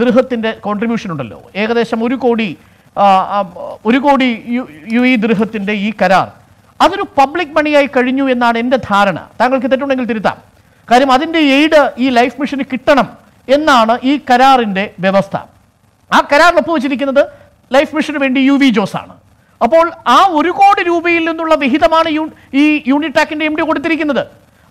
ദൃഹത്തിൻ്റെ കോൺട്രിബ്യൂഷൻ ഉണ്ടല്ലോ, ഏകദേശം 1 കോടി UAE ദൃഹത്തിൻ്റെ ഈ കരാർ, അതൊരു പബ്ലിക് മണിയായി കഴിഞ്ഞു എന്നാണ് എൻ്റെ ധാരണ. താങ്കൾക്ക് തെറ്റുണ്ടെങ്കിൽ തിരുത്താം. കാര്യം അതിൻ്റെ എയ്ഡ് ഈ ലൈഫ് മിഷന് കിട്ടണം എന്നാണ് ഈ കരാറിൻ്റെ വ്യവസ്ഥ. ആ കരാറിൽ ഒപ്പുവെച്ചിരിക്കുന്നത് ലൈഫ് മിഷന് വേണ്ടി UV ജോസ് ആണ്. അപ്പോൾ ആ 1 കോടി രൂപയിൽ നിന്നുള്ള വിഹിതമാണ് ഈ യൂണിടാക്കിൻ്റെ MD കൊടുത്തിരിക്കുന്നത്.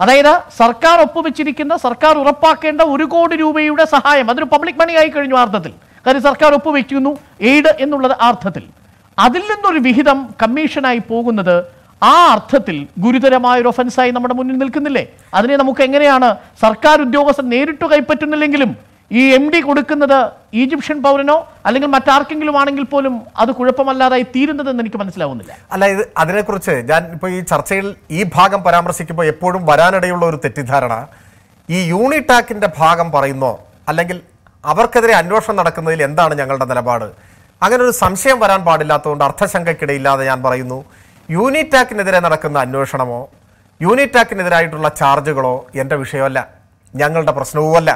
അതായത് സർക്കാർ ഒപ്പുവെച്ചിരിക്കുന്ന, സർക്കാർ ഉറപ്പാക്കേണ്ട 1 കോടി രൂപയുടെ സഹായം, അതൊരു പബ്ലിക് മണി ആയി കഴിഞ്ഞു അർത്ഥത്തിൽ. കാര്യം സർക്കാർ ഒപ്പുവെക്കുന്നു എയ്ഡ് എന്നുള്ളത് അർത്ഥത്തിൽ. അതിൽ നിന്നൊരു വിഹിതം കമ്മീഷനായി പോകുന്നത് ആ അർത്ഥത്തിൽ ഗുരുതരമായൊരു ഒഫൻസായി നമ്മുടെ മുന്നിൽ നിൽക്കുന്നില്ലേ? അതിനെ നമുക്ക് എങ്ങനെയാണ് സർക്കാർ ഉദ്യോഗസ്ഥൻ നേരിട്ട് കൈപ്പറ്റുന്നില്ലെങ്കിലും ഈ MD കൊടുക്കുന്നത് ഈജിപ്ഷ്യൻ പൗരനോ അല്ലെങ്കിൽ മറ്റാർക്കെങ്കിലും ആണെങ്കിൽ പോലും അത് കുഴപ്പമല്ലാതായി തീരുന്നതെന്ന് എനിക്ക് മനസ്സിലാവുന്നില്ല. അല്ല, ഇത് അതിനെക്കുറിച്ച് ഞാൻ ഇപ്പോൾ ഈ ചർച്ചയിൽ ഈ ഭാഗം പരാമർശിക്കുമ്പോൾ എപ്പോഴും വരാനിടയുള്ള ഒരു തെറ്റിദ്ധാരണ ഈ യൂണിടാക്കിൻ്റെ ഭാഗം പറയുന്നോ അല്ലെങ്കിൽ അവർക്കെതിരെ അന്വേഷണം നടക്കുന്നതിൽ എന്താണ് ഞങ്ങളുടെ നിലപാട്, അങ്ങനെ ഒരു സംശയം വരാൻ പാടില്ലാത്തതുകൊണ്ട് അർത്ഥശങ്കയ്ക്കിടയില്ലാതെ ഞാൻ പറയുന്നു, യൂണിടാക്കിനെതിരെ നടക്കുന്ന അന്വേഷണമോ യൂണിടാക്കിനെതിരായിട്ടുള്ള ചാർജുകളോ എൻ്റെ വിഷയമല്ല, ഞങ്ങളുടെ പ്രശ്നവുമല്ല.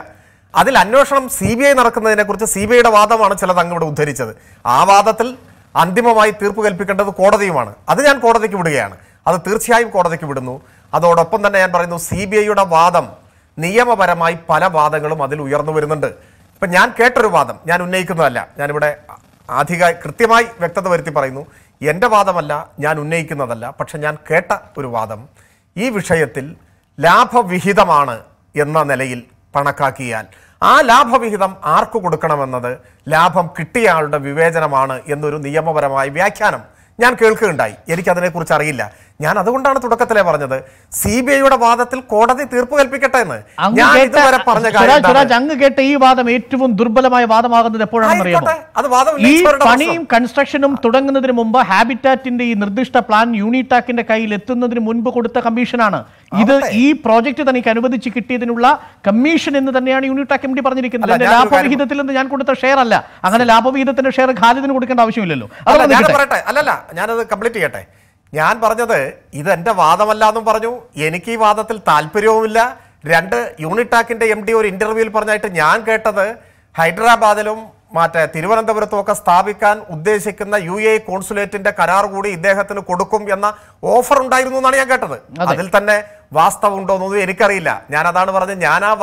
അതിൽ അന്വേഷണം CBI നടക്കുന്നതിനെക്കുറിച്ച് CBIയുടെ വാദമാണ് ചിലത് അങ്ങോട്ട് ഉദ്ധരിച്ചത്. ആ വാദത്തിൽ അന്തിമമായി തീർപ്പ് കൽപ്പിക്കേണ്ടത് കോടതിയുമാണ്. അത് ഞാൻ കോടതിക്ക് വിടുകയാണ്, അത് തീർച്ചയായും കോടതിക്ക് വിടുന്നു. അതോടൊപ്പം തന്നെ ഞാൻ പറയുന്നു, CBIയുടെ വാദം നിയമപരമായി പല വാദങ്ങളും അതിൽ ഉയർന്നു വരുന്നുണ്ട്. ഇപ്പം ഞാൻ കേട്ടൊരു വാദം, ഞാൻ ഉന്നയിക്കുന്നതല്ല, ഞാനിവിടെ കൃത്യമായി വ്യക്തത വരുത്തി പറയുന്നു, എൻ്റെ വാദമല്ല, ഞാൻ ഉന്നയിക്കുന്നതല്ല, പക്ഷെ ഞാൻ കേട്ട ഒരു വാദം, ഈ വിഷയത്തിൽ ലാഭവിഹിതമാണ് എന്ന നിലയിൽ കണക്കാക്കിയാൽ ആ ലാഭവിഹിതം ആർക്ക് കൊടുക്കണമെന്നത് ലാഭം കിട്ടിയ ആളുടെ വിവേചനമാണ് എന്നൊരു നിയമപരമായ വ്യാഖ്യാനം ഞാൻ കേൾക്കുകയുണ്ടായി. എനിക്കതിനെക്കുറിച്ച് അറിയില്ല. ഞാൻ അതുകൊണ്ടാണ് തുടക്കത്തിലേ പറഞ്ഞത് സി ബി ഐയുടെ വാദത്തിൽ കോടതി തീർപ്പ് കൽപ്പിക്കട്ടെ എന്ന്. ഞാൻ ഇതുവരെ പറഞ്ഞ കാര്യം, അങ്ങ് കേട്ട ഈ വാദം ഏറ്റവും ദുർബലമായ വാദമാകുന്നത് എപ്പോഴാണെന്നറിയാമോ? പണിയും കൺസ്ട്രക്ഷനും തുടങ്ങുന്നതിന് മുമ്പ് ഹാബിറ്റാറ്റിന്റെ ഈ നിർദ്ദിഷ്ട പ്ലാൻ യൂണിടാക്കിന്റെ കയ്യിൽ എത്തുന്നതിന് മുൻപ് കൊടുത്ത കമ്മീഷനാണ് ഇത്. ഈ പ്രോജക്ട് തനിക്ക് അനുവദിച്ച് കിട്ടിയതിനുള്ള കമ്മീഷൻ എന്ന് തന്നെയാണ് യൂണിടാക് എംഡി പറഞ്ഞിരിക്കുന്നത്. അതിന്റെ ലാഭവിഹിതത്തിൽ നിന്ന് ഞാൻ കൊടുത്ത ഷെയർ അല്ല. അങ്ങനെ ലാഭവിഹിതത്തിന്റെ ഷെയർ ഖാലിദിന് കൊടുക്കേണ്ട ആവശ്യമില്ലല്ലോ. അല്ലല്ല, ഞാനത് കംപ്ലീറ്റ് ചെയ്യട്ടെ. ഞാൻ പറഞ്ഞത് ഇത് എൻ്റെ വാദമല്ല എന്നും പറഞ്ഞു. എനിക്ക് ഈ വാദത്തിൽ താല്പര്യവുമില്ല. രണ്ട്, യൂണിടാക്കിൻ്റെ എം ഡി ഒരു ഇൻ്റർവ്യൂവിൽ പറഞ്ഞായിട്ട് ഞാൻ കേട്ടത് ഹൈദരാബാദിലും മറ്റേ തിരുവനന്തപുരത്തും ഒക്കെ സ്ഥാപിക്കാൻ ഉദ്ദേശിക്കുന്ന UAE കോൺസുലേറ്റിൻ്റെ കരാർ കൂടി ഇദ്ദേഹത്തിന് കൊടുക്കും എന്ന ഓഫർ ഉണ്ടായിരുന്നു എന്നാണ് ഞാൻ കേട്ടത്. അതിൽ തന്നെ വാസ്തവമുണ്ടോ എന്നൊന്നും എനിക്കറിയില്ല. ഞാൻ അതാണ് പറഞ്ഞത്, ഞാൻ ആ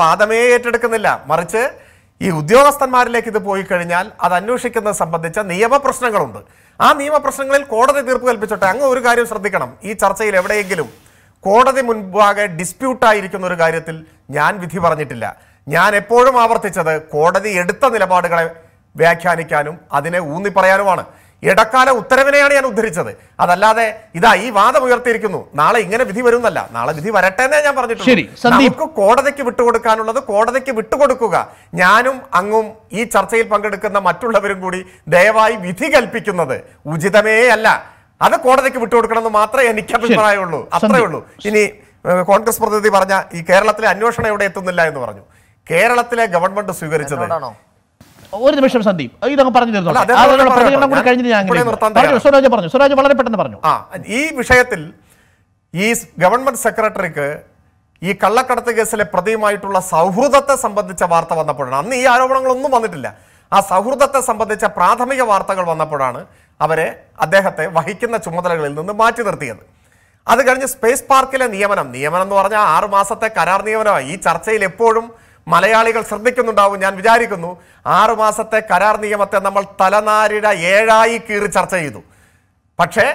വാദമേ ഏറ്റെടുക്കുന്നില്ല. മറിച്ച് ഈ ഉദ്യോഗസ്ഥന്മാരിലേക്ക് ഇത് പോയി കഴിഞ്ഞാൽ അത് അന്വേഷിക്കുന്നത് സംബന്ധിച്ച നിയമപ്രശ്നങ്ങളുണ്ട്. ആ നിയമപ്രശ്നങ്ങളിൽ കോടതി തീർപ്പ് കൽപ്പിച്ചോട്ടെ. അങ്ങ് ഒരു കാര്യം ശ്രദ്ധിക്കണം, ഈ ചർച്ചയിൽ എവിടെയെങ്കിലും കോടതി മുൻപാകെ ഡിസ്പ്യൂട്ടായിരിക്കുന്ന ഒരു കാര്യത്തിൽ ഞാൻ വിധി പറഞ്ഞിട്ടില്ല. ഞാൻ എപ്പോഴും ആവർത്തിച്ചത് കോടതി എടുത്ത നിലപാടുകളെ വ്യാഖ്യാനിക്കാനും അതിനെ ഊന്നി പറയാനുമാണ്. ഇടക്കാല ഉത്തരവിനെയാണ് ഞാൻ ഉദ്ധരിച്ചത്. അതല്ലാതെ ഇതാ ഈ വാദം ഉയർത്തിയിരിക്കുന്നു, നാളെ ഇങ്ങനെ വിധി വരുന്നല്ല, നാളെ വിധി വരട്ടെ എന്നേ ഞാൻ പറഞ്ഞിട്ടുള്ളൂ. നമുക്ക് കോടതിക്ക് വിട്ടുകൊടുക്കാനുള്ളത് കോടതിക്ക് വിട്ടുകൊടുക്കുക. ഞാനും അങ്ങും ഈ ചർച്ചയിൽ പങ്കെടുക്കുന്ന മറ്റുള്ളവരും കൂടി ദയവായി വിധി കൽപ്പിക്കുന്നത് ഉചിതമേ അല്ല. അത് കോടതിക്ക് വിട്ടുകൊടുക്കണമെന്ന് മാത്രമേ എനിക്ക് അഭിപ്രായമുള്ളൂ, അത്രയേ ഉള്ളൂ. ഇനി കോൺഗ്രസ് പ്രതിനിധി പറഞ്ഞ ഈ കേരളത്തിലെ അന്വേഷണം എവിടെ എത്തുന്നില്ല എന്ന് പറഞ്ഞു. കേരളത്തിലെ ഗവൺമെന്റ് സ്വീകരിച്ചത് ഒരു നിമിഷം സന്ദീപ്, ഇതൊക്കെ പറഞ്ഞു തീർന്നു. സുരാജ് വളരെ പെട്ടെന്ന് പറഞ്ഞു. ഈ വിഷയത്തിൽ ഈ ഗവൺമെന്റ് സെക്രട്ടറിക്ക് ഈ കള്ളക്കടത്ത് കേസിലെ പ്രതിയുമായിട്ടുള്ള സൗഹൃദത്തെ സംബന്ധിച്ച വാർത്ത വന്നപ്പോഴാണ്, അന്ന് ഈ ആരോപണങ്ങളൊന്നും വന്നിട്ടില്ല, ആ സൗഹൃദത്തെ സംബന്ധിച്ച പ്രാഥമിക വാർത്തകൾ വന്നപ്പോഴാണ് അവരെ അദ്ദേഹത്തെ വഹിക്കുന്ന ചുമതലകളിൽ നിന്ന് മാറ്റി നിർത്തിയത്. അത് കഴിഞ്ഞ് സ്പേസ് പാർക്കിലെ നിയമനം എന്ന് പറഞ്ഞാൽ 6 മാസത്തെ കരാർ നിയമനമായി. ഈ ചർച്ചയിൽ എപ്പോഴും മലയാളികൾ ശ്രദ്ധിക്കുന്നുണ്ടാവും ഞാൻ വിചാരിക്കുന്നു. 6 മാസത്തെ കരാർ നിയമത്തെ നമ്മൾ തലനാരിയുടെ 7ആയി കീറി ചർച്ച ചെയ്തു. പക്ഷേ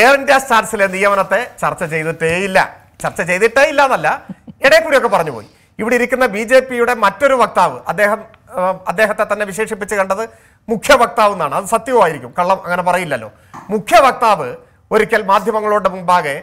എയർ ഇന്ത്യ സ്റ്റാർസിലെ നിയമനത്തെ ചർച്ച ചെയ്തിട്ടേ ഇല്ല എന്നല്ല, ഇടയിൽ കൂടിയൊക്കെ പറഞ്ഞു പോയി. ഇവിടെ ഇരിക്കുന്ന BJPയുടെ മറ്റൊരു വക്താവ്, അദ്ദേഹത്തെ തന്നെ വിശേഷിപ്പിച്ച് കണ്ടത് മുഖ്യ വക്താവ് എന്നാണ്. അത് സത്യവുമായിരിക്കും, കള്ളം അങ്ങനെ പറയില്ലല്ലോ. മുഖ്യ വക്താവ് ഒരിക്കൽ മാധ്യമങ്ങളുടെ മുമ്പാകെ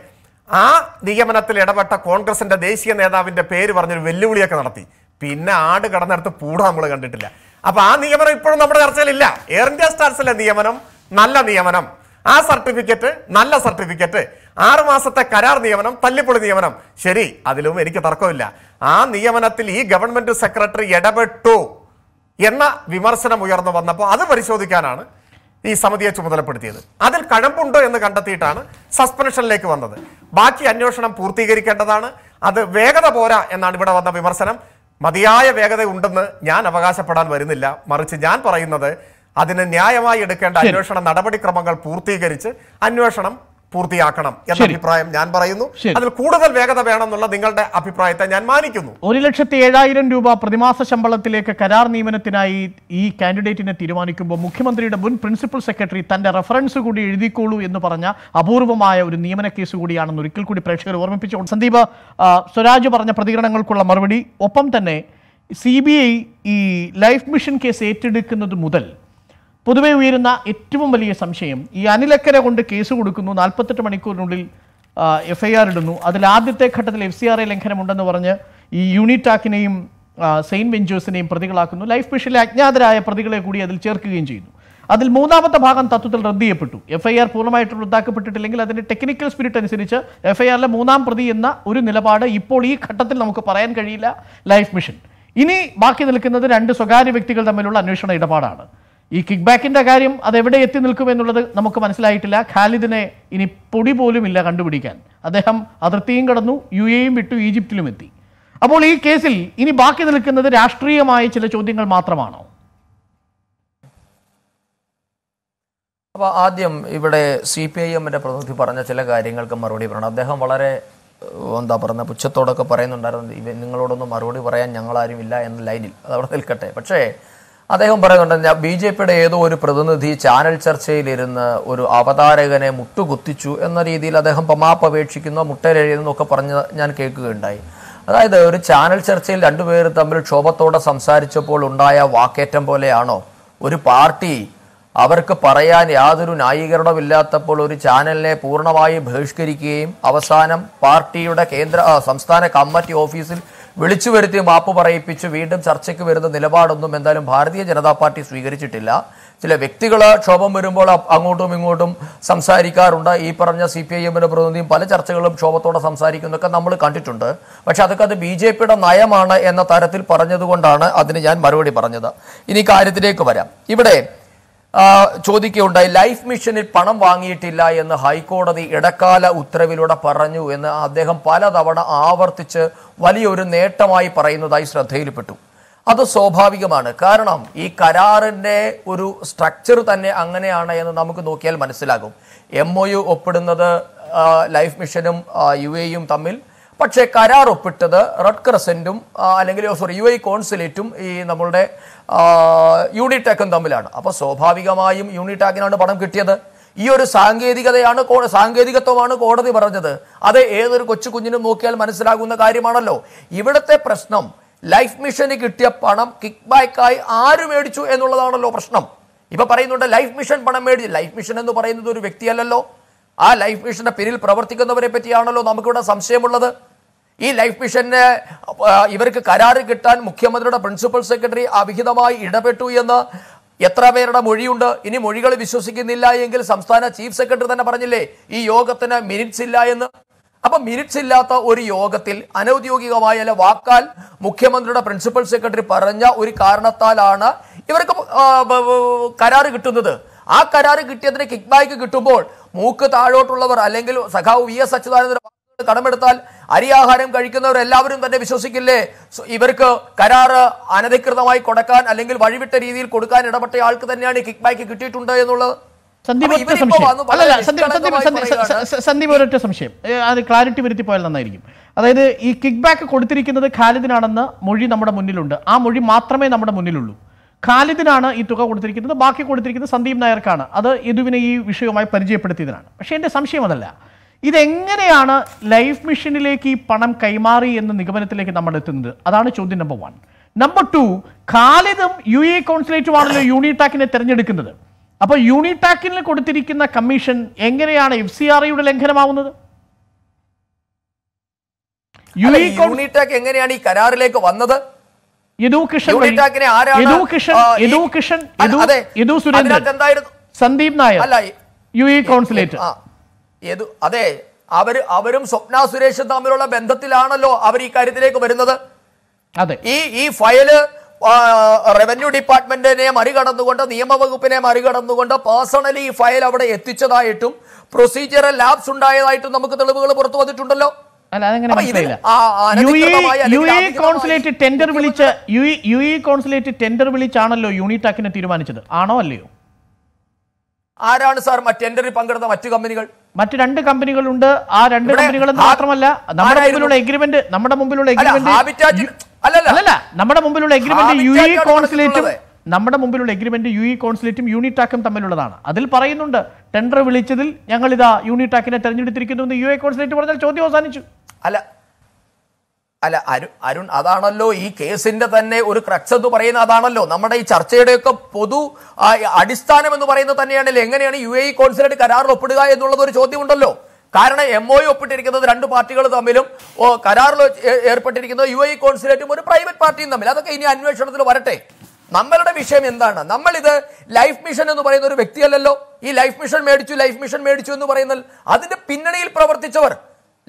ആ നിയമനത്തിൽ ഇടപെട്ട കോൺഗ്രസിന്റെ ദേശീയ നേതാവിന്റെ പേര് പറഞ്ഞൊരു വെല്ലുവിളിയൊക്കെ നടത്തി. പിന്നെ ആട് കടന്നെടുത്ത് പൂട നമ്മൾ കണ്ടിട്ടില്ല. അപ്പൊ ആ നിയമനം ഇപ്പോഴും നമ്മുടെ ചർച്ചയിലില്ല. എയർ ഇന്ത്യ സ്റ്റാർസിലെ നിയമനം നല്ല നിയമനം, ആ സർട്ടിഫിക്കറ്റ് നല്ല സർട്ടിഫിക്കറ്റ്, 6 മാസത്തെ കരാർ നിയമനം തല്ലിപ്പൊളി നിയമനം, ശരി, അതിലും എനിക്ക് തർക്കമില്ല. ആ നിയമനത്തിൽ ഈ ഗവൺമെന്റ് സെക്രട്ടറി ഇടപെട്ടു എന്ന വിമർശനം ഉയർന്നു വന്നപ്പോൾ അത് പരിശോധിക്കാനാണ് ഈ സമിതിയെ ചുമതലപ്പെടുത്തിയത്. അതിൽ കഴമ്പുണ്ടോ എന്ന് കണ്ടെത്തിയിട്ടാണ് സസ്പെൻഷനിലേക്ക് വന്നത്. ബാക്കി അന്വേഷണം പൂർത്തീകരിക്കേണ്ടതാണ്. അത് വേഗത പോരാ എന്നാണ് ഇവിടെ വന്ന വിമർശനം. മതിയായ വേഗത ഉണ്ടെന്ന് ഞാൻ അവകാശപ്പെടാൻ വരുന്നില്ല. മറിച്ച് ഞാൻ പറയുന്നത് അതിന് ന്യായമായി എടുക്കേണ്ട അന്വേഷണ നടപടിക്രമങ്ങൾ പൂർത്തീകരിച്ച് അന്വേഷണം പൂർത്തിയാക്കണം എന്ന അഭിപ്രായം ഞാൻ പറയുന്നു. അതിൽ കൂടുതൽ വേഗത വേണമെന്നുള്ള നിങ്ങളുടെ അഭിപ്രായത്തെ ഞാൻ മാനിക്കുന്നു. 1,07,000 രൂപ പ്രതിമാസ ശമ്പളത്തിലേക്ക് കരാർ നിയമനത്തിനായി ഈ കാൻഡിഡേറ്റിനെ തീരുമാനിക്കുമ്പോൾ മുഖ്യമന്ത്രിയുടെ മുൻ പ്രിൻസിപ്പൽ സെക്രട്ടറി തന്റെ റെഫറൻസ് കൂടി എഴുതിക്കോളൂ എന്ന് പറഞ്ഞ അപൂർവമായ ഒരു നിയമന കേസ് കൂടിയാണെന്ന് ഒരിക്കൽ കൂടി പ്രേക്ഷകർ ഓർമ്മിപ്പിച്ചുകൊണ്ട് സന്ദീപ്, സ്വരാജ് പറഞ്ഞ പ്രതികരണങ്ങൾക്കുള്ള മറുപടി. ഒപ്പം തന്നെ CBI ഈ ലൈഫ് മിഷൻ കേസ് ഏറ്റെടുക്കുന്നത് മുതൽ പൊതുവെ ഉയരുന്ന ഏറ്റവും വലിയ സംശയം, ഈ അനിലക്കര കൊണ്ട് കേസ് കൊടുക്കുന്നു, 48 മണിക്കൂറിനുള്ളിൽ FIR ഇടുന്നു, അതിൽ ആദ്യത്തെ ഘട്ടത്തിൽ FCRA ലംഘനമുണ്ടെന്ന് പറഞ്ഞ് ഈ യൂണിടാക്കിനെയും സെയിൻറ്റ് വെഞ്ചേഴ്സിനെയും പ്രതികളാക്കുന്നു, ലൈഫ് മിഷനിലെ അജ്ഞാതരായ പ്രതികളെ കൂടി അതിൽ ചേർക്കുകയും ചെയ്യുന്നു. അതിൽ മൂന്നാമത്തെ ഭാഗം തത്വത്തിൽ റദ്ദ് ചെയ്യപ്പെട്ടു. FIR പൂർണ്ണമായിട്ട് റദ്ദാക്കപ്പെട്ടിട്ടില്ലെങ്കിൽ അതിൻ്റെ ടെക്നിക്കൽ സ്പിരിറ്റ് അനുസരിച്ച് FIRലെ 3ാം പ്രതി എന്ന ഒരു നിലപാട് ഇപ്പോൾ ഈ ഘട്ടത്തിൽ നമുക്ക് പറയാൻ കഴിയില്ല. ലൈഫ് മിഷൻ ഇനി ബാക്കി നിൽക്കുന്നത് 2 സ്വകാര്യ വ്യക്തികൾ തമ്മിലുള്ള അന്വേഷണ ഇടപാടാണ്. ഈ കിക്ക് ബാക്കിൻ്റെ കാര്യം അതെവിടെ എത്തി നിൽക്കുമെന്നുള്ളത് നമുക്ക് മനസ്സിലായിട്ടില്ല. ഖാലിദിനെ ഇനി പൊടി പോലും ഇല്ല കണ്ടുപിടിക്കാൻ. അദ്ദേഹം അതിർത്തിയും കടന്നു, UAEയും വിട്ടു, ഈജിപ്തിലും എത്തി. അപ്പോൾ ഈ കേസിൽ ഇനി ബാക്കി നിൽക്കുന്നത് രാഷ്ട്രീയമായ ചില ചോദ്യങ്ങൾ മാത്രമാണോ? അപ്പോൾ ആദ്യം ഇവിടെ CPIM-ന്റെ പ്രതിനിധി പറഞ്ഞ ചില കാര്യങ്ങൾക്ക് മറുപടി പറയണം. അദ്ദേഹം വളരെ എന്താ പറയുന്നത്, പുച്ഛത്തോടൊക്കെ പറയുന്നുണ്ടായിരുന്നു ഇവ നിങ്ങളോടൊന്നും മറുപടി പറയാൻ ഞങ്ങളാരുമില്ല എന്ന ലൈനിൽ. അതവിടെ നിൽക്കട്ടെ. പക്ഷേ അദ്ദേഹം പറയുന്നുണ്ട്, ബി ജെ പിയുടെ ഏതോ ഒരു പ്രതിനിധി ചാനൽ ചർച്ചയിലിരുന്ന് ഒരു അവതാരകനെ മുട്ടുകുത്തിച്ചു എന്ന രീതിയിൽ അദ്ദേഹം പമാപ്പപേക്ഷിക്കുന്നോ മുട്ടരഴിയുന്നോ ഒക്കെ പറഞ്ഞ് ഞാൻ കേൾക്കുകയുണ്ടായി. അതായത് ഒരു ചാനൽ ചർച്ചയിൽ രണ്ടുപേർ തമ്മിൽ ക്ഷോഭത്തോടെ സംസാരിച്ചപ്പോൾ ഉണ്ടായ വാക്കേറ്റം പോലെയാണോ ഒരു പാർട്ടി അവർക്ക് പറയാൻ യാതൊരു ന്യായീകരണമില്ലാത്തപ്പോൾ ഒരു ചാനലിനെ പൂർണ്ണമായി ബഹിഷ്കരിക്കുകയും അവസാനം പാർട്ടിയുടെ കേന്ദ്ര സംസ്ഥാന കമ്മിറ്റി ഓഫീസിൽ വിളിച്ചു വരുത്തി മാപ്പ് പറയിപ്പിച്ച് വീണ്ടും ചർച്ചയ്ക്ക് വരുന്ന നിലപാടൊന്നും എന്തായാലും ഭാരതീയ ജനതാ പാർട്ടി സ്വീകരിച്ചിട്ടില്ല. ചില വ്യക്തികൾ ക്ഷോഭം വരുമ്പോൾ അങ്ങോട്ടും ഇങ്ങോട്ടും സംസാരിക്കാറുണ്ട്. ഈ പറഞ്ഞ സി പി ഐ എമ്മിൻ്റെ പ്രതിനിധിയും പല ചർച്ചകളും ക്ഷോഭത്തോടെ സംസാരിക്കുന്നതൊക്കെ നമ്മൾ കണ്ടിട്ടുണ്ട്. പക്ഷെ അതൊക്കെ അത് ബി ജെ പിയുടെ നയമാണ് എന്ന തരത്തിൽ പറഞ്ഞതുകൊണ്ടാണ് അതിന് ഞാൻ മറുപടി പറഞ്ഞത്. ഇനി കാര്യത്തിലേക്ക് വരാം. ഇവിടെ ചോദിക്കുകയുണ്ടായി, ലൈഫ് മിഷനിൽ പണം വാങ്ങിയിട്ടില്ല എന്ന് ഹൈക്കോടതി ഇടക്കാല ഉത്തരവിലൂടെ പറഞ്ഞു എന്ന് അദ്ദേഹം പലതവണ ആവർത്തിച്ച് വലിയൊരു നേട്ടമായി പറയുന്നതായി ശ്രദ്ധയിൽപ്പെട്ടു. അത് സ്വാഭാവികമാണ്. കാരണം ഈ കരാറിൻ്റെ ഒരു സ്ട്രക്ചർ തന്നെ അങ്ങനെയാണ് എന്ന് നമുക്ക് നോക്കിയാൽ മനസ്സിലാകും. MOU ഒപ്പിടുന്നത് ലൈഫ് മിഷനും UAE തമ്മിൽ. പക്ഷേ കരാർ ഒപ്പിട്ടത് റെഡ് ക്രസൻറ്റും അല്ലെങ്കിൽ UAE കോൺസുലേറ്റും ഈ നമ്മളുടെ യൂണിടാക്കും തമ്മിലാണ്. അപ്പോൾ സ്വാഭാവികമായും യൂണിടാക്കിനാണ് പണം കിട്ടിയത്. ഈ ഒരു സാങ്കേതികത്വമാണ് കോടതി പറഞ്ഞത്. അത് ഏതൊരു കൊച്ചു കുഞ്ഞിനും നോക്കിയാൽ മനസ്സിലാകുന്ന കാര്യമാണല്ലോ. ഇവിടുത്തെ പ്രശ്നം ലൈഫ് മിഷന് കിട്ടിയ പണം കിക്ക് ബാക്കായി ആര് മേടിച്ചു എന്നുള്ളതാണല്ലോ പ്രശ്നം. ഇപ്പൊ പറയുന്നുണ്ട് ലൈഫ് മിഷൻ പണം മേടിച്ചു. ലൈഫ് മിഷൻ എന്ന് പറയുന്നത് ഒരു വ്യക്തിയല്ലല്ലോ. ആ ലൈഫ് മിഷന്റെ പിന്നിൽ പ്രവർത്തിക്കുന്നവരെ പറ്റിയാണല്ലോ നമുക്കിവിടെ സംശയമുള്ളത്. ഈ ലൈഫ് മിഷനെ ഇവർക്ക് കരാറ് കിട്ടാൻ മുഖ്യമന്ത്രിയുടെ പ്രിൻസിപ്പൽ സെക്രട്ടറി അവിഹിതമായി ഇടപെട്ടു എന്ന് എത്ര പേരുടെ മൊഴിയുണ്ട്. ഇനി മൊഴികൾ വിശ്വസിക്കുന്നില്ല എങ്കിൽ സംസ്ഥാന ചീഫ് സെക്രട്ടറി തന്നെ പറഞ്ഞില്ലേ ഈ യോഗത്തിന് മിനിറ്റ്സ് ഇല്ല എന്ന്. അപ്പം മിനിറ്റ്സ് ഇല്ലാത്ത ഒരു യോഗത്തിൽ അനൌദ്യോഗികമായ അല്ല വാക്കാൽ മുഖ്യമന്ത്രിയുടെ പ്രിൻസിപ്പൽ സെക്രട്ടറി പറഞ്ഞ ഒരു കാരണത്താലാണ് ഇവർക്ക് കരാറ് കിട്ടുന്നത്. ആ കരാറ് കിട്ടിയതിന് കിക്ക് ബാക്ക് കിട്ടുമ്പോൾ മൂക്ക് താഴോട്ടുള്ളവർ അല്ലെങ്കിൽ സഖാവ് VS അച്യുതാനന്ദൻ കടമെടുത്താൽ അരിയാഹാരം കഴിക്കുന്നവർ എല്ലാവരും തന്നെ വിശ്വസിക്കില്ലേ ഇവർക്ക് കരാറ് അനധികൃതമായി കൊടുക്കാൻ അല്ലെങ്കിൽ വഴിവിട്ട രീതിയിൽ കൊടുക്കാൻ ഇടപെട്ട ആൾക്ക് തന്നെയാണ് കിക്ക് ബാക്ക് കിട്ടിയിട്ടുണ്ട് എന്നുള്ളത്. സന്ദീപ്, ഒരൊറ്റ സംശയം, അത് ക്ലാരിറ്റി വരുത്തി പോയാൽ നന്നായിരിക്കും. അതായത് ഈ കിക്ക് ബാക്ക് കൊടുത്തിരിക്കുന്നത് ഖാലിദിനാണെന്ന മൊഴി നമ്മുടെ മുന്നിലുണ്ട്. ആ മൊഴി മാത്രമേ നമ്മുടെ മുന്നിലുള്ളൂ. ഖാലിദിനാണ് ഈ തുക കൊടുത്തിരിക്കുന്നത്. ബാക്കി കൊടുത്തിരിക്കുന്നത് സന്ദീപ് നായർക്കാണ്. അത് യദുവിനെ ഈ വിഷയവുമായി പരിചയപ്പെടുത്തിയതിനാണ്. പക്ഷേ എൻ്റെ സംശയം അതല്ല, ഇതെങ്ങനെയാണ് ലൈഫ് മിഷനിലേക്ക് ഈ പണം കൈമാറി എന്ന നിഗമനത്തിലേക്ക് നമ്മൾ എത്തുന്നത്? അതാണ് ചോദ്യം നമ്പർ 1. നമ്പർ 2, ഖാലിദും UAE കോൺസുലേറ്റുമാണല്ലോ യൂണിടാക്കിനെ തിരഞ്ഞെടുക്കുന്നത്. അപ്പോൾ യൂണിടാക്കിന് കൊടുത്തിരിക്കുന്ന കമ്മീഷൻ എങ്ങനെയാണ് FCRA ലംഘനമാവുന്നത്? യൂണിടാക്ക് എങ്ങനെയാണ് ഈ കരാറിലേക്ക് വന്നത്? സന്ദീപ് നായർ UAE കോൺസുലേറ്റ്, അതെ, അവരും സ്വപ്ന സുരേഷും തമ്മിലുള്ള ബന്ധത്തിലാണല്ലോ അവർ ഈ കാര്യത്തിലേക്ക് വരുന്നത്. ഈ ഫയല് റവന്യൂ ഡിപ്പാർട്ട്മെന്റിനെ മറികടന്നുകൊണ്ട്, നിയമവകുപ്പിനെ മറികടന്നുകൊണ്ട് പേഴ്സണലി ഈ ഫയൽ അവിടെ എത്തിച്ചതായിട്ടും പ്രൊസീജിയറൽ ലാബ്സ് ഉണ്ടായതായിട്ടും നമുക്ക് തെളിവുകൾ പുറത്തു വന്നിട്ടുണ്ടല്ലോ. UAE കോൺസുലേറ്റ് ടെൻഡർ വിളിച്ചാണല്ലോ യൂണിടാക്കിനെ തീരുമാനിച്ചത്, ആണോ അല്ലയോ? ആരാണ് സാർ ടെൻഡറിൽ പങ്കെടുത്ത മറ്റു കമ്പനികൾ? മറ്റു 2 കമ്പനികളുണ്ട്. ആ 2 കമ്പനികൾ മാത്രമല്ല, നമ്മുടെ മുമ്പിലുള്ള എഗ്രിമെന്റ് UAE കോൺസുലേറ്റും യൂണിടാക്കും തമ്മിലുള്ളതാണ്. അതിൽ പറയുന്നുണ്ട് ടെൻഡർ വിളിച്ചതിൽ ഞങ്ങൾ ഇതാ യൂണിടാക്കിനെ തെരഞ്ഞെടുത്തിരിക്കുന്നു എന്ന് UAE കോൺസുലേറ്റ് പറഞ്ഞാൽ ചോദ്യം അവസാനിച്ചു. അല്ല അരുൺ, അതാണല്ലോ ഈ കേസിന്റെ തന്നെ ഒരു ക്രക്സ് എന്ന് പറയുന്നത്. അതാണല്ലോ നമ്മുടെ ഈ ചർച്ചയുടെയൊക്കെ പൊതു അടിസ്ഥാനം എന്ന് പറയുന്നത് തന്നെയാണല്ലോ എങ്ങനെയാണ് UAE കോൺസുലേറ്റ് കരാറിൽ ഒപ്പിടുക എന്നുള്ളത് ഒരു ചോദ്യമുണ്ടല്ലോ. കാരണം MOU ഒപ്പിട്ടിരിക്കുന്നത് 2 പാർട്ടികൾ തമ്മിലും കരാറിൽ ഏർപ്പെട്ടിരിക്കുന്നത് UAE കോൺസുലേറ്റും ഒരു പ്രൈവറ്റ് പാർട്ടിയും തമ്മിൽ. അതൊക്കെ ഇനി അന്വേഷണത്തിൽ വരട്ടെ. നമ്മളുടെ വിഷയം എന്താണ്? നമ്മളിത് ലൈഫ് മിഷൻ എന്ന് പറയുന്ന ഒരു വ്യക്തിയല്ലല്ലോ ഈ ലൈഫ് മിഷൻ മേടിച്ചു എന്ന് പറയുന്നത്. അതിന്റെ പിന്നണിയിൽ പ്രവർത്തിച്ചവർ,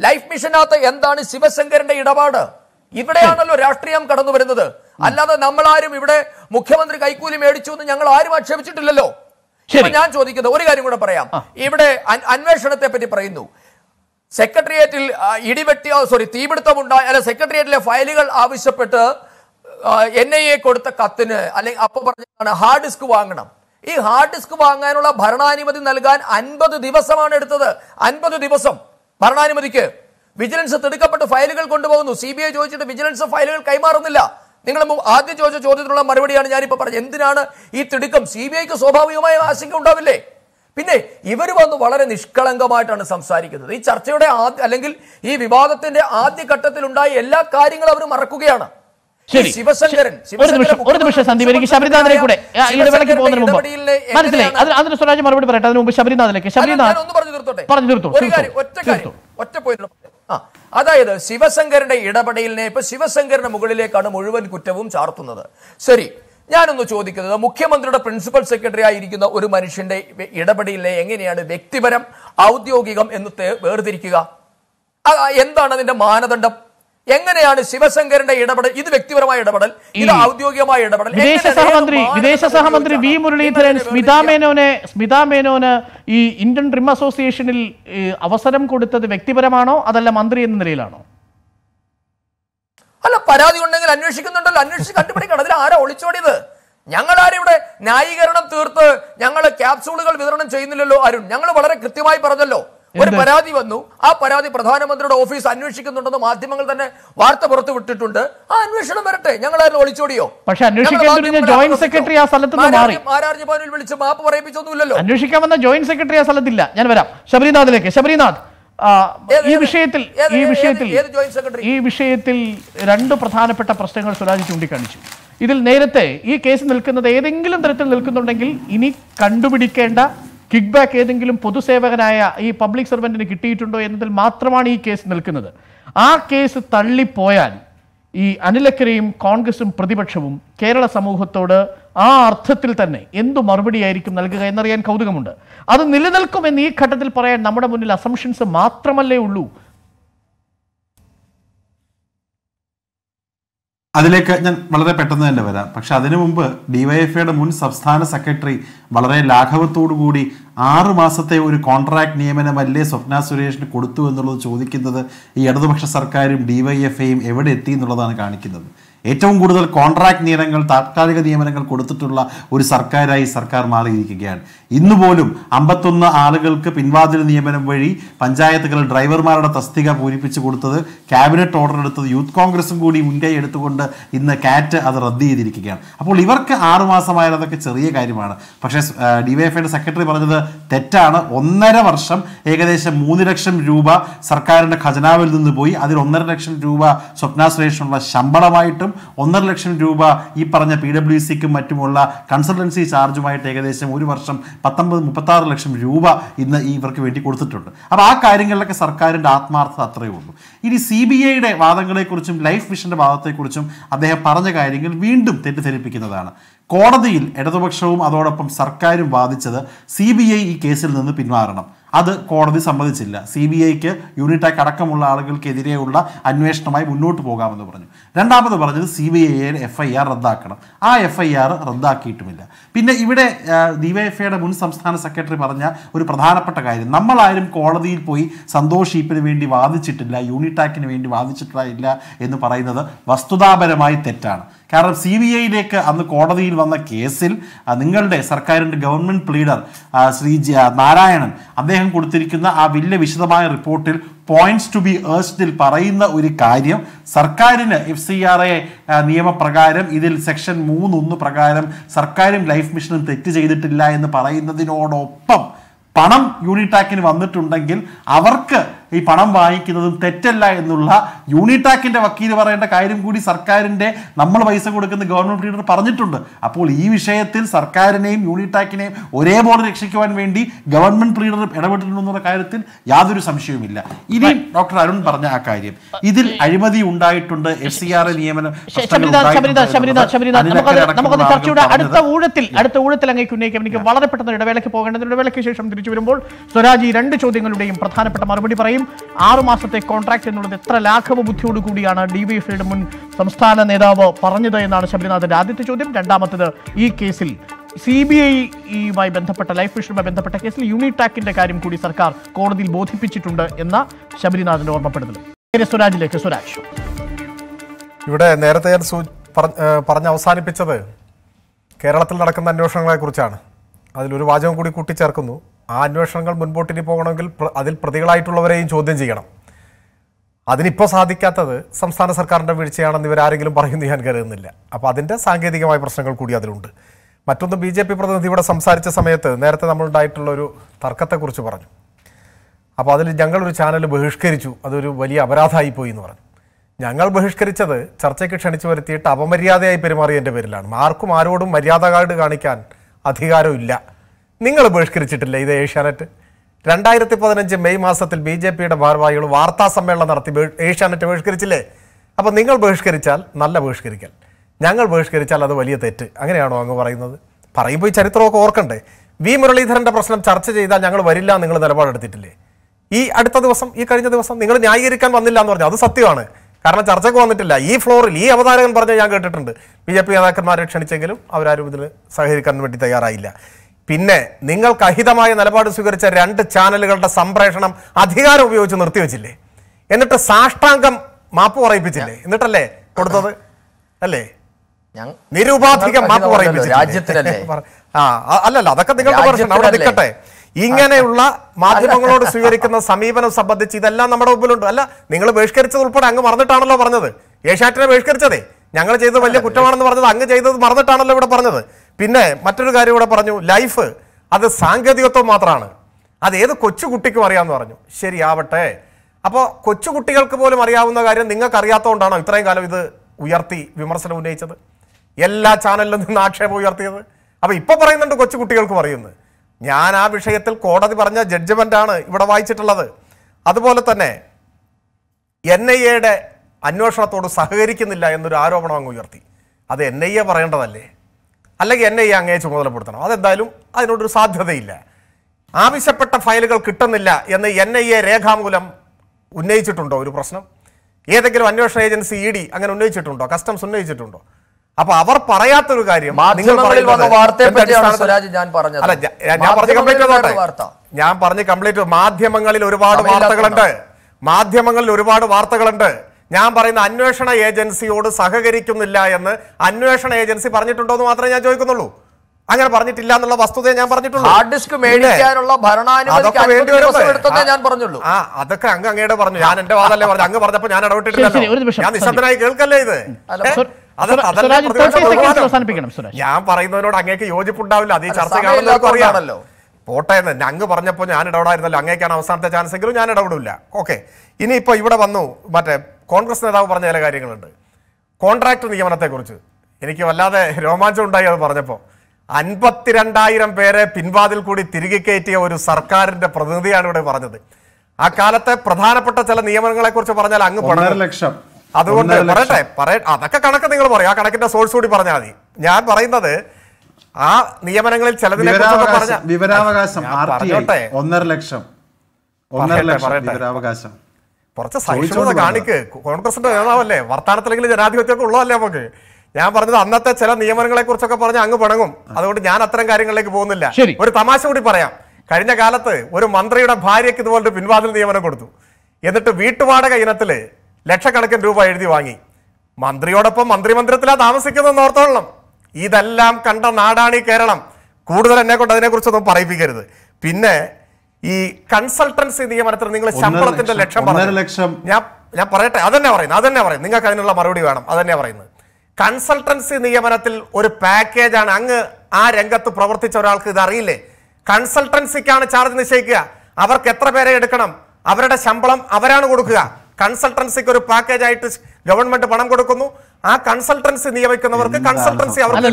ലൈഫ് മിഷനകത്ത് എന്താണ് ശിവശങ്കരന്റെ ഇടപാട്, ഇവിടെയാണല്ലോ രാഷ്ട്രീയം കടന്നു വരുന്നത്. അല്ലാതെ നമ്മളാരും ഇവിടെ മുഖ്യമന്ത്രി കൈക്കൂലി മേടിച്ചു എന്ന് ഞങ്ങൾ ആരും ആക്ഷേപിച്ചിട്ടില്ലല്ലോ. ഇപ്പൊ ഞാൻ ചോദിക്കുന്നത് ഒരു കാര്യം കൂടെ പറയാം. ഇവിടെ അന്വേഷണത്തെ പറ്റി പറയുന്നു. സെക്രട്ടേറിയറ്റിൽ തീപിടുത്തമുണ്ടായ സെക്രട്ടേറിയറ്റിലെ ഫയലുകൾ ആവശ്യപ്പെട്ട് NIA കൊടുത്ത കത്തിന് അല്ലെങ്കിൽ അപ്പൊ പറഞ്ഞാണ് ഹാർഡ് ഡിസ്ക് വാങ്ങണം. ഈ ഹാർഡ് ഡിസ്ക് വാങ്ങാനുള്ള ഭരണാനുമതി നൽകാൻ 50 ദിവസമാണ് എടുത്തത്. 50 ദിവസം ഭരണാനുമതിക്ക് വിജിലൻസ് തിടുക്കപ്പെട്ട് ഫയലുകൾ കൊണ്ടുപോകുന്നു. CBI ചോദിച്ചിട്ട് വിജിലൻസ് ഫയലുകൾ കൈമാറുന്നില്ല. നിങ്ങൾ ആദ്യം ചോദിച്ച ചോദ്യത്തിനുള്ള മറുപടിയാണ് ഞാനിപ്പോൾ പറഞ്ഞത്. എന്തിനാണ് ഈ തിടുക്കം? CBIക്ക് സ്വാഭാവികമായ ആശങ്ക ഉണ്ടാവില്ലേ? പിന്നെ ഇവർ വന്ന് വളരെ നിഷ്കളങ്കമായിട്ടാണ് സംസാരിക്കുന്നത്. ഈ ചർച്ചയുടെ അല്ലെങ്കിൽ ഈ വിവാദത്തിന്റെ ആദ്യഘട്ടത്തിലുണ്ടായ എല്ലാ കാര്യങ്ങളും അവർ മറക്കുകയാണ്. അതായത് ശിവശങ്കരന്റെ ഇടപെടലിനെ ഇപ്പൊ ശിവശങ്കരന്റെ മുകളിലേക്കാണ് മുഴുവൻ കുറ്റവും ചാർത്തുന്നത്. ശരി, ഞാനൊന്ന് ചോദിക്കുന്നത്, മുഖ്യമന്ത്രിയുടെ പ്രിൻസിപ്പൽ സെക്രട്ടറി ആയിരിക്കുന്ന ഒരു മനുഷ്യന്റെ ഇടപെടലിനെ എങ്ങനെയാണ് വ്യക്തിപരം ഔദ്യോഗികം എന്ന് വേർതിരിക്കുക? എന്താണ് അതിന്റെ മാനദണ്ഡം? എങ്ങനെയാണ് ശിവശങ്കരന്റെ ഇടപെടൽ, ഇത് വ്യക്തിപരമായ ഇടപെടൽ, ഇത് ഔദ്യോഗികമായ ഇടപെടൽ? വിദേശ സഹമന്ത്രി വി മുരളീധരൻ സ്മിതാ മേനോന് ഈ ഇന്ത്യൻ ഡ്രിം അസോസിയേഷനിൽ അവസരം കൊടുത്തത് വ്യക്തിപരമാണോ അതല്ല മന്ത്രി എന്ന നിലയിലാണോ? അല്ല, പരാതി ഉണ്ടെങ്കിൽ അന്വേഷിക്കുന്നുണ്ടല്ലോ, അന്വേഷിച്ച് കണ്ടുപിടിക്കണം. അതിൽ ആരാ ഒളിച്ചോടിയത്? ഞങ്ങളാരും ഇവിടെ ന്യായീകരണം തീർത്ത് ഞങ്ങൾ ക്യാപ്സൂളുകൾ വിതരണം ചെയ്യുന്നില്ലല്ലോ അരുൺ. ഞങ്ങൾ വളരെ കൃത്യമായി പറഞ്ഞല്ലോ, ഒരു പരാതി വന്നു, ആ പരാതി പ്രധാനമന്ത്രിയുടെ ഓഫീസ് അന്വേഷിക്കുന്നുണ്ടെന്ന് മാധ്യമങ്ങൾ തന്നെ വാർത്ത പുറത്തു വിട്ടിട്ടുണ്ട്. ആ അന്വേഷണം വരട്ടെ, ഞങ്ങളാരും ഒളിച്ചോടിയോ? പക്ഷേ ആരാർജുഭവനിൽ വിളിച്ച് മാപ്പ് പറയിപ്പിച്ചൊന്നുമില്ലല്ലോ. അന്വേഷിക്കാൻ വന്ന ജോയിന്റ് സെക്രട്ടറി ആ സ്ഥലത്തില്ല. ഞാൻ വരാം ശബരിനാഥിലേക്ക്. ശബരിനാഥ്, ഈ വിഷയത്തിൽ രണ്ട് പ്രധാനപ്പെട്ട പ്രശ്നങ്ങൾ സുരാജ് ചൂണ്ടിക്കാണിച്ചു. ഇതിൽ നേരത്തെ ഈ കേസ് നിൽക്കുന്നത് ഏതെങ്കിലും തരത്തിൽ നിൽക്കുന്നുണ്ടെങ്കിൽ ഇനി കണ്ടുപിടിക്കേണ്ട കിക്ക് ബാക്ക് ഏതെങ്കിലും പൊതുസേവകനായ ഈ പബ്ലിക് സർവൻറ്റിന് കിട്ടിയിട്ടുണ്ടോ എന്നതിൽ മാത്രമാണ് ഈ കേസ് നിൽക്കുന്നത്. ആ കേസ് തള്ളിപ്പോയാൽ ഈ അനിലക്കരയും കോൺഗ്രസും പ്രതിപക്ഷവും കേരള സമൂഹത്തോട് ആ അർത്ഥത്തിൽ തന്നെ എന്തു മറുപടിയായിരിക്കും നൽകുക എന്നറിയാൻ കൗതുകമുണ്ട്. അത് നിലനിൽക്കുമെന്ന് ഈ ഘട്ടത്തിൽ പറയാൻ നമ്മുടെ മുന്നിൽ അസംഷൻസ് മാത്രമല്ലേ ഉള്ളൂ. അതിലേക്ക് ഞാൻ വളരെ പെട്ടെന്ന് തന്നെ വരാം. പക്ഷെ അതിനു മുമ്പ് ഡിവൈഎഫ്ഐയുടെ മുൻ സംസ്ഥാന സെക്രട്ടറി വളരെ ലാഘവത്തോടു കൂടി 6 മാസത്തെ ഒരു കോൺട്രാക്ട് നിയമനമല്ലേ സ്വപ്ന സുരേഷിന് കൊടുത്തു എന്നുള്ളത് ചോദിക്കുന്നത് ഈ ഇടതുപക്ഷ സർക്കാരും ഡിവൈഎഫ്ഐയും എവിടെ എത്തി എന്നുള്ളതാണ് കാണിക്കുന്നത്. ഏറ്റവും കൂടുതൽ കോൺട്രാക്ട് നിയമനങ്ങൾ, താത്കാലിക നിയമനങ്ങൾ കൊടുത്തിട്ടുള്ള ഒരു സർക്കാരായി സർക്കാർ മാറിയിരിക്കുകയാണ്. ഇന്ന് പോലും 51 ആളുകൾക്ക് പിൻവാതിൽ നിയമനം വഴി പഞ്ചായത്തുകൾ ഡ്രൈവർമാരുടെ തസ്തിക പൂരിപ്പിച്ചു കൊടുത്തത് ക്യാബിനറ്റ് ഓർഡർ എടുത്തത് യൂത്ത് കോൺഗ്രസും കൂടി മുൻകൈ എടുത്തുകൊണ്ട് ഇന്ന് കാറ്റ് അത് റദ്ദ് ചെയ്തിരിക്കുകയാണ്. അപ്പോൾ ഇവർക്ക് 6 മാസമായതൊക്കെ ചെറിയ കാര്യമാണ്. പക്ഷേ ഡിവൈഎഫ്ഐയുടെ സെക്രട്ടറി പറഞ്ഞത് തെറ്റാണ്. 1.5 വർഷം ഏകദേശം 3 ലക്ഷം രൂപ സർക്കാരിൻ്റെ ഖജനാവിൽ നിന്ന് പോയി. അതിൽ 1.5 ലക്ഷം രൂപ സ്വപ്ന സുരേഷിനുള്ള ശമ്പളമായിട്ടും 1.5 ലക്ഷം രൂപ ഈ പറഞ്ഞ PWCക്കും മറ്റുമുള്ള കൺസൾട്ടൻസി ചാർജുമായിട്ട് ഏകദേശം 1 വർഷം 19-36 ലക്ഷം രൂപ ഇന്ന് ഇവർക്ക് വേണ്ടി കൊടുത്തിട്ടുണ്ട്. അപ്പോൾ ആ കാര്യങ്ങളിലൊക്കെ സർക്കാരിൻ്റെ ആത്മാർത്ഥത അത്രയേ ഉള്ളൂ. ഇനി CBIയുടെ വാദങ്ങളെക്കുറിച്ചും ലൈഫ് മിഷൻ്റെ വാദത്തെക്കുറിച്ചും അദ്ദേഹം പറഞ്ഞ കാര്യങ്ങൾ വീണ്ടും തെറ്റിദ്ധരിപ്പിക്കുന്നതാണ്. കോടതിയിൽ ഇടതുപക്ഷവും അതോടൊപ്പം സർക്കാരും വാദിച്ചത് CBI ഈ കേസിൽ നിന്ന് പിന്മാറണം. അത് കോടതി സമ്മതിച്ചില്ല. CBIക്ക് UNITAC അടക്കമുള്ള ആളുകൾക്കെതിരെയുള്ള അന്വേഷണമായി മുന്നോട്ട് പോകാമെന്ന് പറഞ്ഞു. രണ്ടാമത് പറഞ്ഞത് CBIയുടെ FIR റദ്ദാക്കണം. ആ FIR റദ്ദാക്കിയിട്ടുമില്ല. പിന്നെ ഇവിടെ ഡിവൈഎഫ്ഐയുടെ മുൻ സംസ്ഥാന സെക്രട്ടറി പറഞ്ഞ ഒരു പ്രധാനപ്പെട്ട കാര്യം, നമ്മളാരും കോടതിയിൽ പോയി സന്തോഷ് ഷീപ്പിന് വേണ്ടി വാദിച്ചിട്ടില്ല, UNITACന് വേണ്ടി വാദിച്ചിട്ടില്ല എന്ന് പറയുന്നത് വസ്തുതാപരമായി തെറ്റാണ്. കാരണം CBIയിലേക്ക് അന്ന് കോടതിയിൽ വന്ന കേസിൽ നിങ്ങളുടെ സർക്കാരിൻ്റെ ഗവൺമെൻറ് പ്ലീഡർ ശ്രീ നാരായണൻ അദ്ദേഹം കൊടുത്തിരിക്കുന്ന ആ വലിയ വിശദമായ റിപ്പോർട്ടിൽ പോയിന്റ്സ് ടു ബി ഏഴ്സ്ഡിൽ പറയുന്ന ഒരു കാര്യം, സർക്കാരിന് FCRA നിയമപ്രകാരം ഇതിൽ സെക്ഷൻ 3(1) പ്രകാരം സർക്കാരും ലൈഫ് മിഷനും തെറ്റ് ചെയ്തിട്ടില്ല എന്ന് പറയുന്നതിനോടൊപ്പം പണം UNITACന് വന്നിട്ടുണ്ടെങ്കിൽ അവർക്ക് ഈ പണം വാങ്ങിക്കുന്നതും തെറ്റല്ല എന്നുള്ള UNITACന്റെ വക്കീൽ പറയേണ്ട കാര്യം കൂടി സർക്കാരിൻ്റെ നമ്മൾ പൈസ കൊടുക്കുന്ന ഗവൺമെൻറ് ലീഡർ പറഞ്ഞിട്ടുണ്ട്. അപ്പോൾ ഈ വിഷയത്തിൽ സർക്കാരിനെയും UNITACനെയും ഒരേപോലെ രക്ഷിക്കുവാൻ വേണ്ടി ഗവൺമെൻറ് ലീഡർ ഇടപെട്ടിട്ടുണ്ടെന്നുള്ള കാര്യത്തിൽ യാതൊരു സംശയവുമില്ല. ഇനി ഡോക്ടർ അരുൺ പറഞ്ഞ ആ കാര്യം, ഇതിൽ അഴിമതി ഉണ്ടായിട്ടുണ്ട്. FCRA നിയമനം എനിക്ക് വളരെ പെട്ടെന്ന് ഇടവേളയ്ക്ക് പോകേണ്ടത്. ഇടവേളയ്ക്ക് ശേഷം തിരിച്ചു വരുമ്പോൾ സ്വരാജ് ഈ 2 ചോദ്യങ്ങളുടെയും പ്രധാനപ്പെട്ട മറുപടി പറയും. 6 മാസത്തെ കോൺട്രാക്ട് എന്നുള്ളത് എത്ര ലാഘവ ബുദ്ധിയോട് കൂടിയാണ് ഡിവൈഎഫ്ഐയുടെ മുൻ സംസ്ഥാന നേതാവ് പറഞ്ഞത് എന്നാണ് ശബരിനാഥന്റെ ആദ്യത്തെ ചോദ്യം. രണ്ടാമത്തത്, ഈ കേസിൽ CBIയുമായി ബന്ധപ്പെട്ട, ലൈഫ് മിഷനുമായി ബന്ധപ്പെട്ട കേസിൽ UNITACന്റെ കാര്യം കൂടി സർക്കാർ കോടതിയിൽ ബോധിപ്പിച്ചിട്ടുണ്ട് എന്ന ശബരിനാഥന്റെ ഓർമ്മപ്പെടുത്തൽ. സ്വരാജിലേക്ക്. സുരാജ്, ഇവിടെ നേരത്തെ പറഞ്ഞ് അവസാനിപ്പിച്ചത് കേരളത്തിൽ നടക്കുന്ന അന്വേഷണങ്ങളെ കുറിച്ചാണ്. അതിലൊരു വാചകം കൂടി കൂട്ടിച്ചേർക്കുന്നു, ആ അന്വേഷണങ്ങൾ മുൻപോട്ടിനി പോകണമെങ്കിൽ അതിൽ പ്രതികളായിട്ടുള്ളവരെയും ചോദ്യം ചെയ്യണം. അതിനിപ്പോൾ സാധിക്കാത്തത് സംസ്ഥാന സർക്കാരിൻ്റെ വീഴ്ചയാണെന്ന് ഇവരാരെങ്കിലും പറയുമെന്ന് ഞാൻ കരുതുന്നില്ല. അപ്പോൾ അതിൻ്റെ സാങ്കേതികമായ പ്രശ്നങ്ങൾ കൂടി അതിലുണ്ട്. മറ്റൊന്ന്, ബി ജെ പി പ്രതിനിധി ഇവിടെ സംസാരിച്ച സമയത്ത് നേരത്തെ നമ്മളുണ്ടായിട്ടുള്ളൊരു തർക്കത്തെക്കുറിച്ച് പറഞ്ഞു. അപ്പോൾ അതിൽ ഞങ്ങളൊരു ചാനൽ ബഹിഷ്കരിച്ചു, അതൊരു വലിയ അപരാധമായി പോയി എന്ന് പറഞ്ഞു. ഞങ്ങൾ ബഹിഷ്കരിച്ചത് ചർച്ചയ്ക്ക് ക്ഷണിച്ചു വരുത്തിയിട്ട് അപമര്യാദയായി പെരുമാറിയതിൻ്റെ പേരിലാണ്. ആർക്കും ആരോടും മര്യാദ കാർഡ് കാണിക്കാൻ അധികാരമില്ല. നിങ്ങൾ ബഹിഷ്കരിച്ചിട്ടില്ല. ഇത് ഏഷ്യാനെറ്റ് 2015 മെയ് മാസത്തിൽ ബി ജെ പിയുടെ ഭാരവാഹികൾ വാർത്താ സമ്മേളനം നടത്തി ഏഷ്യാനെറ്റ് ബഹിഷ്കരിച്ചില്ലേ? അപ്പോൾ നിങ്ങൾ ബഹിഷ്കരിച്ചാൽ നല്ല ബഹിഷ്കരിക്കൽ, ഞങ്ങൾ ബഹിഷ്കരിച്ചാൽ അത് വലിയ തെറ്റ്, അങ്ങനെയാണോ അങ്ങ് പറയുന്നത്? പറയുമ്പോൾ ഈ ചരിത്രമൊക്കെ ഓർക്കണ്ടേ? വി മുരളീധരൻ്റെ പ്രശ്നം ചർച്ച ചെയ്താൽ ഞങ്ങൾ വരില്ല നിങ്ങൾ നിലപാടെടുത്തിട്ടില്ലേ? ഈ അടുത്ത ദിവസം, ഈ കഴിഞ്ഞ ദിവസം നിങ്ങൾ ന്യായീകരിക്കാൻ വന്നില്ല എന്ന് പറഞ്ഞു. അത് സത്യമാണ്, കാരണം ചർച്ചയ്ക്ക് വന്നിട്ടില്ല. ഈ ഫ്ലോറിൽ ഈ അവതാരകൻ പറഞ്ഞ് ഞാൻ കേട്ടിട്ടുണ്ട്, ബി ജെ പി നേതാക്കന്മാരെ ക്ഷണിച്ചെങ്കിലും അവരാരും ഇതിൽ സഹകരിക്കാൻ വേണ്ടി തയ്യാറായില്ല. പിന്നെ നിങ്ങൾക്ക് അഹിതമായ നിലപാട് സ്വീകരിച്ച രണ്ട് ചാനലുകളുടെ സംപ്രേഷണം അധികാരം ഉപയോഗിച്ച് നിർത്തിവെച്ചില്ലേ? എന്നിട്ട് സാഷ്ടാംഗം മാപ്പ് പറയിപ്പിച്ചില്ലേ? എന്നിട്ടല്ലേ കൊടുത്തത് അല്ലേ? നിരുപാധികം മാപ്പ് പറയിപ്പിച്ചില്ലേ? ആ അല്ലല്ല, അതൊക്കെ നിങ്ങളുടെ പ്രശ്നം, അവിടെ നിൽക്കട്ടെ. ഇങ്ങനെയുള്ള മാധ്യമങ്ങളോട് സ്വീകരിക്കുന്ന സമീപനം സംബന്ധിച്ച് ഇതെല്ലാം നമ്മുടെ മുമ്പിലുണ്ട്. അല്ല, നിങ്ങൾ ബഹിഷ്കരിച്ചത് ഉൾപ്പെടെ അങ്ങ് മറന്നിട്ടാണല്ലോ പറഞ്ഞത്. ഏഷ്യാറ്റിനെ ബഹിഷ്കരിച്ചതേ ഞങ്ങൾ ചെയ്തത് വലിയ കുറ്റമാണെന്ന് പറഞ്ഞത് അങ്ങ് ചെയ്തത് മറന്നിട്ടാണല്ലോ ഇവിടെ പറഞ്ഞത്. പിന്നെ മറ്റൊരു കാര്യം ഇവിടെ പറഞ്ഞു, ലൈഫ് അത് സാങ്കേതികത്വം മാത്രമാണ്, അത് ഏത് കൊച്ചുകുട്ടിക്കും അറിയാമെന്ന് പറഞ്ഞു. ശരിയാവട്ടെ, അപ്പോൾ കൊച്ചുകുട്ടികൾക്ക് പോലും അറിയാവുന്ന കാര്യം നിങ്ങൾക്ക് അറിയാത്തതുകൊണ്ടാണോ ഇത്രയും കാലം ഇത് ഉയർത്തി വിമർശനം ഉന്നയിച്ചത്, എല്ലാ ചാനലിലും നിന്ന് ആക്ഷേപം ഉയർത്തിയത്? അപ്പോൾ ഇപ്പോൾ പറയുന്നുണ്ട് കൊച്ചുകുട്ടികൾക്ക് പറയുന്നത്. ഞാൻ ആ വിഷയത്തിൽ കോടതി പറഞ്ഞ ജഡ്ജ്മെൻ്റാണ് ഇവിടെ വായിച്ചിട്ടുള്ളത്. അതുപോലെ തന്നെ NIA അന്വേഷണത്തോട് സഹകരിക്കുന്നില്ല എന്നൊരു ആരോപണം അങ്ങ് ഉയർത്തി. അത് NIA പറയേണ്ടതല്ലേ, അല്ലെങ്കിൽ NIA അങ്ങേ ചുമതലപ്പെടുത്തണം. അതെന്തായാലും അതിനോടൊരു സാധ്യതയില്ല. ആവശ്യപ്പെട്ട ഫയലുകൾ കിട്ടുന്നില്ല എന്ന് NIA രേഖാമൂലം ഉന്നയിച്ചിട്ടുണ്ടോ ഒരു പ്രശ്നം? ഏതെങ്കിലും അന്വേഷണ ഏജൻസി ED അങ്ങനെ ഉന്നയിച്ചിട്ടുണ്ടോ? കസ്റ്റംസ് ഉന്നയിച്ചിട്ടുണ്ടോ? അപ്പൊ അവർ പറയാത്തൊരു കാര്യം ഞാൻ പറഞ്ഞ് കംപ്ലീറ്റ്. മാധ്യമങ്ങളിൽ ഒരുപാട് വാർത്തകളുണ്ട്. ഞാൻ പറയുന്ന അന്വേഷണ ഏജൻസിയോട് സഹകരിക്കുന്നില്ല എന്ന് അന്വേഷണ ഏജൻസി പറഞ്ഞിട്ടുണ്ടോ എന്ന് മാത്രമേ ഞാൻ ചോദിക്കുന്നുള്ളൂ. അങ്ങനെ പറഞ്ഞിട്ടില്ല എന്നുള്ള വസ്തുതയെ ഞാൻ പറഞ്ഞിട്ടുള്ളൂ. അതൊക്കെ അങ്ങ് അങ്ങയുടെ പറഞ്ഞു, ഞാൻ എന്റെ വാദമല്ലേ പറഞ്ഞു. അങ്ങ് പറഞ്ഞപ്പോ ഞാൻ ഇടപെട്ടിട്ടില്ലല്ലോ, ഞാൻ നിശബ്ദനായി കേൾക്കല്ലേ ഇത്? ഞാൻ പറയുന്നതിനോട് അങ്ങേക്ക് യോജിപ്പുണ്ടാവില്ല, അത് ഈ ചർച്ച കാണുന്നവർക്ക് അറിയാമല്ലോ. പോട്ടെ, അങ്ങ് പറഞ്ഞപ്പോൾ ഞാൻ ഇടപെടായിരുന്നല്ലോ, അങ്ങേക്കാണ് അവസാനത്തെ ചാൻസ് എങ്കിലും ഞാൻ ഇടപെടില്ല. ഓക്കെ, ഇനി ഇപ്പോൾ ഇവിടെ വന്നു മറ്റേ കോൺഗ്രസ് നേതാവ് പറഞ്ഞ ചില കാര്യങ്ങളുണ്ട്. കോൺട്രാക്ട് നിയമനത്തെക്കുറിച്ച് എനിക്ക് വല്ലാതെ രോമാഞ്ചം ഉണ്ടായി അത് പറഞ്ഞപ്പോൾ. 52,000 പേരെ പിൻവാതിൽ കൂടി തിരികെ കയറ്റിയ ഒരു സർക്കാരിൻ്റെ പ്രതിനിധിയാണ് ഇവിടെ പറഞ്ഞത്. ആ കാലത്തെ പ്രധാനപ്പെട്ട ചില നിയമനങ്ങളെക്കുറിച്ച് പറഞ്ഞാൽ അങ്ങ് ലക്ഷം, അതുകൊണ്ട് പറയട്ടെ, അതൊക്കെ കണക്ക് നിങ്ങൾ പറയും, ആ കണക്കിന്റെ സോഴ്സ് കൂടി പറഞ്ഞാൽ മതി. ഞാൻ പറയുന്നത് ആ നിയമനങ്ങളിൽ ചിലതിനെ വിവരാവകാശം പറയട്ടെ, കുറച്ച് സഹിഷ്ണുത കാണിക്ക്. കോൺഗ്രസിന്റെ നേതാവല്ലേ, വർത്തമാനത്തിലെങ്കിലും ജനാധിപത്യമൊക്കെ ഉള്ളതല്ലേ നമുക്ക്? ഞാൻ പറഞ്ഞത് അന്നത്തെ ചില നിയമനങ്ങളെ കുറിച്ചൊക്കെ പറഞ്ഞ് അങ്ങ് പിണങ്ങും, അതുകൊണ്ട് ഞാൻ അത്തരം കാര്യങ്ങളിലേക്ക് പോകുന്നില്ല. ഒരു തമാശ കൂടി പറയാം. കഴിഞ്ഞ കാലത്ത് ഒരു മന്ത്രിയുടെ ഭാര്യയ്ക്ക് ഇതുപോലൊരു പിൻവാതിൽ നിയമനം കൊടുത്തു. എന്നിട്ട് വീട്ടുവാടക ഇനത്തില് ലക്ഷക്കണക്കിന് രൂപ എഴുതി വാങ്ങി. മന്ത്രിയോടൊപ്പം മന്ത്രിമന്ദിരത്തിലാണ് താമസിക്കുന്നതെന്ന് ഓർത്തോളണം. ഇതെല്ലാം കണ്ട നാടാണീ കേരളം. കൂടുതൽ എന്നെ കൊണ്ട് അതിനെക്കുറിച്ചൊന്നും പറയിപ്പിക്കരുത്. പിന്നെ ഈ കൺസൾട്ടൻസി നിയമനത്തിൽ നിങ്ങൾ ശമ്പളത്തിന്റെ ലക്ഷം പറഞ്ഞു. ഞാൻ പറയട്ടെ, അതന്നെ പറയും, നിങ്ങൾക്ക് അതിനുള്ള മറുപടി വേണം. അതന്നെ പറയുന്നത്, കൺസൾട്ടൻസി നിയമനത്തിൽ ഒരു പാക്കേജാണ്. അങ്ങ് ആ രംഗത്ത് പ്രവർത്തിച്ച ഒരാൾക്ക് ഇത് അറിയില്ലേ? കൺസൾട്ടൻസിക്കാണ് ചാർജ് നിശ്ചയിക്കുക, അവർക്ക് എത്ര പേരെ എടുക്കണം, അവരുടെ ശമ്പളം അവരാണ് കൊടുക്കുക. കൺസൾട്ടൻസിക്ക് ഒരു പാക്കേജ് ആയിട്ട് ഗവൺമെന്റ് പണം കൊടുക്കുന്നു. ആ കൺസൾട്ടൻസി നിയമിക്കുന്നവർക്ക് കൺസൾട്ടൻസി അവർക്ക്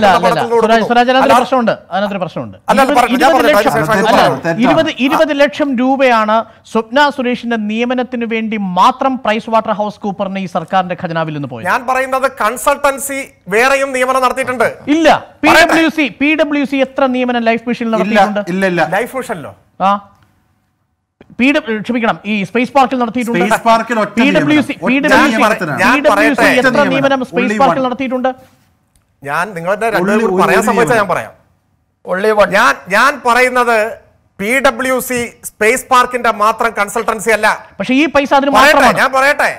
20 ലക്ഷം രൂപയാണ് സ്വപ്ന സുരേഷിന്റെ നിയമനത്തിന് വേണ്ടി മാത്രം പ്രൈസ് വാട്ടർ ഹൗസ് കൂപ്പറിന് ഈ സർക്കാരിന്റെ ഖജനാവിൽ നിന്ന് പോയി. ഞാൻ പറയുന്നത് കൺസൾട്ടൻസി വേറെയും നിയമനം നടത്തിയിട്ടുണ്ട്. ഇല്ല, PWC എത്ര നിയമനം ലൈഫ് മിഷനിൽ നടത്തിയിട്ടുണ്ട്? ലൈഫ് മിഷനിലോ? ആ ക്ഷമിക്കണം, ഈ സ്പേസ് പാർക്കിൽ നടത്തിയിട്ടുണ്ട്. ഞാൻ നിങ്ങളുടെ പറയാൻ സംബന്ധിച്ചാൽ ഞാൻ പറയാം. ഞാൻ പറയുന്നത് PWC സ്പേസ് പാർക്കിന്റെ മാത്രം കൺസൾട്ടൻസി അല്ല. പക്ഷേ ഈ പൈസ ഞാൻ പറയട്ടെ,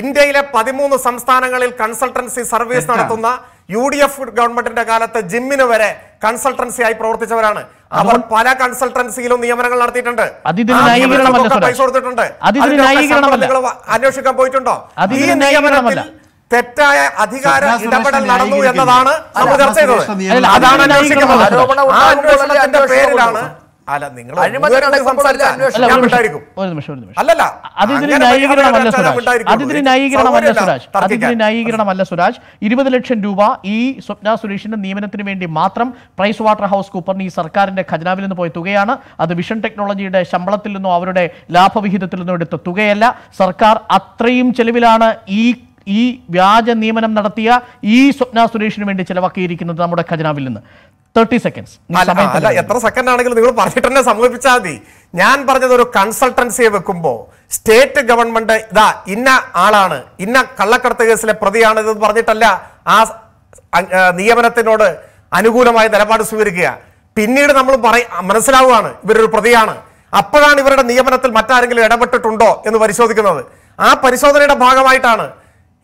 ഇന്ത്യയിലെ 13 സംസ്ഥാനങ്ങളിൽ കൺസൾട്ടൻസി സർവീസ് നടത്തുന്ന യു ഡി എഫ് ഗവൺമെന്റിന്റെ കാലത്ത് ജിമ്മിന് വരെ കൺസൾട്ടൻസി ആയി പ്രവർത്തിച്ചവരാണ് അവർ. പല കൺസൾട്ടൻസിയിലും നിയമനങ്ങൾ നടത്തിയിട്ടുണ്ട്, പൈസ കൊടുത്തിട്ടുണ്ട്. അന്വേഷിക്കാൻ പോയിട്ടുണ്ടോ? ഈ നിയമനത്തിൽ തെറ്റായ അധികാര ഇടപെടൽ നടന്നു എന്നതാണ് നമ്മൾ ചർച്ച ചെയ്തത്. അതാണ് അന്വേഷിക്കുന്നത്. ആ അന്വേഷണത്തിന്റെ പേരിലാണ് ല്ല സുരാജ്, 20 ലക്ഷം രൂപ ഈ സ്വപ്ന സുരേഷിന്റെ നിയമനത്തിന് വേണ്ടി മാത്രം പ്രൈസ് വാട്ടർ ഹൗസ് കൂപ്പറിന് ഈ സർക്കാരിന്റെ ഖജനാവിൽ നിന്ന് പോയ തുകയാണ്. അത് വിഷൻ ടെക്നോളജിയുടെ ശമ്പളത്തിൽ നിന്നോ അവരുടെ ലാഭവിഹിതത്തിൽ നിന്നോ എടുത്ത തുകയല്ല. സർക്കാർ അത്രയും ചെലവിലാണ് ഈ വ്യാജ നിയമനം നടത്തിയ ഈ സ്വപ്ന സുരേഷിന് വേണ്ടി ചെലവാക്കിയിരിക്കുന്നത് നമ്മുടെ ഖജനാവിൽ നിന്ന്. 30 സെക്കൻഡ്. അല്ല, എത്ര സെക്കൻഡ് ആണെങ്കിലും നിങ്ങൾ പറഞ്ഞിട്ട് തന്നെ സമീപിച്ചാൽ മതി. ഞാൻ പറഞ്ഞത് ഒരു കൺസൾട്ടൻസിയെ വെക്കുമ്പോൾ സ്റ്റേറ്റ് ഗവൺമെന്റ് ഇതാ ഇന്ന ആളാണ്, ഇന്ന കള്ളക്കടത്ത് കേസിലെ പ്രതിയാണ് ഇത് പറഞ്ഞിട്ടല്ല ആ നിയമനത്തിനോട് അനുകൂലമായ നിലപാട് സ്വീകരിക്കുക. പിന്നീട് നമ്മൾ മനസ്സിലാവുകയാണ് ഇവരൊരു പ്രതിയാണ്, അപ്പോഴാണ് ഇവരുടെ നിയമനത്തിൽ മറ്റാരെങ്കിലും ഇടപെട്ടിട്ടുണ്ടോ എന്ന് പരിശോധിക്കുന്നത്. ആ പരിശോധനയുടെ ഭാഗമായിട്ടാണ്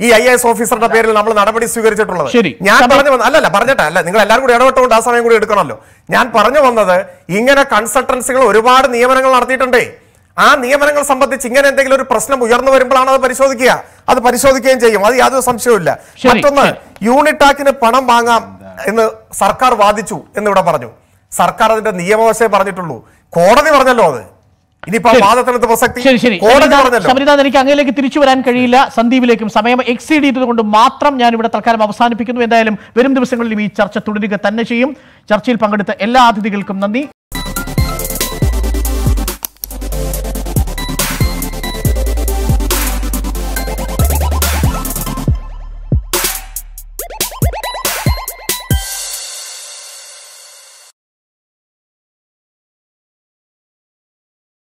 ഈ IAS ഓഫീസറുടെ പേരിൽ നമ്മൾ നടപടി സ്വീകരിച്ചിട്ടുള്ളത്. ഞാൻ പറഞ്ഞു അല്ലല്ല പറഞ്ഞിട്ട് അല്ല, നിങ്ങൾ എല്ലാവരും കൂടി ഇടപെട്ടുകൊണ്ട് ആ സമയം കൂടി എടുക്കണമല്ലോ. ഞാൻ പറഞ്ഞു വന്നത് ഇങ്ങനെ കൺസൾട്ടൻസികൾ ഒരുപാട് നിയമനങ്ങൾ നടത്തിയിട്ടുണ്ടേ. ആ നിയമനങ്ങൾ സംബന്ധിച്ച് ഇങ്ങനെ എന്തെങ്കിലും ഒരു പ്രശ്നം ഉയർന്നു വരുമ്പോഴാണ് അത് പരിശോധിക്കുക. അത് പരിശോധിക്കുകയും ചെയ്യും, അത് യാതൊരു സംശയവുമില്ല. മറ്റൊന്ന്, യൂണിടാക്കിന് പണം വാങ്ങാം എന്ന് സർക്കാർ വാദിച്ചു എന്നിവിടെ പറഞ്ഞു. സർക്കാർ അതിന്റെ നിയമവശേ പറഞ്ഞിട്ടുള്ളൂ, കോടതി പറഞ്ഞല്ലോ അത്. ശബരിനാഥ്, എനിക്ക് അങ്ങേലേക്ക് തിരിച്ചു വരാൻ കഴിയില്ല. സന്ദീപിലേക്കും സമയം എക്സീഡ് ചെയ്തുകൊണ്ട് മാത്രം ഞാൻ ഇവിടെ തൽക്കാലം അവസാനിപ്പിക്കുന്നു. എന്തായാലും വരും ദിവസങ്ങളിലും ഈ ചർച്ച തുടരുക തന്നെ ചെയ്യും. ചർച്ചയിൽ പങ്കെടുത്ത എല്ലാ അതിഥികൾക്കും നന്ദി.